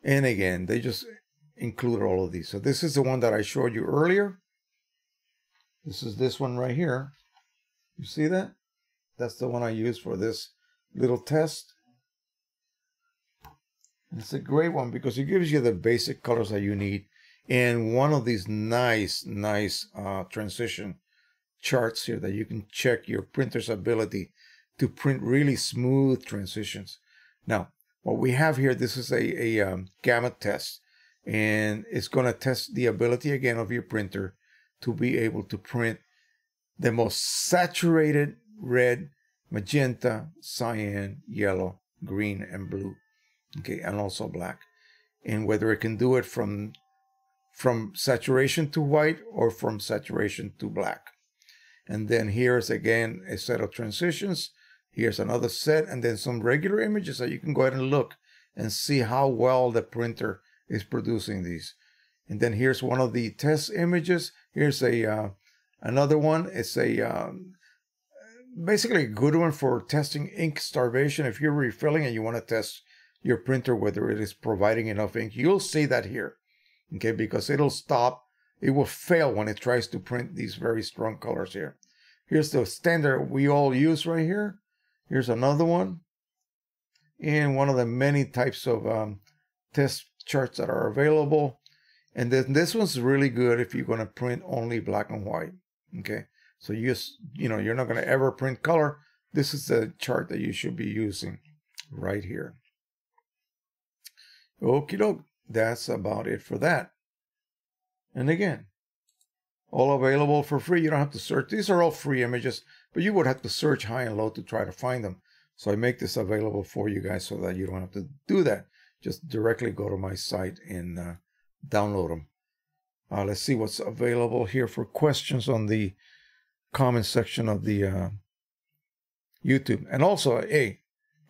And again, they just include all of these. So this is the one that I showed you earlier. This is this one right here. You see that? That's the one I use for this little test. And it's a great one because it gives you the basic colors that you need. And one of these nice transition charts here that you can check your printer's ability to print really smooth transitions. Now, what we have here, this is a gamma test. And it's going to test the ability, again, of your printer to be able to print the most saturated red, magenta, cyan, yellow, green, and blue, okay, and also black. And whether it can do it from saturation to white or from saturation to black. And then here's, again, a set of transitions. Here's another set, and then some regular images that you can go ahead and look and see how well the printer is producing these. And then here's one of the test images. Here's another one. It's basically a good one for testing ink starvation. If you're refilling and you want to test your printer, whether it is providing enough ink, you'll see that here, okay? Because it'll stop. It will fail when it tries to print these very strong colors here. Here's the standard we all use right here. Here's another one. And one of the many types of test charts that are available. And then this one's really good if you're going to print only black and white, okay? So you know, you're not going to ever print color. This is the chart that you should be using. right here. Okie doke, that's about it for that. And again, all available for free. You don't have to search. These are all free images, but you would have to search high and low to try to find them. So I make this available for you guys so that you don't have to do that. Just directly go to my site and download them. Let's see what's available here for questions on the comment section of the YouTube. And also, hey,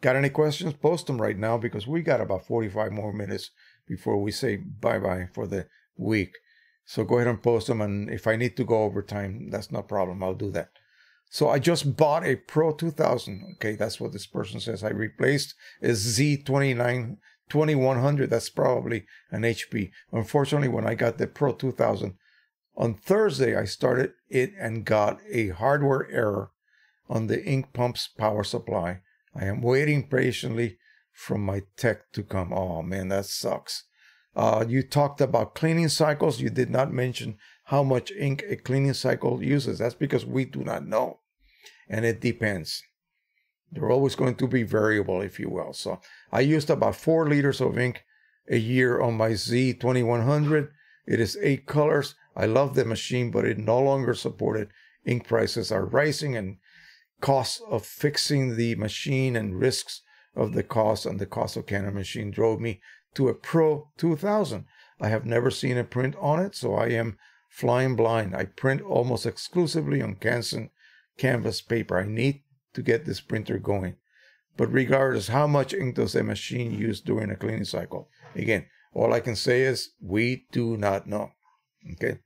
got any questions? Post them right now because we got about 45 more minutes before we say bye-bye for the week. So go ahead and post them. And if I need to go over time, that's no problem. I'll do that. So I just bought a Pro 2000. Okay, that's what this person says. I replaced a Z29 2100. That's probably an HP. Unfortunately, when I got the Pro 2000 on Thursday, I started it and got a hardware error on the ink pump's power supply. I am waiting patiently for my tech to come. Oh man, that sucks. You talked about cleaning cycles. You did not mention how much ink a cleaning cycle uses. That's because we do not know. And it depends. They're always going to be variable, if you will. So I used about 4 liters of ink a year on my Z2100. It is 8 colors. I love the machine, but it no longer supported. Ink prices are rising and costs of fixing the machine and risks of the cost and the cost of Canon machine drove me to a Pro 2000. I have never seen a print on it, so I am flying blind. I print almost exclusively on canvas paper. I need to get this printer going. But regardless, how much ink does a machine use during a cleaning cycle? Again, all I can say is we do not know. Okay?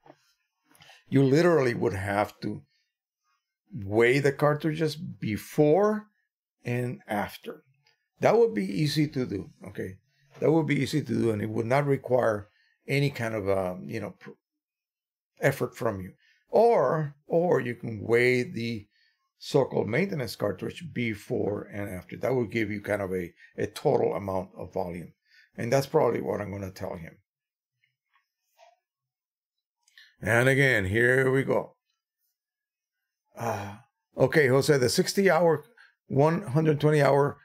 You literally would have to weigh the cartridges before and after. That would be easy to do. Okay? That would be easy to do, and it would not require any kind of you know, effort from you. Or you can weigh the so-called maintenance cartridge before and after. That will give you kind of a total amount of volume. And that's probably what I'm going to tell him. And again, here we go. Okay, Jose, the 60-hour, 120-hour,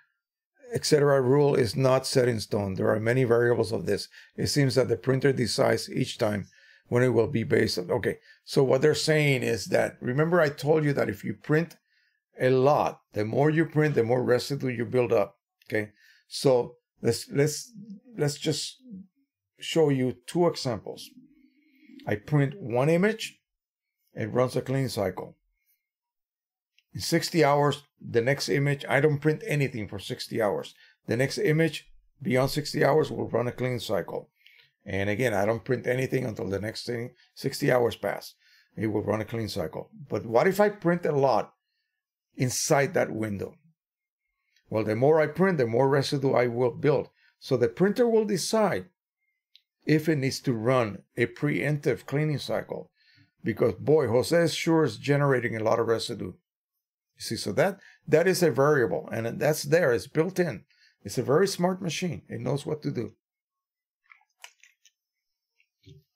etc. rule is not set in stone. There are many variables of this. It seems that the printer decides each time when it will be based on. Okay, so what they're saying is that, remember I told you that if you print a lot, the more you print, the more residue you build up. Okay, so let's just show you 2 examples. I print 1 image, it runs a clean cycle. In 60 hours, the next image, I don't print anything for 60 hours. The next image beyond 60 hours will run a clean cycle. And again, I don't print anything until the next 60 hours pass. It will run a clean cycle. But what if I print a lot inside that window? Well, the more I print, the more residue I will build. So the printer will decide if it needs to run a preemptive cleaning cycle. Because boy, Jose sure is generating a lot of residue. You see, so that is a variable, and that's there. It's built in. It's a very smart machine. It knows what to do.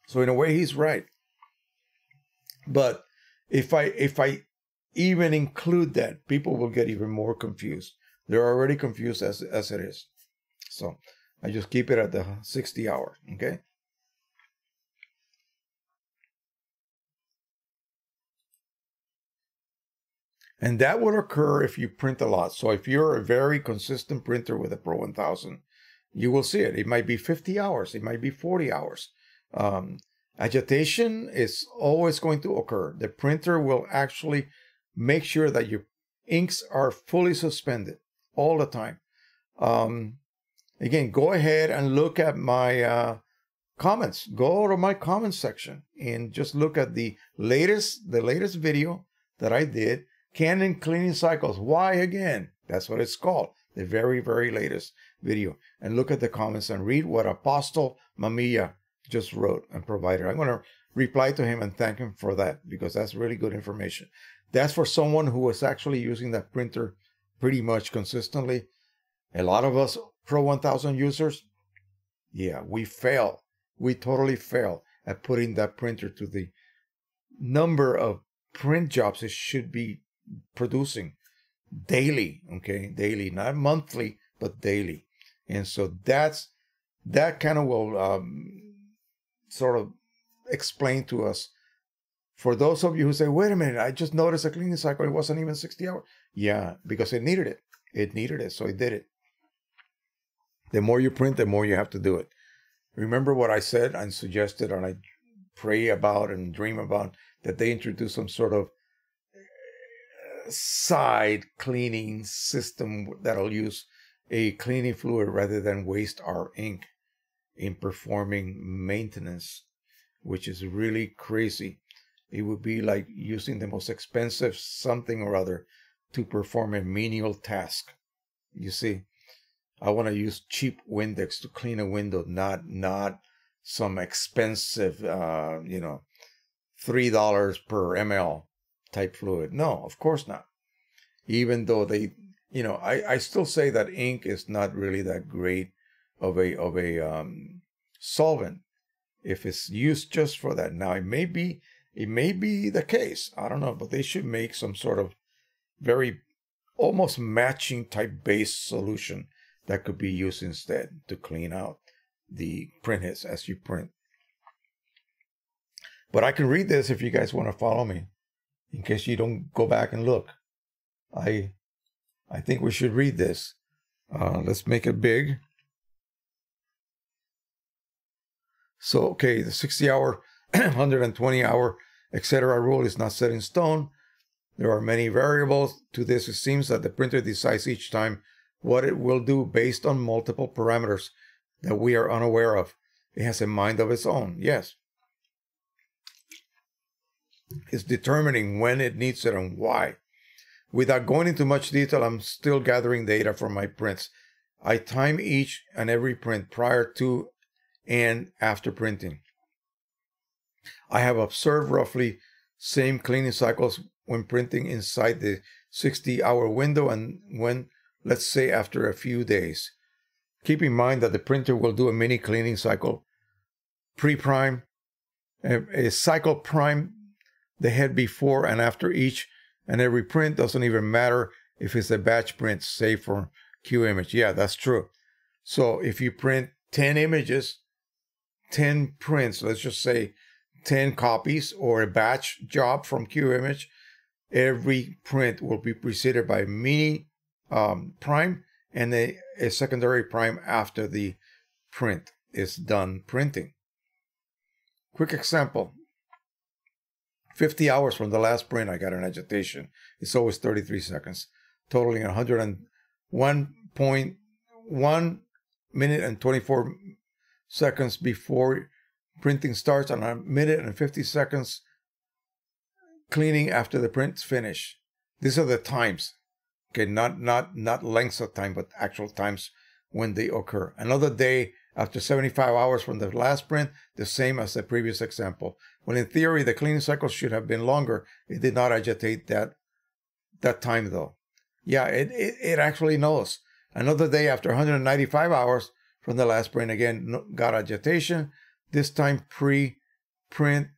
So in a way, he's right. But if I even include that, people will get even more confused. They're already confused as it is. So I just keep it at the 60 hour. Okay. And that would occur if you print a lot. So if you're a very consistent printer with a Pro 1000, you will see it. It might be 50 hours. It might be 40 hours. Agitation is always going to occur. The printer will actually make sure that your inks are fully suspended all the time. Again, go ahead and look at my comments. Go to my comments section and just look at the latest video that I did. Canon cleaning cycles. Why again? That's what it's called. The very, very latest video. And look at the comments and read what Apostle Mamia just wrote and provided. I'm going to reply to him and thank him for that because that's really good information. That's for someone who was actually using that printer pretty much consistently. A lot of us Pro 1000 users, yeah, we fail. We totally fail at putting that printer to the number of print jobs it should be producing daily, okay, daily, not monthly, but daily. And so that's, that kind of will sort of explain to us, for those of you who say, wait a minute, I just noticed a cleaning cycle, it wasn't even 60 hours. Yeah, because it needed it. It needed it, so it did it. The more you print, the more you have to do it. Remember what I said and suggested, and I pray about and dream about, that they introduce some sort of side cleaning system that'll use a cleaning fluid rather than waste our ink in performing maintenance, which is really crazy. It would be like using the most expensive something or other to perform a menial task. You see, I want to use cheap Windex to clean a window, not some expensive, you know, $3 per ml type fluid. No, of course not. Even though they, you know, I still say that ink is not really that great of a solvent if it's used just for that. Now, it may be the case. I don't know, but they should make some sort of very almost matching type base solution that could be used instead to clean out the printheads as you print. But I can read this if you guys want to follow me, in case you don't go back and look. I think we should read this. Let's make it big. So, okay, the 60-hour, 120-hour, etc. rule is not set in stone. There are many variables to this. It seems that the printer decides each time what it will do based on multiple parameters that we are unaware of. It has a mind of its own, yes. It's determining when it needs it and why. Without going into much detail, I'm still gathering data from my prints. I time each and every print prior to and after printing. I have observed roughly same cleaning cycles when printing inside the 60-hour window and when, let's say, after a few days. Keep in mind that the printer will do a mini cleaning cycle, pre-prime, a cycle prime, the head before and after each and every print. Doesn't even matter if it's a batch print, save for QImage. Yeah, that's true. So if you print 10 images, 10 prints, let's just say 10 copies or a batch job from QImage, every print will be preceded by mini prime and a secondary prime after the print is done printing. Quick example. 50 hours from the last print, I got an agitation. It's always 33 seconds, totaling 101.1 minute and 24 seconds before printing starts and 1 minute and 50 seconds cleaning after the print's finished. These are the times, okay, not lengths of time, but actual times when they occur. Another day after 75 hours from the last print, the same as the previous example. Well, in theory, the cleaning cycle should have been longer. It did not agitate that time, though. Yeah, it actually knows. Another day after 195 hours from the last print, again, got agitation. This time pre-print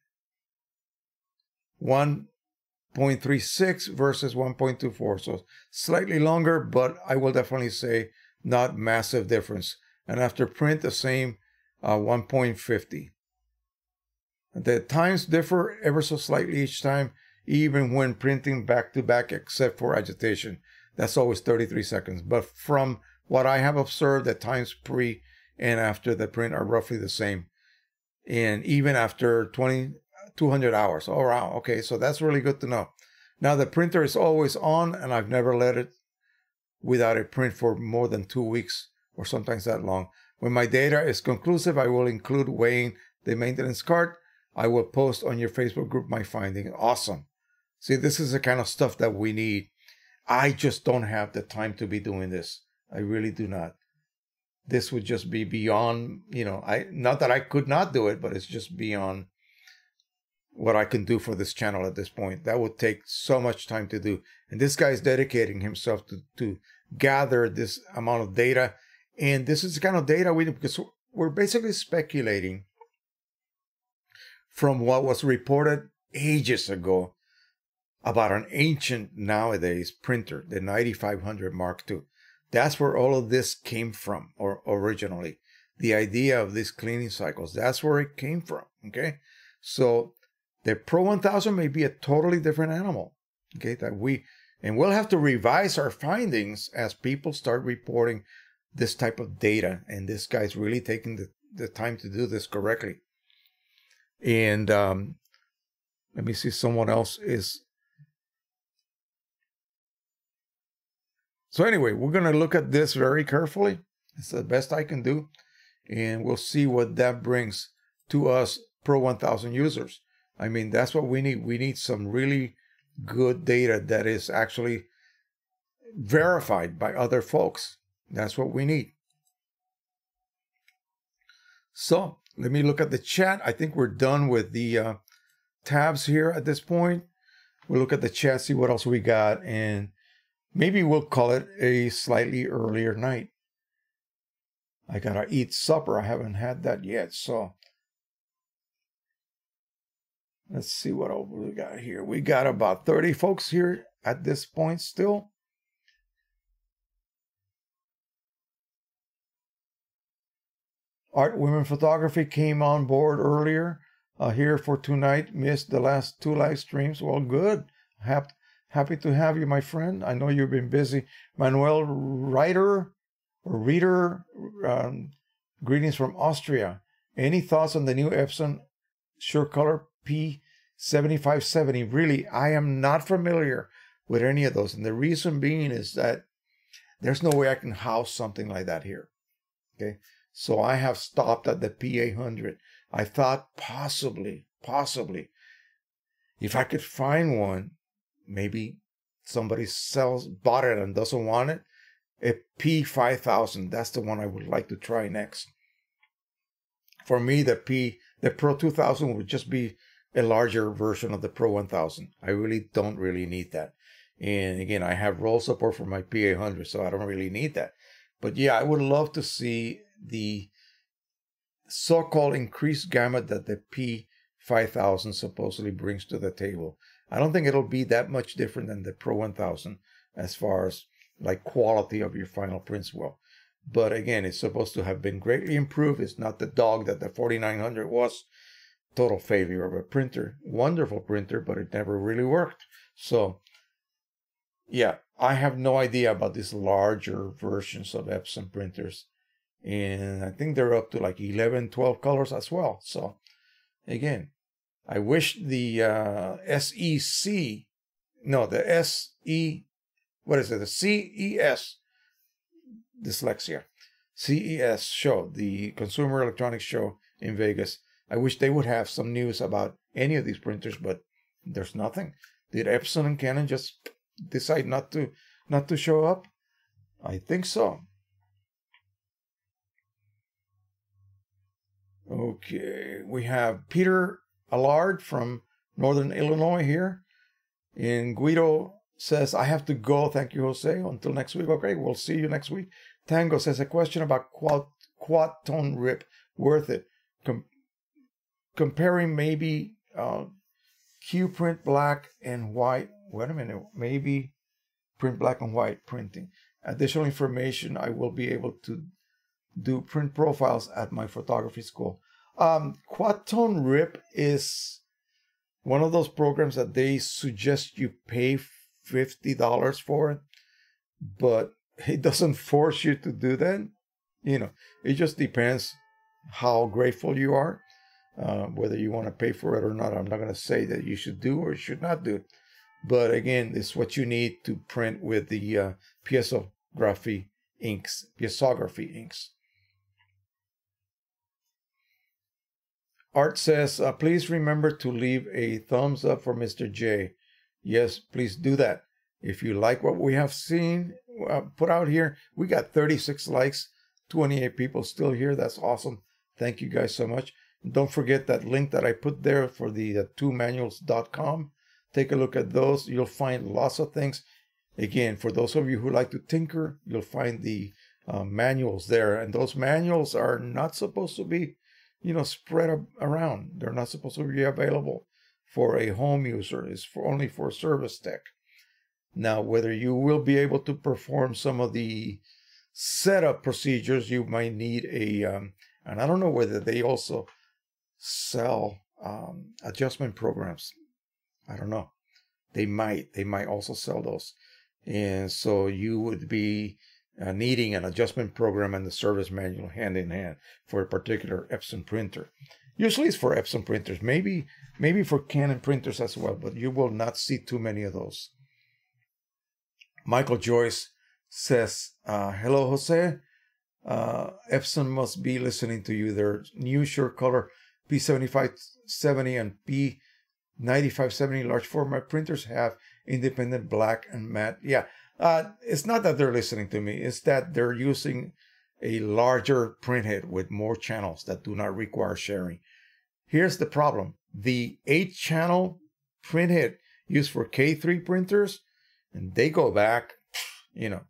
1.36 versus 1.24. So slightly longer, but I will definitely say not massive difference. And after print, the same 1.50. The times differ ever so slightly each time, even when printing back-to-back, except for agitation. That's always 33 seconds. But from what I have observed, the times pre and after the print are roughly the same. And even after 200 hours. Oh, wow. Okay, so that's really good to know. Now, the printer is always on, and I've never let it without a print for more than 2 weeks. Or sometimes that long. When my data is conclusive, I will include weighing the maintenance card. I will post on your Facebook group my findings. Awesome. See, this is the kind of stuff that we need. I just don't have the time to be doing this. I really do not. This would just be beyond, you know, not that I could not do it, but it's just beyond what I can do for this channel at this point. That would take so much time to do. And this guy is dedicating himself to gather this amount of data. And this is the kind of data we do, because we're basically speculating from what was reported ages ago about an ancient nowadays printer, the 9500 Mark II. That's where all of this came from, or originally. The idea of these cleaning cycles, that's where it came from, okay? So the Pro 1000 may be a totally different animal, okay? And we'll have to revise our findings as people start reporting this type of data, and this guy's really taking the time to do this correctly. And let me see, someone else is... So anyway, we're going to look at this very carefully. It's the best I can do. And we'll see what that brings to us Pro 1000 users. I mean, that's what we need. We need some really good data that is actually verified by other folks. That's what we need. So let me look at the chat. I think we're done with the tabs here at this point. We'll look at the chat, see what else we got, and maybe we'll call it a slightly earlier night. I gotta eat supper. I haven't had that yet, so let's see what else we got here. We got about 30 folks here at this point still. Art Women Photography came on board earlier, here for tonight. Missed the last two live streams. Well, good. Happy to have you, my friend. I know you've been busy. Manuel Ryder. Reader, greetings from Austria. Any thoughts on the new Epson SureColor P7570? Really, I am not familiar with any of those. And the reason being is that there's no way I can house something like that here. Okay, so I have stopped at the P800. I thought possibly, if I could find one, maybe somebody bought it and doesn't want it. A P5000, that's the one I would like to try next. For me, the Pro 2000 would just be a larger version of the Pro 1000. I really don't need that. And again, I have roll support for my P800, so I don't really need that. But yeah, I would love to see the so-called increased gamut that the P5000 supposedly brings to the table. I don't think it'll be that much different than the Pro 1000 as far as like quality of your final prints will. But again, it's supposed to have been greatly improved. It's not the dog that the 4900 was. Total failure of a printer. Wonderful printer, but it never really worked. So yeah, I have no idea about these larger versions of Epson printers. And I think they're up to like 11, 12 colors as well. So again, I wish the CES show, the Consumer Electronics Show in Vegas. I wish they would have some news about any of these printers, but there's nothing. Did Epson and Canon just decide not to show up? I think so. Okay, we have Peter Allard from Northern Illinois here, in Guido says, I have to go. Thank you, Jose. Until next week. Okay, we'll see you next week. Tango says, a question about quad tone rip. Worth it. Comparing maybe Q print black and white. Wait a minute. Maybe print black and white printing. Additional information. I will be able to do print profiles at my photography school. Quad tone rip is one of those programs that they suggest you pay $50 for it, but it doesn't force you to do that. You know, it just depends how grateful you are, whether you want to pay for it or not. I'm not going to say that you should do or should not do it, but again, it's what you need to print with the Piezography inks. Art says, please remember to leave a thumbs up for Mr. J. Yes, please do that. If you like what we have seen put out here, we got 36 likes, 28 people still here. That's awesome. Thank you guys so much. And don't forget that link that I put there for the twomanuals.com. Take a look at those. You'll find lots of things. Again, for those of you who like to tinker, you'll find the manuals there. And those manuals are not supposed to be, you know, spread around. They're not supposed to be available for a home user. Is for only for service tech. Now, whether you will be able to perform some of the setup procedures, you might need a, and I don't know whether they also sell adjustment programs. I don't know. They might also sell those. And so you would be needing an adjustment program and the service manual hand in hand for a particular Epson printer. Usually it's for Epson printers, maybe for Canon printers as well, but you will not see too many of those. Michael Joyce says, hello, Jose. Epson must be listening to you. Their new SureColor P7570 and P9570 large format printers have independent black and matte. Yeah, it's not that they're listening to me. It's that they're using a larger printhead with more channels that do not require sharing. Here's the problem. The 8-channel printhead used for K3 printers, and they go back, you know,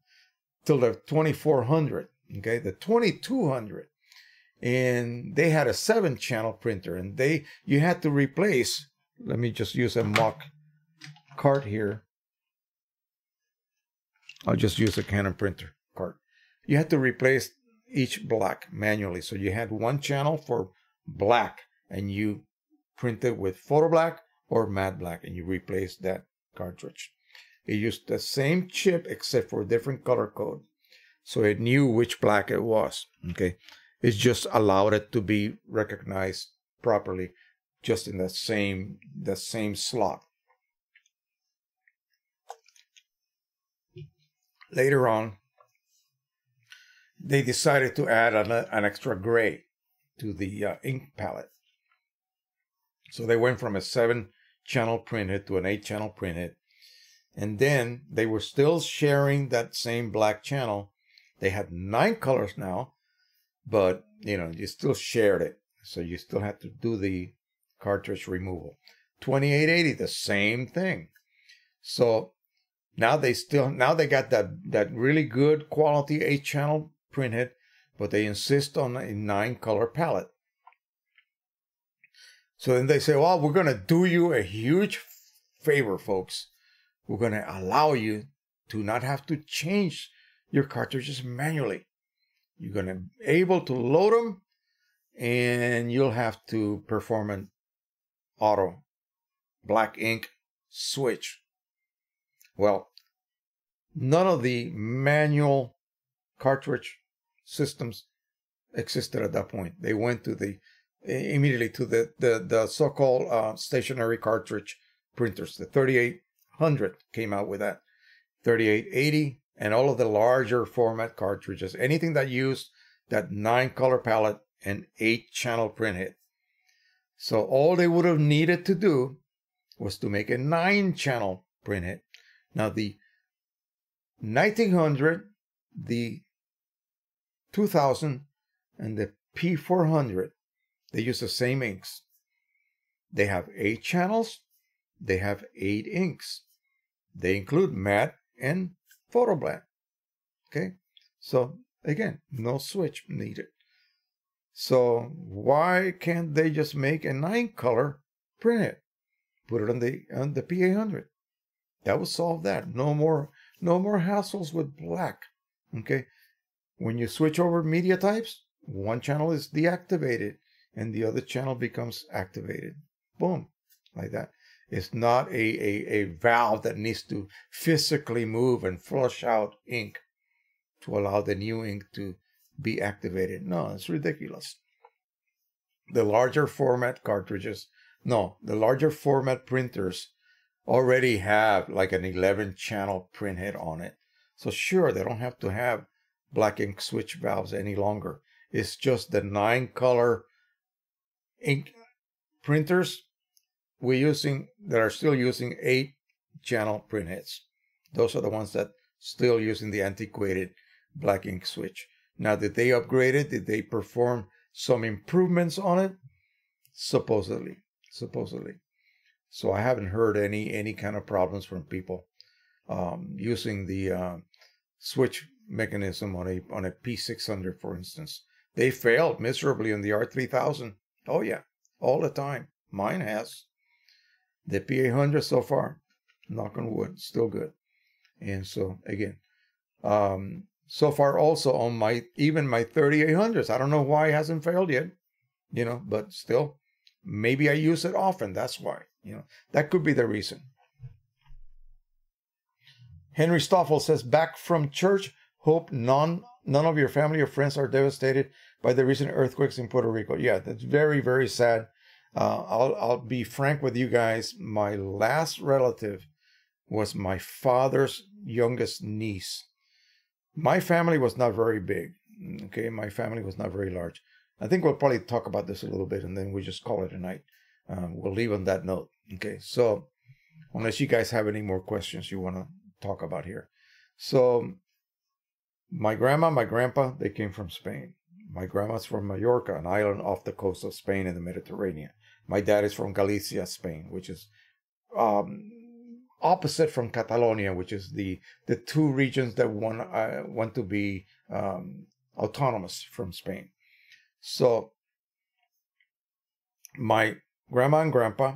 till the 2400, okay, the 2200, and they had a 7-channel printer, and you had to replace. Let me just use a mock cart here. I'll just use a Canon printer cart. You had to replace each black manually, so you had 1 channel for black, and you printed with photo black or matte black, and you replaced that cartridge. It used the same chip except for a different color code, so it knew which black it was. Okay, it just allowed it to be recognized properly, just in the same slot. Later on, they decided to add an extra gray to the ink palette. So they went from a 7-channel printhead to an 8-channel printhead. And then they were still sharing that same black channel. They had 9 colors now, but you know, you still shared it. So you still had to do the cartridge removal. 2880, the same thing. So now they got that really good quality 8-channel printhead, but they insist on a 9-color palette. So then they say, well, we're gonna do you a huge favor, folks. We're going to allow you to not have to change your cartridges manually. You're going to be able to load them, and you'll have to perform an auto black ink switch. Well, none of the manual cartridge systems existed at that point. They went to immediately to the so-called stationary cartridge printers, the 3800 came out with that, 3880, and all of the larger format cartridges, anything that used that 9-color palette and 8-channel printhead. So all they would have needed to do was to make a 9-channel printhead. Now the 1900, the 2000, and the P400, they use the same inks. They have 8 channels. They have 8 inks. They include matte and photo black. Okay, so again, no switch needed. So why can't they just make a 9-color printhead? Put it on the P800. That would solve that. No more hassles with black. Okay, when you switch over media types, 1 channel is deactivated and the other channel becomes activated. Boom, like that. It's not a valve that needs to physically move and flush out ink to allow the new ink to be activated. No, it's ridiculous. The larger format cartridges, no, the larger format printers already have like an 11-channel printhead on it. So sure, they don't have to have black ink switch valves any longer. It's just the 9-color ink printers that are still using 8-channel printheads. Those are the ones that still using the antiquated black ink switch. Now, did they upgrade it? Did they perform some improvements on it? Supposedly. So I haven't heard any kind of problems from people using the switch mechanism on a P600, for instance. They failed miserably on the R3000. Oh yeah, all the time. Mine has. The P800 so far, knock on wood, still good. And so again, so far also on my, even my 3800s. I don't know why it hasn't failed yet, you know, but still, maybe I use it often. That's why, you know, that could be the reason. Henry Stoffel says, back from church, hope none of your family or friends are devastated by the recent earthquakes in Puerto Rico. Yeah, that's very, very sad. I'll be frank with you guys. My last relative was my father's youngest niece. My family was not very big. Okay, my family was not very large. I think we'll probably talk about this a little bit, and then we just call it a night. We'll leave on that note. Okay, so unless you guys have any more questions you want to talk about here. So my grandma, my grandpa, they came from Spain. My grandma's from Mallorca, an island off the coast of Spain in the Mediterranean. My dad is from Galicia, Spain, which is opposite from Catalonia, which is the two regions that want to be autonomous from Spain. So my grandma and grandpa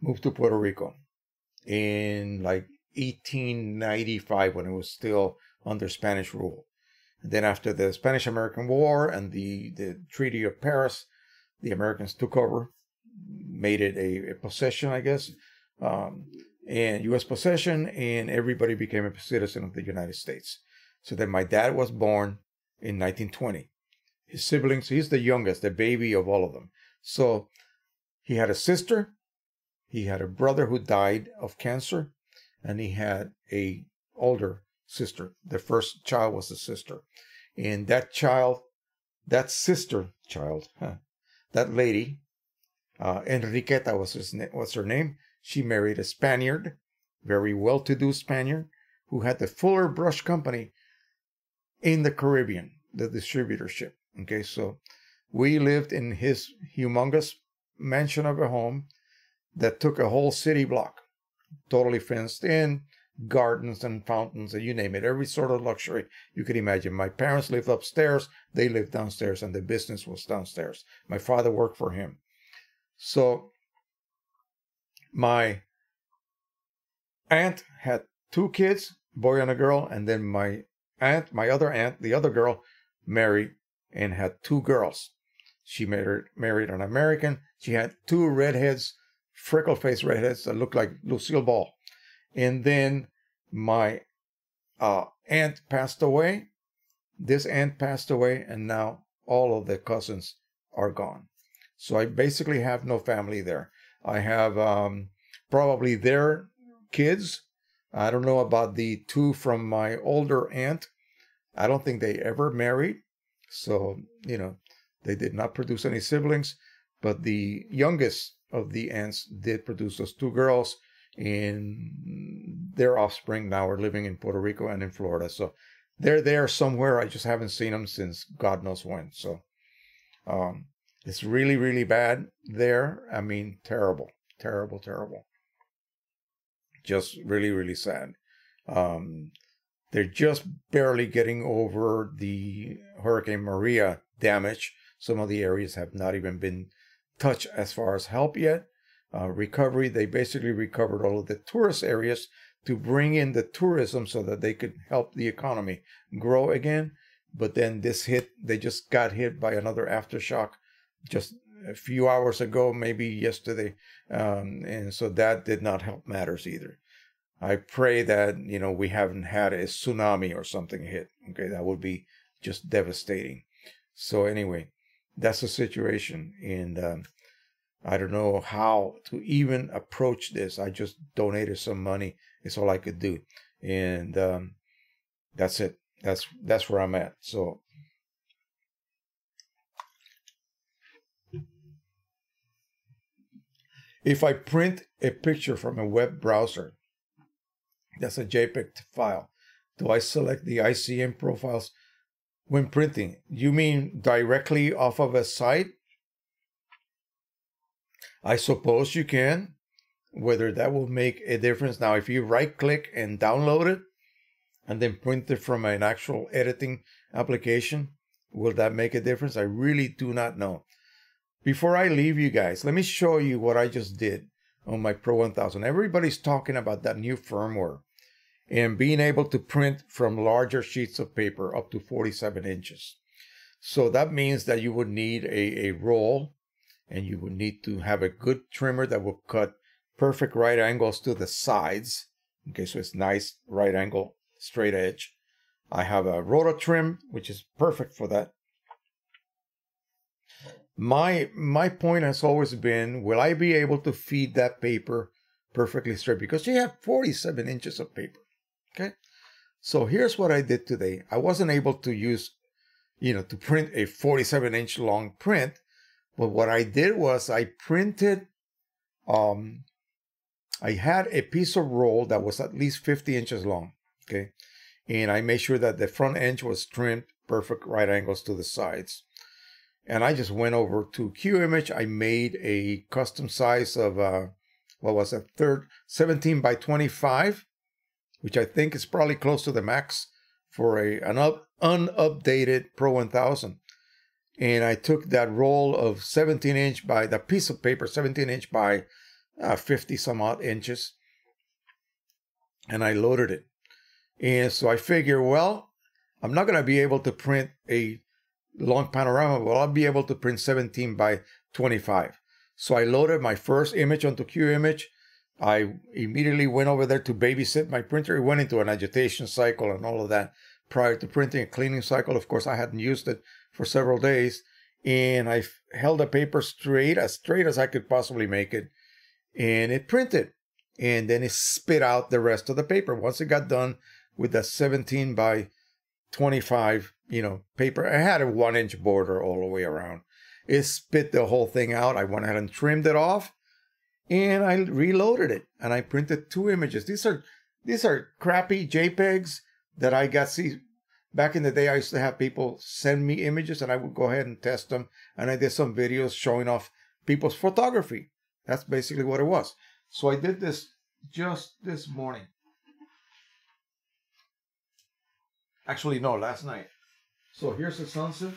moved to Puerto Rico in like 1895 when it was still under Spanish rule. And then after the Spanish-American War and the Treaty of Paris, the Americans took over, made it a possession, I guess, and U.S. possession, and everybody became a citizen of the United States. So then my dad was born in 1920. His siblings, he's the youngest, the baby of all of them. So he had a sister, he had a brother who died of cancer, and he had an older sister. The first child was a sister, and that child, that sister child, that lady, Enriqueta was her name. She married a Spaniard, very well-to-do Spaniard, who had the Fuller Brush Company in the Caribbean, the distributorship. Okay, so we lived in his humongous mansion of a home that took a whole city block, totally fenced in, gardens and fountains and you name it, every sort of luxury you could imagine. My parents lived upstairs, they lived downstairs, and the business was downstairs. My father worked for him. So my aunt had two kids, a boy and a girl, and then my aunt, my other aunt, the other girl, married and had two girls. She married an American. She had two redheads, freckle-faced redheads that looked like Lucille Ball. And then my aunt passed away. This aunt passed away, and now all of the cousins are gone. So I basically have no family there. I have probably their kids. I don't know about the two from my older aunt. I don't think they ever married. So, you know, they did not produce any siblings. But the youngest of the aunts did produce those two girls. And their offspring now are living in Puerto Rico and in Florida. So they're there somewhere. I just haven't seen them since God knows when. So it's really, really bad there. I mean, terrible, terrible, terrible. Just really, really sad. They're just barely getting over the Hurricane Maria damage. Some of the areas have not even been touched as far as help yet. Recovery, they basically recovered all of the tourist areas to bring in the tourism so that they could help the economy grow again. But then this hit, they just got hit by another aftershock just a few hours ago, maybe yesterday. And so that did not help matters either. I pray that, you know, we haven't had a tsunami or something hit. Okay, that would be just devastating. So anyway, that's the situation. And I don't know how to even approach this. I just donated some money. It's all I could do. And that's it. That's where I'm at. So if I print a picture from a web browser, that's a JPEG file, do I select the ICM profiles when printing? You mean directly off of a site? I suppose you can. Whether that will make a difference. Now, if you right-click and download it and then print it from an actual editing application, will that make a difference? I really do not know. Before I leave you guys, let me show you what I just did on my Pro 1000. Everybody's talking about that new firmware. and being able to print from larger sheets of paper up to 47 inches. So that means that you would need a roll, and you would need to have a good trimmer that will cut perfect right angles to the sides. Okay, so it's nice right angle, straight edge. I have a roto trim, which is perfect for that. My point has always been, will I be able to feed that paper perfectly straight? Because you have 47 inches of paper, okay? So here's what I did today. I wasn't able to use, you know, to print a 47-inch long print, but what I did was I printed, I had a piece of roll that was at least 50 inches long, okay? And I made sure that the front edge was trimmed perfect right angles to the sides. And I just went over to QImage. I made a custom size of, what was that, 17 by 25, which I think is probably close to the max for an unupdated Pro 1000. And I took that roll of 17 inch by, that piece of paper, 17 inch by 50 some odd inches, and I loaded it. And so I figure, well, I'm not gonna be able to print a long panorama, but I'll be able to print 17 by 25. So I loaded my first image onto QImage. I immediately went over there to babysit my printer. It went into an agitation cycle and all of that prior to printing, a cleaning cycle. Of course, I hadn't used it for several days. And I held the paper straight as I could possibly make it. And it printed. And then it spit out the rest of the paper. Once it got done with that 17 by 25, you know, paper, I had a 1-inch border all the way around. It spit the whole thing out. I went ahead and trimmed it off, and I reloaded it, and I printed 2 images. These are crappy JPEGs that I got. See, back in the day, I used to have people send me images, and I would go ahead and test them, and I did some videos showing off people's photography. That's basically what it was. So I did this just this morning. Actually, no, last night. So here's the sunset.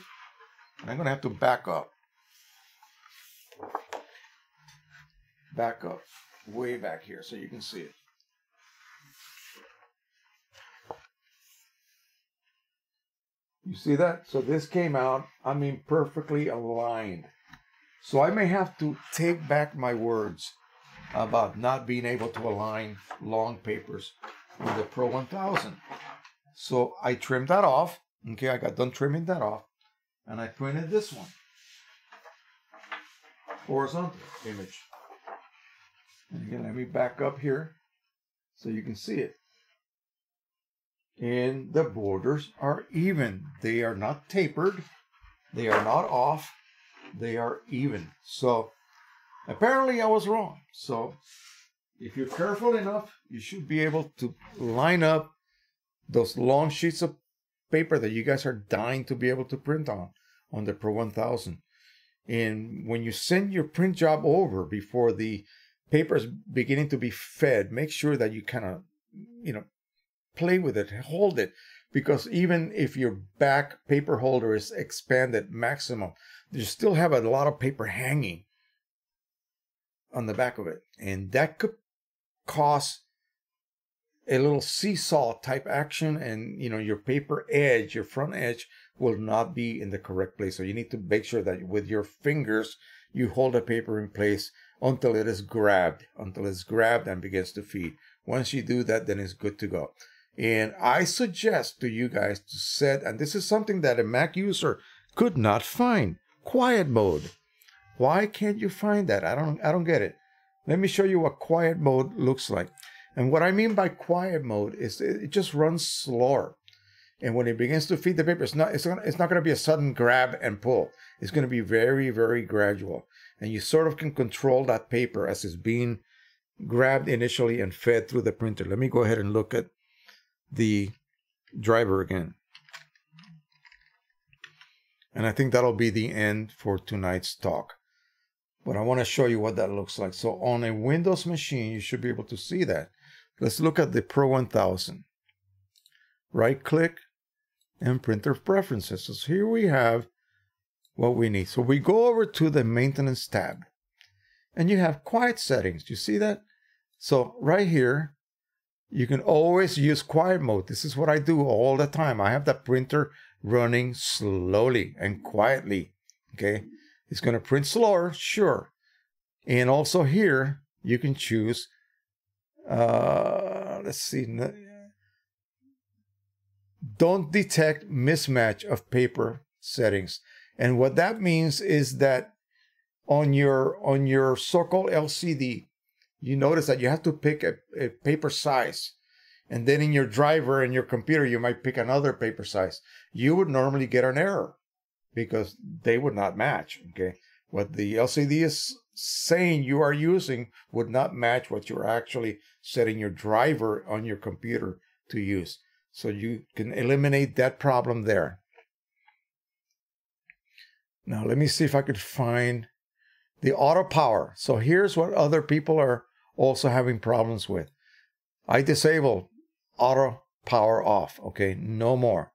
I'm going to have to back up. Back up. Way back here so you can see it. You see that? So this came out, I mean, perfectly aligned. So I may have to take back my words about not being able to align long papers with the Pro 1000. So I trimmed that off. Okay, I got done trimming that off, and I printed this one, horizontal image. And again, let me back up here so you can see it. And the borders are even. They are not tapered. They are not off. They are even. So apparently I was wrong. So if you're careful enough, you should be able to line up those long sheets of paper that you guys are dying to be able to print on the Pro 1000. And when you send your print job over before the paper is beginning to be fed, make sure that you kind of, you know, play with it, hold it, because even if your back paper holder is expanded maximum, you still have a lot of paper hanging on the back of it. And that could cause a little seesaw type action, and you know, your paper edge, your front edge, will not be in the correct place. So you need to make sure that with your fingers you hold the paper in place until it is grabbed, and begins to feed. Once you do that, then it's good to go. And I suggest to you guys to set, and this is something that a Mac user could not find, quiet mode. Why can't you find that? I don't get it. Let me show you what quiet mode looks like. And what I mean by quiet mode is it just runs slower. And when it begins to feed the paper, it's not going to be a sudden grab and pull. It's going to be very, very gradual. And you sort of can control that paper as it's being grabbed initially and fed through the printer. Let me go ahead and look at the driver again. And I think that'll be the end for tonight's talk. But I want to show you what that looks like. So on a Windows machine, you should be able to see that. Let's look at the Pro 1000. Right click and printer preferences. So here we have what we need. So we go over to the maintenance tab and you have quiet settings. You see that? So right here, You can always use quiet mode. This is what I do all the time. I have that printer running slowly and quietly. Okay, it's going to print slower, sure. And also here you can choose, let's see, don't detect mismatch of paper settings. And what that means is that on your Sokol LCD, you notice that you have to pick a paper size. And then in your driver and your computer, you might pick another paper size. You would normally get an error because they would not match, okay? What the LCD is saying you are using would not match what you're actually setting your driver on your computer to use. So you can eliminate that problem there. Now, let me see if I could find the auto power. So here's what other people are also having problems with. I disable auto power off, okay? No more.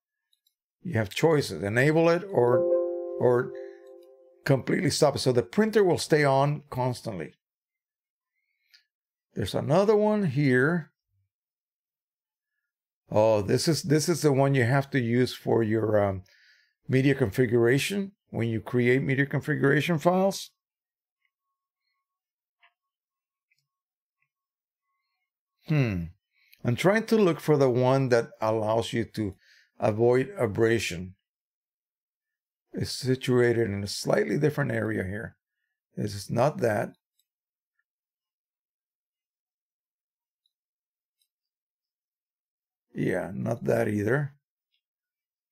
You have choices, enable it or completely stop it. So the printer will stay on constantly. There's another one here. Oh, this is the one you have to use for your media configuration when you create media configuration files. I'm trying to look for the one that allows you to avoid abrasion. It's situated in a slightly different area here. This is not that. Yeah, not that either.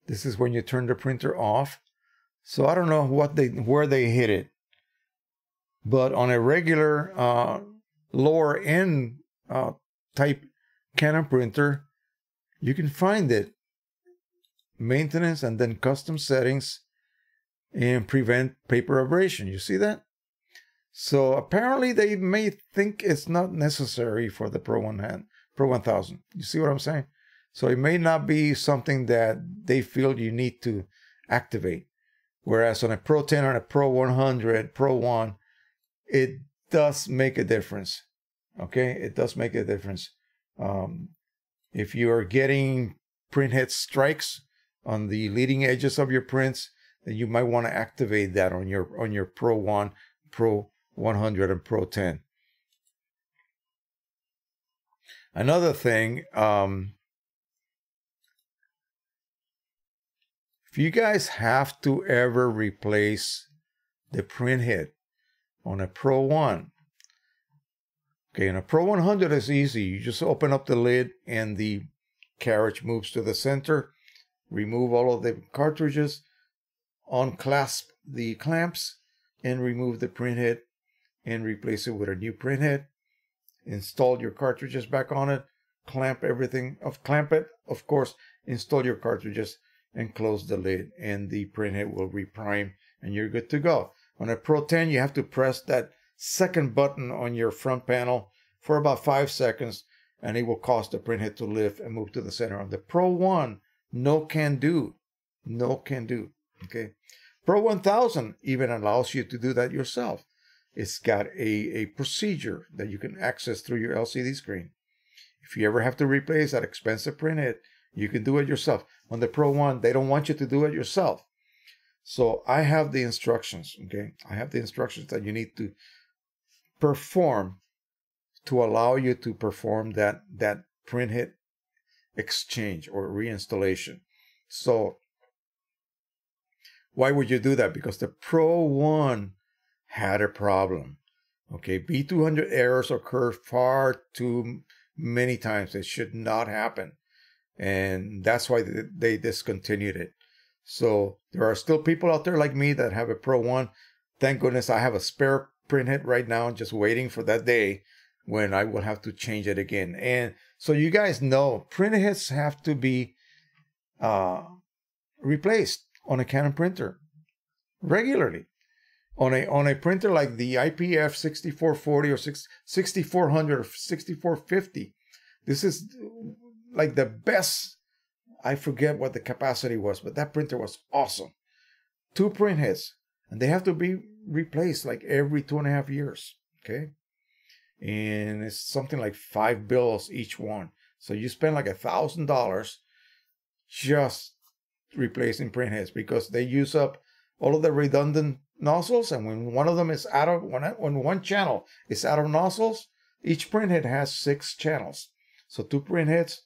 This is when you turn the printer off. So I don't know what where they hit it. But on a regular lower end type Canon printer, you can find it. Maintenance and then custom settings and prevent paper abrasion. You see that? So apparently they may think it's not necessary for the Pro 1000. You see what I'm saying? So it may not be something that they feel you need to activate. Whereas on a Pro 10 and a Pro 100, Pro 1, it does make a difference. Okay, it does make a difference. If you are getting printhead strikes on the leading edges of your prints, then you might want to activate that on your Pro 1, Pro 100, and Pro 10. Another thing, if you guys have to ever replace the printhead on a Pro 1, okay, and a Pro 100 is easy. You just open up the lid and the carriage moves to the center. Remove all of the cartridges, unclasp the clamps, and remove the printhead and replace it with a new printhead. Install your cartridges back on it, clamp everything, clamp it, of course, install your cartridges and close the lid, and the printhead will reprime and you're good to go. On a Pro 10, you have to press that second button on your front panel for about 5 seconds, and it will cause the printhead to lift and move to the center. On the Pro 1, no can do, no can do. Okay, Pro 1000 even allows you to do that yourself. It's got a procedure that you can access through your LCD screen. If you ever have to replace that expensive printhead, you can do it yourself. On the Pro 1, they don't want you to do it yourself. So I have the instructions, okay? I have the instructions that you need to perform to allow you to perform that printhead exchange or reinstallation. So why would you do that? Because the Pro 1 had a problem. Okay, B200 errors occur far too many times. It should not happen. And that's why they discontinued it. So there are still people out there like me that have a Pro 1. Thank goodness I have a spare printhead right now, just waiting for that day when I will have to change it again. And so you guys know printheads have to be replaced on a Canon printer regularly. On a printer like the IPF 6440 or 6400 or 6450, this is like the best. I forget what the capacity was, but that printer was awesome. 2 printheads, and they have to be replaced like every 2.5 years, okay? And it's something like $5 each one. So you spend like $1,000 just replacing printheads because they use up all of the redundant nozzles. And when one of them is out of, when one channel is out of nozzles, each printhead has 6 channels. So 2 printheads,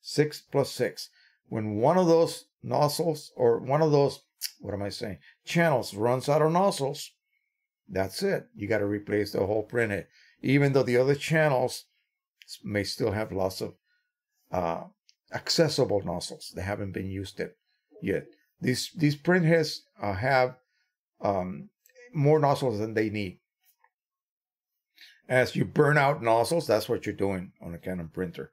6 plus 6. When one of those nozzles or one of those, what am I saying, channels runs out of nozzles, that's it. You got to replace the whole printhead, even though the other channels may still have lots of accessible nozzles. They haven't been used yet. These printheads have more nozzles than they need. As you burn out nozzles, that's what you're doing on a Canon printer.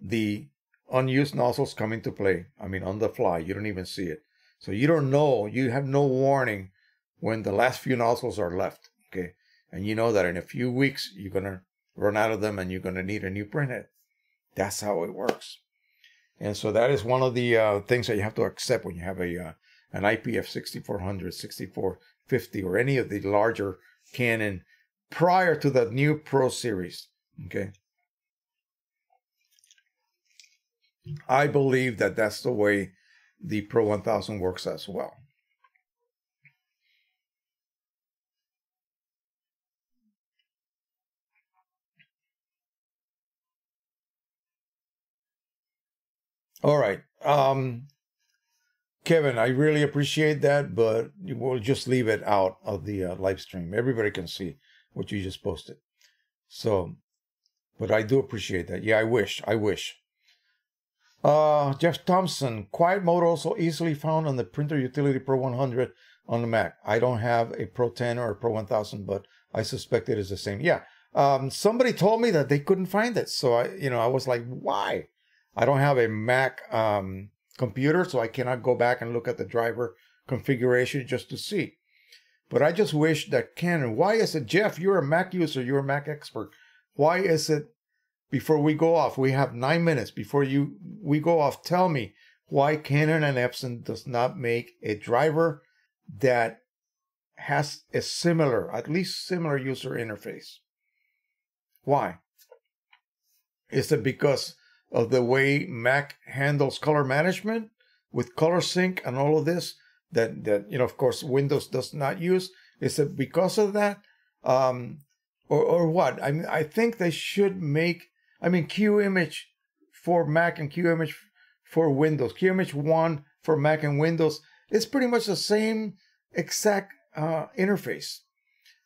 The unused nozzles come into play. I mean, on the fly, you don't even see it. So you don't know, you have no warning when the last few nozzles are left, okay? And you know that in a few weeks, you're gonna run out of them and you're gonna need a new printhead. That's how it works. And so that is one of the things that you have to accept when you have a an IPF 6400, 6450, or any of the larger Canon prior to the new Pro series, okay? I believe that that's the way the Pro 1000 works as well. All right, Kevin, I really appreciate that, but we'll just leave it out of the live stream. Everybody can see what you just posted. So, but I do appreciate that. Yeah, I wish. Jeff Thompson, quiet mode also easily found on the printer utility Pro 100 on the Mac. I don't have a Pro 10 or a Pro 1000, but I suspect it is the same. Yeah, somebody told me that they couldn't find it. So I was like, why? I don't have a Mac computer, so I cannot go back and look at the driver configuration just to see. But I just wish that Canon, why is it, Jeff, you're a Mac user, you're a Mac expert. Why is it, before we go off, we have 9 minutes before we go off, tell me why Canon and Epson does not make a driver that has a similar, at least similar user interface. Why? Is it because of the way Mac handles color management with color sync and all of this that of course Windows does not use? Is it because of that, or what? I mean, I think they should make, I mean, QImage for Mac and QImage for Windows, QImage 1 for Mac and Windows, it's pretty much the same exact interface.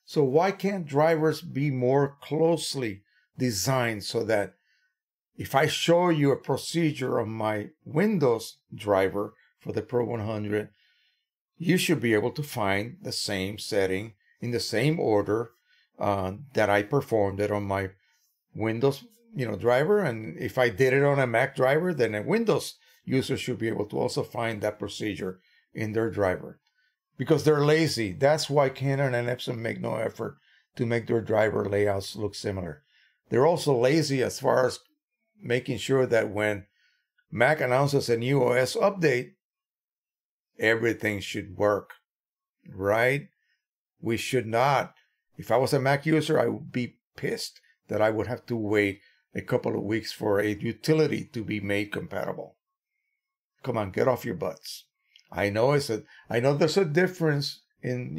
So why can't drivers be more closely designed so that if I show you a procedure on my Windows driver for the Pro 100, you should be able to find the same setting in the same order that I performed it on my Windows driver. And if I did it on a Mac driver, then a Windows user should be able to also find that procedure in their driver. Because they're lazy. That's why Canon and Epson make no effort to make their driver layouts look similar. They're also lazy as far as making sure that when Mac announces a new OS update, everything should work, right? We should not. If I was a Mac user, I would be pissed that I would have to wait a couple of weeks for a utility to be made compatible. Come on, get off your butts. I know there's a difference in,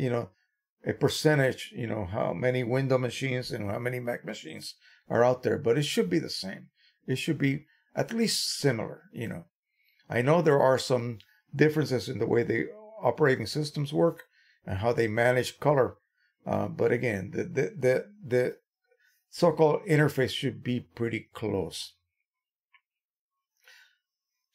a percentage, how many Windows machines and how many Mac machines are out there, but it should be the same. It should be at least similar, I know there are some differences in the way the operating systems work and how they manage color, but again, the so-called interface should be pretty close.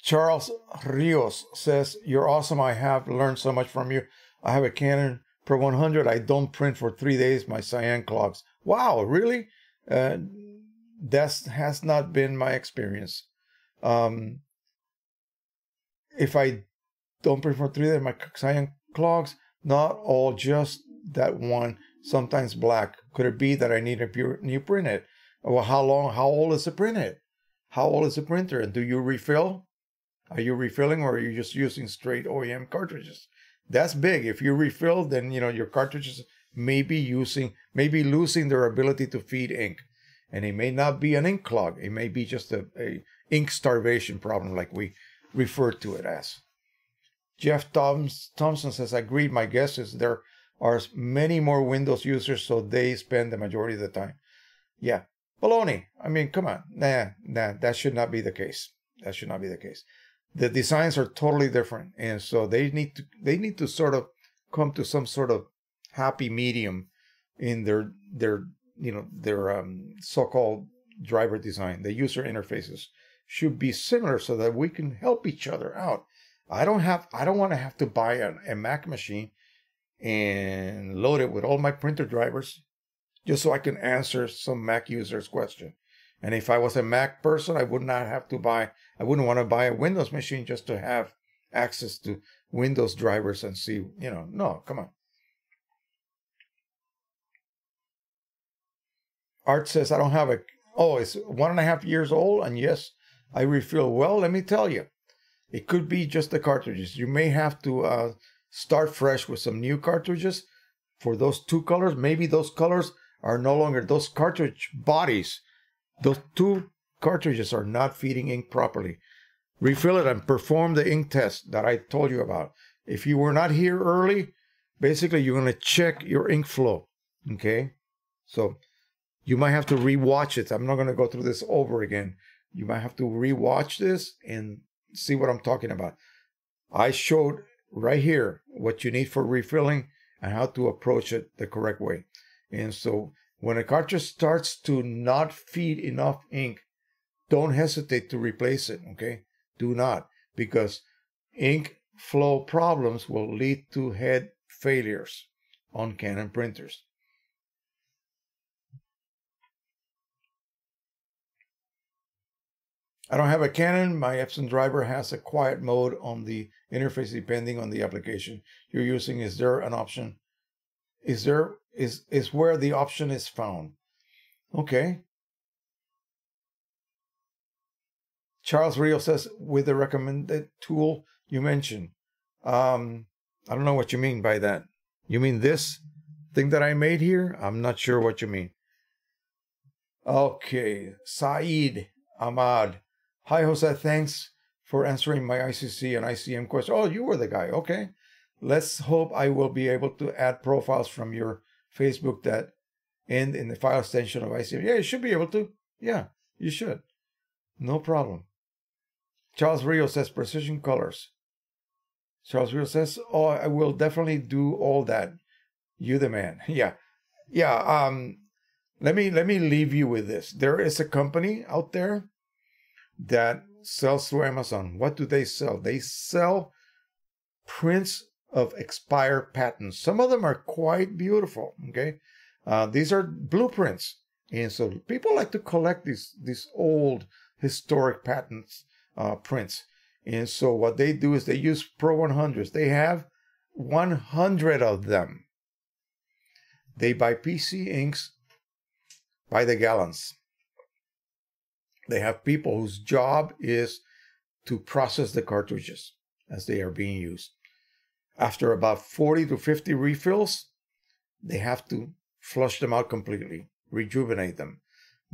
Charles Rios says, you're awesome. I have learned so much from you. I have a Canon Pro 100. I don't print for 3 days. My cyan clogs. Wow, really? That has not been my experience. If I don't print for 3 days, my cyan clogs, not all, just that one, sometimes black. Could it be that I need a new printhead? Well, how old is the printhead? How old is the printer? And do you refill? Are you refilling, or are you just using straight OEM cartridges? That's big. If you refill, then your cartridges may be losing their ability to feed ink. and it may not be an ink clog. It may be just a ink starvation problem, like we refer to it as. Jeff Thompson says, agreed. My guess is there are many more Windows users, so they spend the majority of the time. Yeah, baloney. I mean, come on. Nah, that should not be the case. That should not be the case. The designs are totally different, and so they need to sort of come to some sort of happy medium in their so-called driver design. The user interfaces should be similar so that we can help each other out. I don't want to have to buy a Mac machine and load it with all my printer drivers just so I can answer some Mac user's question. And if I was a Mac person, I wouldn't want to buy a Windows machine just to have access to Windows drivers and see, no, come on. Art says, I don't have a, oh, it's 1.5 years old, and yes, I refill. Well, let me tell you, it could be just the cartridges. You may have to start fresh with some new cartridges for those two colors. Maybe those colors are no longer, those cartridge bodies, those two cartridges are not feeding ink properly. Refill it and perform the ink test that I told you about. If you were not here early, basically you're going to check your ink flow, okay? So you might have to re-watch it. I'm not going to go through this over again. You might have to re-watch this and see what I'm talking about. I showed right here what you need for refilling and how to approach it the correct way. And so when a cartridge starts to not feed enough ink, don't hesitate to replace it, okay? Do not, because ink flow problems will lead to head failures on Canon printers. I don't have a Canon. My Epson driver has a quiet mode on the interface depending on the application you're using. Is there an option? Is where the option is found. Okay. Charles Rio says, with the recommended tool you mentioned. I don't know what you mean by that. You mean this thing that I made here? I'm not sure what you mean. Okay. Saeed Ahmad. Hi, Jose. Thanks for answering my ICC and ICM question. Oh, you were the guy. Okay. Let's hope I will be able to add profiles from your Facebook that end in the file extension of ICM. Yeah, you should be able to. Yeah, you should. No problem. Charles Rio says, Precision Colors. Charles Rio says, oh, I will definitely do all that. You the man. Yeah. Yeah. Let me leave you with this. There is a company out there that sells through Amazon. What do they sell? They sell prints of expired patents. Some of them are quite beautiful, okay? These are blueprints. And so people like to collect these old historic patents, prints. And so what they do is they use Pro 100s. They have 100 of them. They buy PC inks by the gallons. They have people whose job is to process the cartridges as they are being used. After about 40 to 50 refills, they have to flush them out completely, rejuvenate them.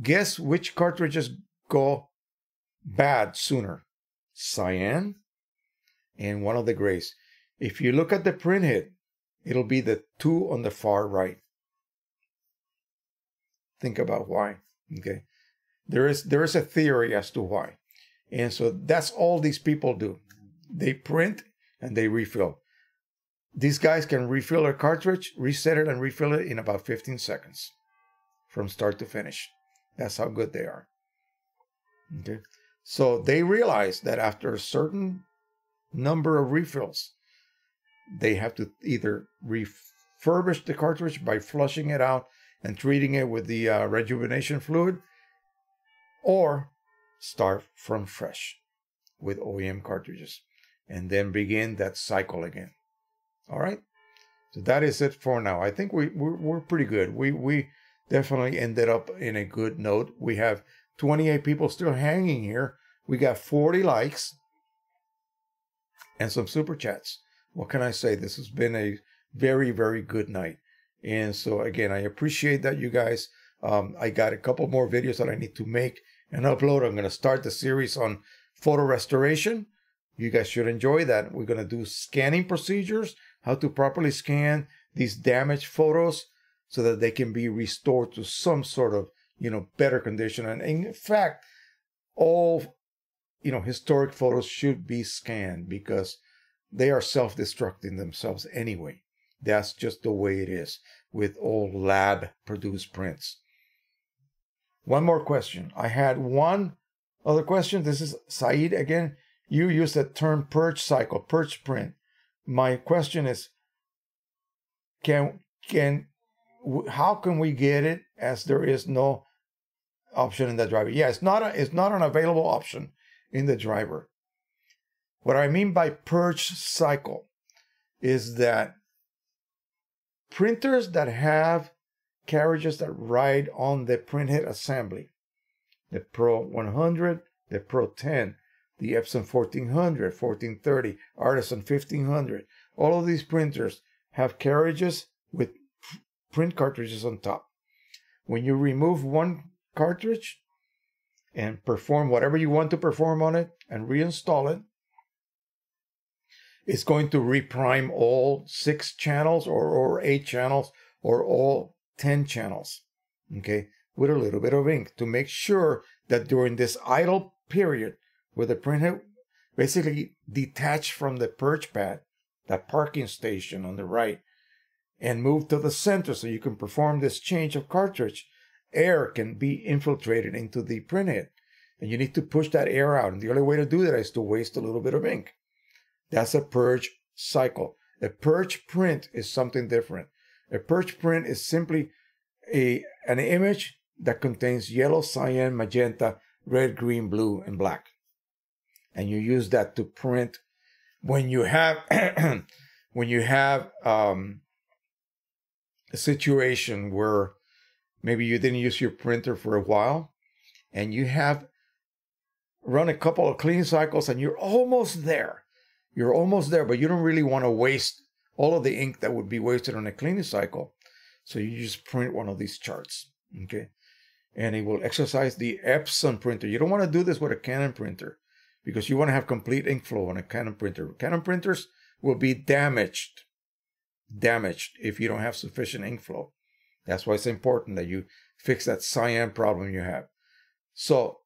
Guess which cartridges go bad sooner? Cyan and one of the grays. If you look at the printhead, it'll be the two on the far right. Think about why, okay? There is a theory as to why. And so that's all these people do. They print and they refill. These guys can refill a cartridge, reset it, and refill it in about 15 seconds from start to finish. That's how good they are. Okay. So they realize that after a certain number of refills, they have to either refurbish the cartridge by flushing it out and treating it with the rejuvenation fluid, or start from fresh with OEM cartridges and then begin that cycle again. All right, so that is it for now. I think we're pretty good. We definitely ended up in a good note. We have 28 people still hanging here. We got 40 likes and some super chats. What can I say? This has been a very, very good night. And so again, I appreciate that you guys I got a couple more videos that I need to make and upload. I'm going to start the series on photo restoration. You guys should enjoy that. We're going to do scanning procedures, how to properly scan these damaged photos so that they can be restored to some sort of, you know, better condition. And in fact, all, you know, historic photos should be scanned because they are self-destructing themselves anyway. That's just the way it is with all lab-produced prints. One more question. I had one other question. This is Said again. You use the term purge cycle, purge print. My question is, how can we get it as there is no option in the driver? Yeah, it's not an available option in the driver. What I mean by purge cycle is that printers that have carriages that ride on the printhead assembly, the Pro 100, the Pro 10, the Epson 1400, 1430, Artisan 1500, all of these printers have carriages with print cartridges on top. When you remove one cartridge and perform whatever you want to perform on it and reinstall it, it's going to reprime all 6 channels or 8 channels or all 10 channels, okay, with a little bit of ink to make sure that during this idle period where the printhead basically detached from the purge pad, that parking station on the right, and moved to the center so you can perform this change of cartridge, air can be infiltrated into the printhead. And you need to push that air out. And the only way to do that is to waste a little bit of ink. That's a purge cycle. A purge print is something different. A purge print is simply an image that contains yellow, cyan, magenta, red, green, blue, and black. And you use that to print. When you have a situation where maybe you didn't use your printer for a while and you have run a couple of clean cycles and you're almost there. You're almost there, but you don't really want to waste all of the ink that would be wasted on a cleaning cycle. So you just print one of these charts, okay? And it will exercise the Epson printer. You don't want to do this with a Canon printer because you want to have complete ink flow on a Canon printer. Canon printers will be damaged if you don't have sufficient ink flow. That's why it's important that you fix that cyan problem you have. So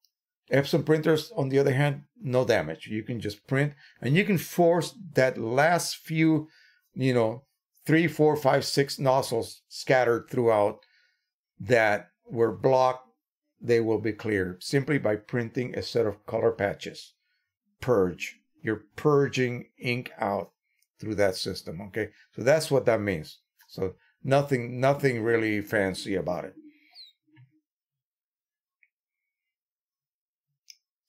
Epson printers, on the other hand, no damage. You can just print and you can force that last few, you know, 3, 4, 5, 6 nozzles scattered throughout that were blocked. They will be cleared simply by printing a set of color patches. Purge. You're purging ink out through that system. Okay. So that's what that means. So nothing really fancy about it.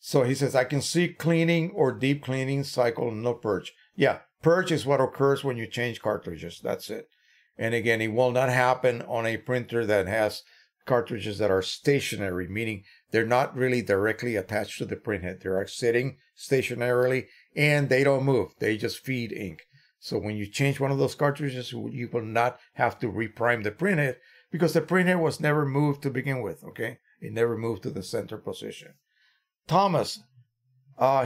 So he says, I can see cleaning or deep cleaning cycle, no purge. Yeah, purge is what occurs when you change cartridges. That's it. And again, it will not happen on a printer that has cartridges that are stationary, meaning they're not really directly attached to the printhead. They are sitting stationarily and they don't move. They just feed ink. So when you change one of those cartridges, you will not have to reprime the printhead because the printhead was never moved to begin with, okay? It never moved to the center position. Thomas,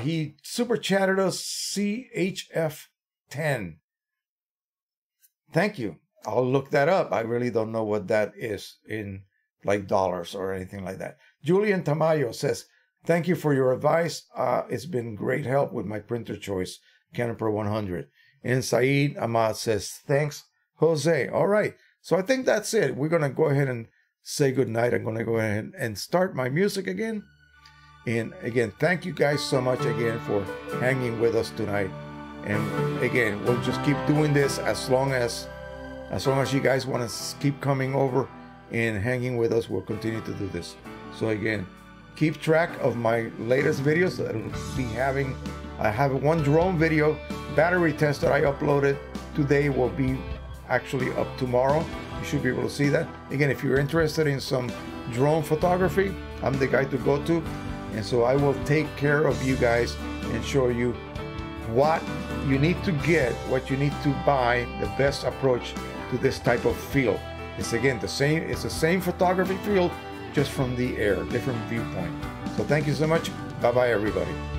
he super chatted us CHF10. Thank you. I'll look that up. I really don't know what that is in like dollars or anything like that. Julian Tamayo says, thank you for your advice. It's been great help with my printer choice, Canon Pro 100. And Saeed Ahmad says, thanks, Jose. All right. So I think that's it. We're going to go ahead and say goodnight. I'm going to go ahead and start my music again. And again, thank you guys so much again for hanging with us tonight. And again, we'll just keep doing this as long as you guys want to keep coming over and hanging with us. We'll continue to do this. So again, keep track of my latest videos. I'll be having, I have one drone video battery test that I uploaded today will be actually up tomorrow. You should be able to see that. Again, if you're interested in some drone photography, I'm the guy to go to. And so I will take care of you guys and show you what you need to get, what you need to buy, the best approach to this type of field. It's again the same, it's the same photography field, just from the air, different viewpoint. So thank you so much. Bye-bye, everybody.